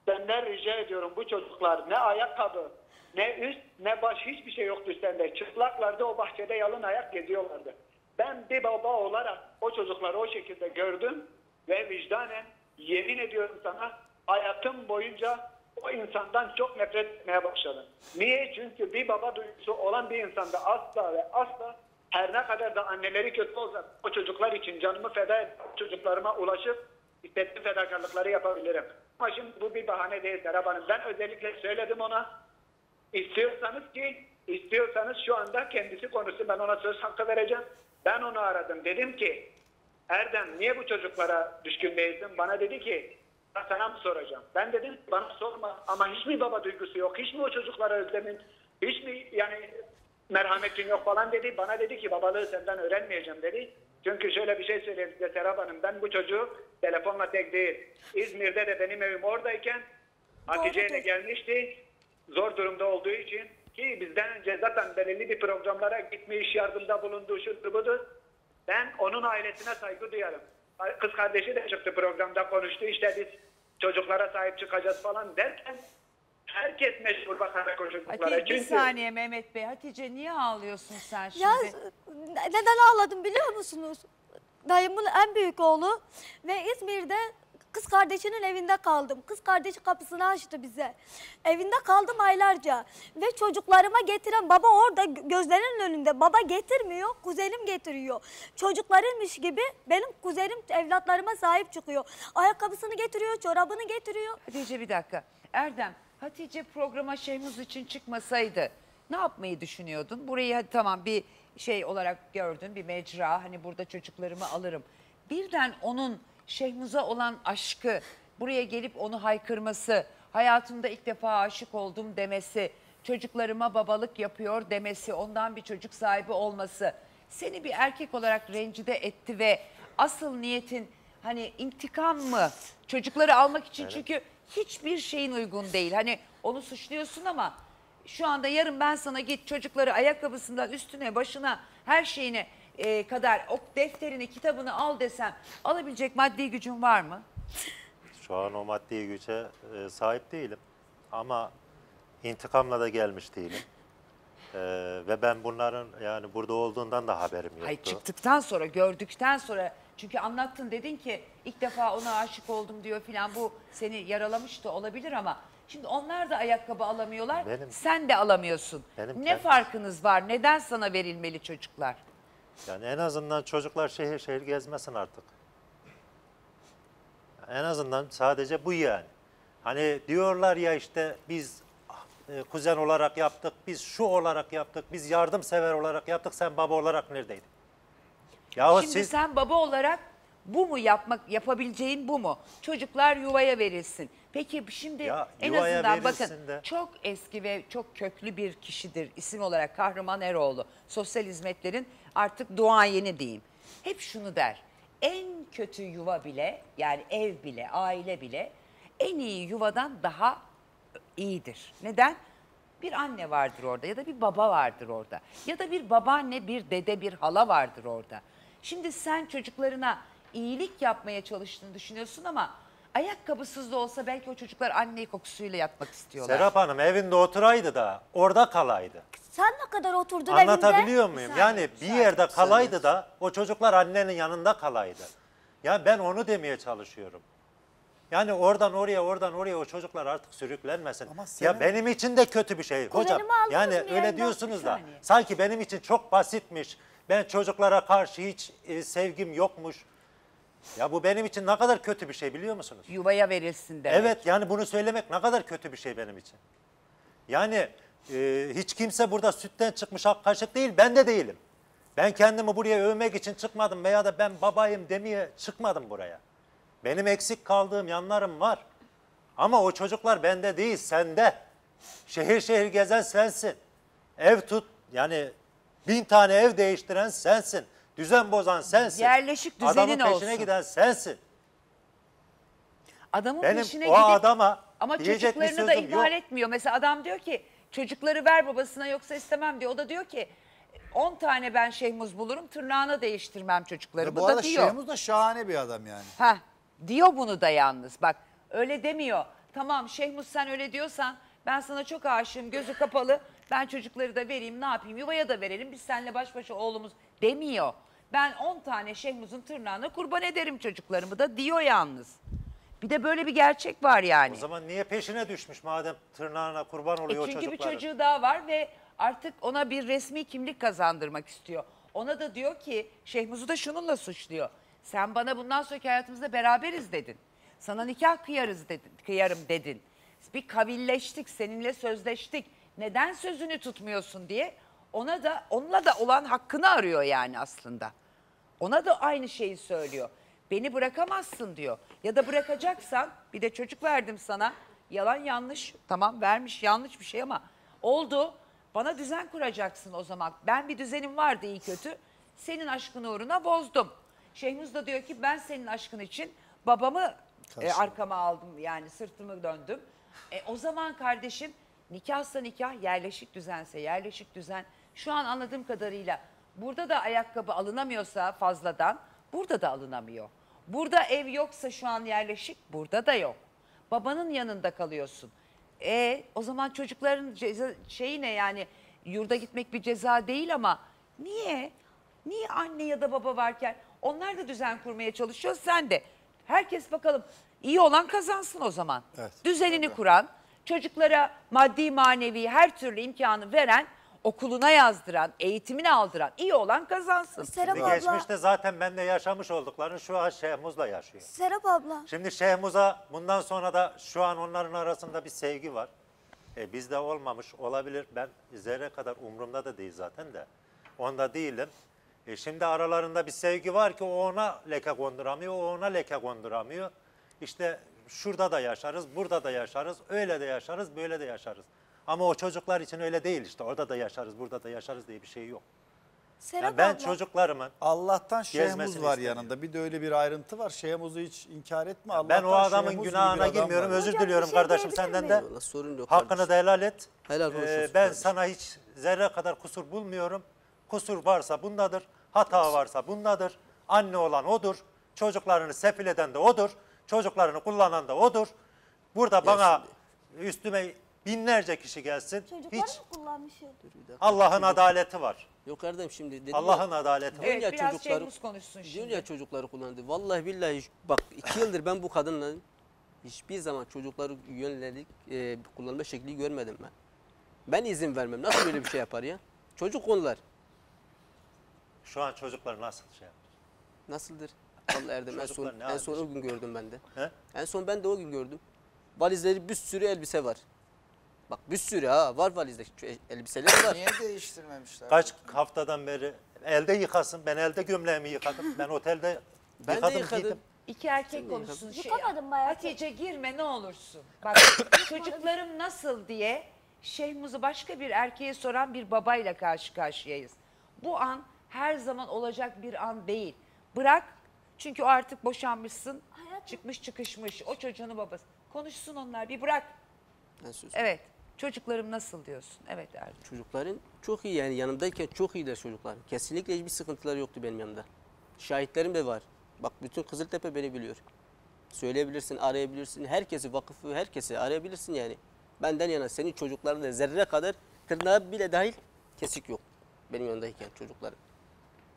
Senden rica ediyorum, bu çocuklar ne ayakkabı, ne üst, ne baş, hiçbir şey yoktu sende. Çıplaklardı, o bahçede yalın ayak geziyorlardı. Ben bir baba olarak o çocukları o şekilde gördüm ve vicdanen yemin ediyorum sana hayatım boyunca o insandan çok nefret etmeye başladım. Niye? Çünkü bir baba duygusu olan bir insanda asla ve asla, her ne kadar da anneleri kötü olsa, o çocuklar için canımı feda edip çocuklarıma ulaşıp istediğim fedakarlıkları yapabilirim. Ama şimdi bu bir bahane değil Serap Hanım. Ben özellikle söyledim ona. İstiyorsanız şu anda kendisi konuşsun, ben ona söz hakkı vereceğim. Ben onu aradım. Dedim ki Erdem niye bu çocuklara düşkün değilsin? Bana dedi ki sana mı soracağım? Ben dedim bana sorma ama hiç mi baba duygusu yok? Hiç mi o çocuklara özlemin? Hiç mi yani merhametin yok falan dedi. Bana dedi ki babalığı senden öğrenmeyeceğim dedi. Çünkü şöyle bir şey söyleyeyim size Serap Hanım. Ben bu çocuğu telefonla tek değil. İzmir'de de benim evim oradayken Hatice ile gelmişti. Zor durumda olduğu için ki bizden önce zaten belirli bir programlara gitmiş, yardımda bulunduğu şudur budur. Ben onun ailesine saygı duyarım. Kız kardeşi de çıktı programda konuştu. İşte biz çocuklara sahip çıkacağız falan derken herkes meşhur bakarak o çocuklara. Hatice, bir saniye Mehmet Bey. Hatice niye ağlıyorsun sen şimdi? Ya, neden ağladım biliyor musunuz? Dayımın en büyük oğlu ve İzmir'de kız kardeşinin evinde kaldım. Kız kardeşi kapısını açtı bize. Evinde kaldım aylarca. Ve çocuklarıma getiren baba orada gözlerinin önünde. Baba getirmiyor, kuzenim getiriyor. Çocuklarıymış gibi benim kuzenim evlatlarıma sahip çıkıyor. Ayakkabısını getiriyor, çorabını getiriyor. Hatice bir dakika. Erdem, Hatice programa Şehmus için çıkmasaydı ne yapmayı düşünüyordun? Burayı hadi tamam bir şey olarak gördün, bir mecra. Hani burada çocuklarımı alırım. Birden onun Şehmus'a olan aşkı, buraya gelip onu haykırması, hayatımda ilk defa aşık oldum demesi, çocuklarıma babalık yapıyor demesi, ondan bir çocuk sahibi olması seni bir erkek olarak rencide etti ve asıl niyetin hani intikam mı? Çocukları almak için, evet. Çünkü hiçbir şeyin uygun değil. Hani onu suçluyorsun ama şu anda yarın ben sana git çocukları ayakkabısından üstüne, başına, her şeyine kadar o defterini, kitabını al desem alabilecek maddi gücün var mı? Şu an o maddi güce sahip değilim ama intikamla da gelmiş değilim. Ve ben bunların yani burada olduğundan da haberim yoktu. Hayır, çıktıktan sonra, gördükten sonra, çünkü anlattın, dedin ki ilk defa ona aşık oldum diyor filan, bu seni yaralamış da olabilir ama şimdi onlar da ayakkabı alamıyorlar, sen de alamıyorsun. Ne farkınız var? Neden sana verilmeli çocuklar? Yani en azından çocuklar şehir şehir gezmesin artık. En azından sadece bu yani. Hani diyorlar ya işte biz kuzen olarak yaptık, biz şu olarak yaptık, biz yardımsever olarak yaptık, sen baba olarak neredeydin? Yahu şimdi siz... sen baba olarak bu mu yapmak, yapabileceğin bu mu? Çocuklar yuvaya verilsin. Peki şimdi ya, en azından bakın de. Çok eski ve çok köklü bir kişidir isim olarak Kahraman Eroğlu. Sosyal hizmetlerin artık duayeni diyeyim. Hep şunu der. En kötü yuva bile, yani ev bile, aile bile en iyi yuvadan daha iyidir. Neden? Bir anne vardır orada ya da bir baba vardır orada. Ya da bir babaanne, bir dede, bir hala vardır orada. Şimdi sen çocuklarına iyilik yapmaya çalıştığını düşünüyorsun ama ayakkabısız da olsa belki o çocuklar anne kokusuyla yatmak istiyorlar. Serap Hanım evinde oturaydı da orada kalaydı. Sen ne kadar oturdun evinde? Anlatabiliyor muyum? Yani bir yerde kalaydı da o çocuklar annenin yanında kalaydı. Ya ben onu demeye çalışıyorum. Yani oradan oraya, oradan oraya o çocuklar artık sürüklenmesin. Ya benim için de kötü bir şey hocam. Yani öyle diyorsunuz da sanki benim için çok basitmiş. Ben çocuklara karşı hiç sevgim yokmuş. Ya bu benim için ne kadar kötü bir şey biliyor musunuz? Yuvaya verilsin demek. Evet, yani bunu söylemek ne kadar kötü bir şey benim için. Yani hiç kimse burada sütten çıkmış ak kaşık değil, ben de değilim. Ben kendimi buraya övmek için çıkmadım veya da ben babayım demeye çıkmadım buraya. Benim eksik kaldığım yanlarım var. Ama o çocuklar bende değil, sende. Şehir şehir gezen sensin. Ev tut, yani 1000 tane ev değiştiren sensin. Düzen bozan sensin. Yerleşik düzenin olsun. Adamın peşine giden sensin. Adamın peşine gidip, adama ama çocuklarını da ihmal etmiyor. Mesela adam diyor ki çocukları ver babasına yoksa istemem diyor. O da diyor ki 10 tane ben Şehmus bulurum, tırnağına değiştirmem çocukları. Bu da diyor. Şehmus da şahane bir adam yani. Heh, diyor bunu da yalnız. Bak öyle demiyor. Tamam Şehmus sen öyle diyorsan ben sana çok aşığım, gözü kapalı. Ben çocukları da vereyim, ne yapayım, yuvaya da verelim. Biz seninle baş başa oğlumuz demiyor. Ben 10 tane Şehmus'un tırnağına kurban ederim çocuklarımı da diyor yalnız. Bir de böyle bir gerçek var yani. O zaman niye peşine düşmüş madem tırnağına kurban oluyor çocuklar? Çünkü bir çocuğu daha var ve artık ona bir resmi kimlik kazandırmak istiyor. Ona da diyor ki, Şehmus'u da şununla suçluyor. Sen bana bundan sonraki hayatımızda beraberiz dedin. Sana nikah kıyarız dedin, kıyarım dedin. Bir kavilleştik, seninle sözleştik. Neden sözünü tutmuyorsun diye ona da, onunla da olan hakkını arıyor yani aslında. Ona da aynı şeyi söylüyor. Beni bırakamazsın diyor. Ya da bırakacaksan bir de çocuk verdim sana. Yalan yanlış. Tamam vermiş yanlış bir şey ama oldu. Bana düzen kuracaksın o zaman. Ben bir düzenim vardı iyi kötü. Senin aşkın uğruna bozdum. Şehmus da diyor ki ben senin aşkın için babamı arkama aldım. Yani sırtımı döndüm. O zaman kardeşim nikahsa nikah, yerleşik düzense yerleşik düzen. Şu an anladığım kadarıyla burada da ayakkabı alınamıyorsa fazladan burada da alınamıyor. Burada ev yoksa şu an yerleşik burada da yok. Babanın yanında kalıyorsun. O zaman çocukların ceza, şeyi ne yani yurda gitmek bir ceza değil ama niye? Niye anne ya da baba varken onlar da düzen kurmaya çalışıyor sen de. Herkes bakalım iyi olan kazansın o zaman. Evet, düzenini kuran. Çocuklara maddi manevi her türlü imkanı veren, okuluna yazdıran, eğitimini aldıran, iyi olan kazansın. Serap abla, geçmişte zaten benimle yaşamış olduklarını şu an Şehmus'la yaşıyor. Serap abla. Şimdi Şehmus'a bundan sonra da şu an onların arasında bir sevgi var. Bizde olmamış olabilir. Ben zerre kadar umurumda da değil zaten de. Onda değilim. Şimdi aralarında bir sevgi var ki o ona leke konduramıyor, o ona leke konduramıyor. İşte şurada da yaşarız, burada da yaşarız, öyle de yaşarız, böyle de yaşarız. Ama o çocuklar için öyle değil işte. Orada da yaşarız, burada da yaşarız diye bir şey yok. Yani ben çocuklarımın Allah'tan Şehmus var yanında. Bir de öyle bir ayrıntı var. Şehmus'u hiç inkar etme. Yani ben o adamın günahına girmiyorum. Özür diliyorum kardeşim senden de. Sorun yok. Hakkını da helal et. Helal olsun. Ben sana hiç zerre kadar kusur bulmuyorum. Kusur varsa bundadır. Hata varsa bundadır. Anne olan odur. Çocuklarını sefil eden de odur. Çocuklarını kullanan da odur. Burada ya bana şimdi üstüme binlerce kişi gelsin. Çocuklar hiç Allah'ın adaleti var. Yok Erdem şimdi Allah'ın adaleti var. Evet, biraz Şehmus konuşsun şimdi. Dünya çocukları kullandı. Vallahi billahi bak 2 yıldır ben bu kadınla hiçbir zaman çocukları yönledik kullanma şekli görmedim ben. Ben izin vermem. Nasıl böyle bir şey yapar ya? Çocuk onlar. Şu an çocuklar nasıl şey yapar? Nasıldır? Vallahi Erdem en son o gün gördüm ben de. He? En son ben de o gün gördüm. Valizleri bir sürü elbise var. Bak bir sürü var valizde elbiseler var. Niye değiştirmemişler? Kaç haftadan beri elde yıkasın. Ben elde gömleğimi yıkadım. Ben otelde yıkadım. 2 erkek konuşsun. Yıkamadım bayağı. Hatice girme ne olursun. Bak çocuklarım nasıl diye Şehmus'u başka bir erkeğe soran bir babayla karşı karşıyayız. Bu an her zaman olacak bir an değil. Bırak. Çünkü o artık boşanmışsın, çıkmış çıkışmış, o çocuğunu babası. Konuşsun onlar, bir bırak. Evet, çocuklarım nasıl diyorsun? Evet Erdem. Çocukların çok iyi yani yanımdayken çok iyiler çocuklar. Kesinlikle hiçbir sıkıntıları yoktu benim yanımda. Şahitlerim de var. Bak bütün Kızıltepe beni biliyor. Söyleyebilirsin, arayabilirsin, herkesi vakıfı, herkesi arayabilirsin yani. Benden yana senin çocukların da zerre kadar tırnağı bile dahil kesik yok benim yanımdayken çocuklarım.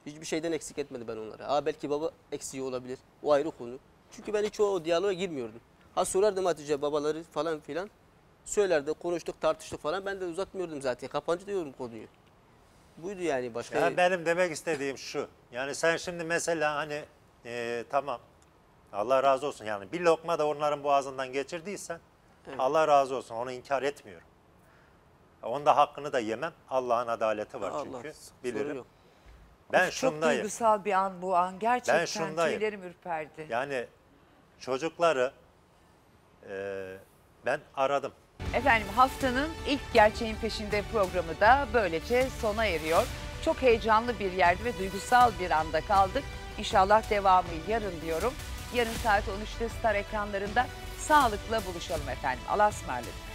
Hiçbir şeyden eksik etmedi ben onlara. Belki baba eksiği olabilir. O ayrı konu. Çünkü ben hiç o diyaloğa girmiyordum. Ha sorardım Hatice babaları falan filan. Söylerdi, konuştuk, tartıştık falan. Ben de uzatmıyordum zaten. Kapancı diyorum konuyu. Buydu yani başka. Yani benim demek istediğim şu. Yani sen şimdi mesela hani tamam Allah razı olsun yani bir lokma da onların boğazından geçirdiysen evet. Allah razı olsun onu inkar etmiyorum. Onda hakkını da yemem. Allah'ın adaleti var çünkü. Allah, bilirim. Ben çok şundayım. Çok duygusal bir an bu an. Gerçekten tüylerim ürperdi. Yani çocukları ben aradım. Efendim haftanın ilk Gerçeğin Peşinde programı da böylece sona eriyor. Çok heyecanlı bir yerde ve duygusal bir anda kaldık. İnşallah devamı yarın diyorum. Yarın saat 13'te Star ekranlarında sağlıkla buluşalım efendim. Allah'a ısmarladık.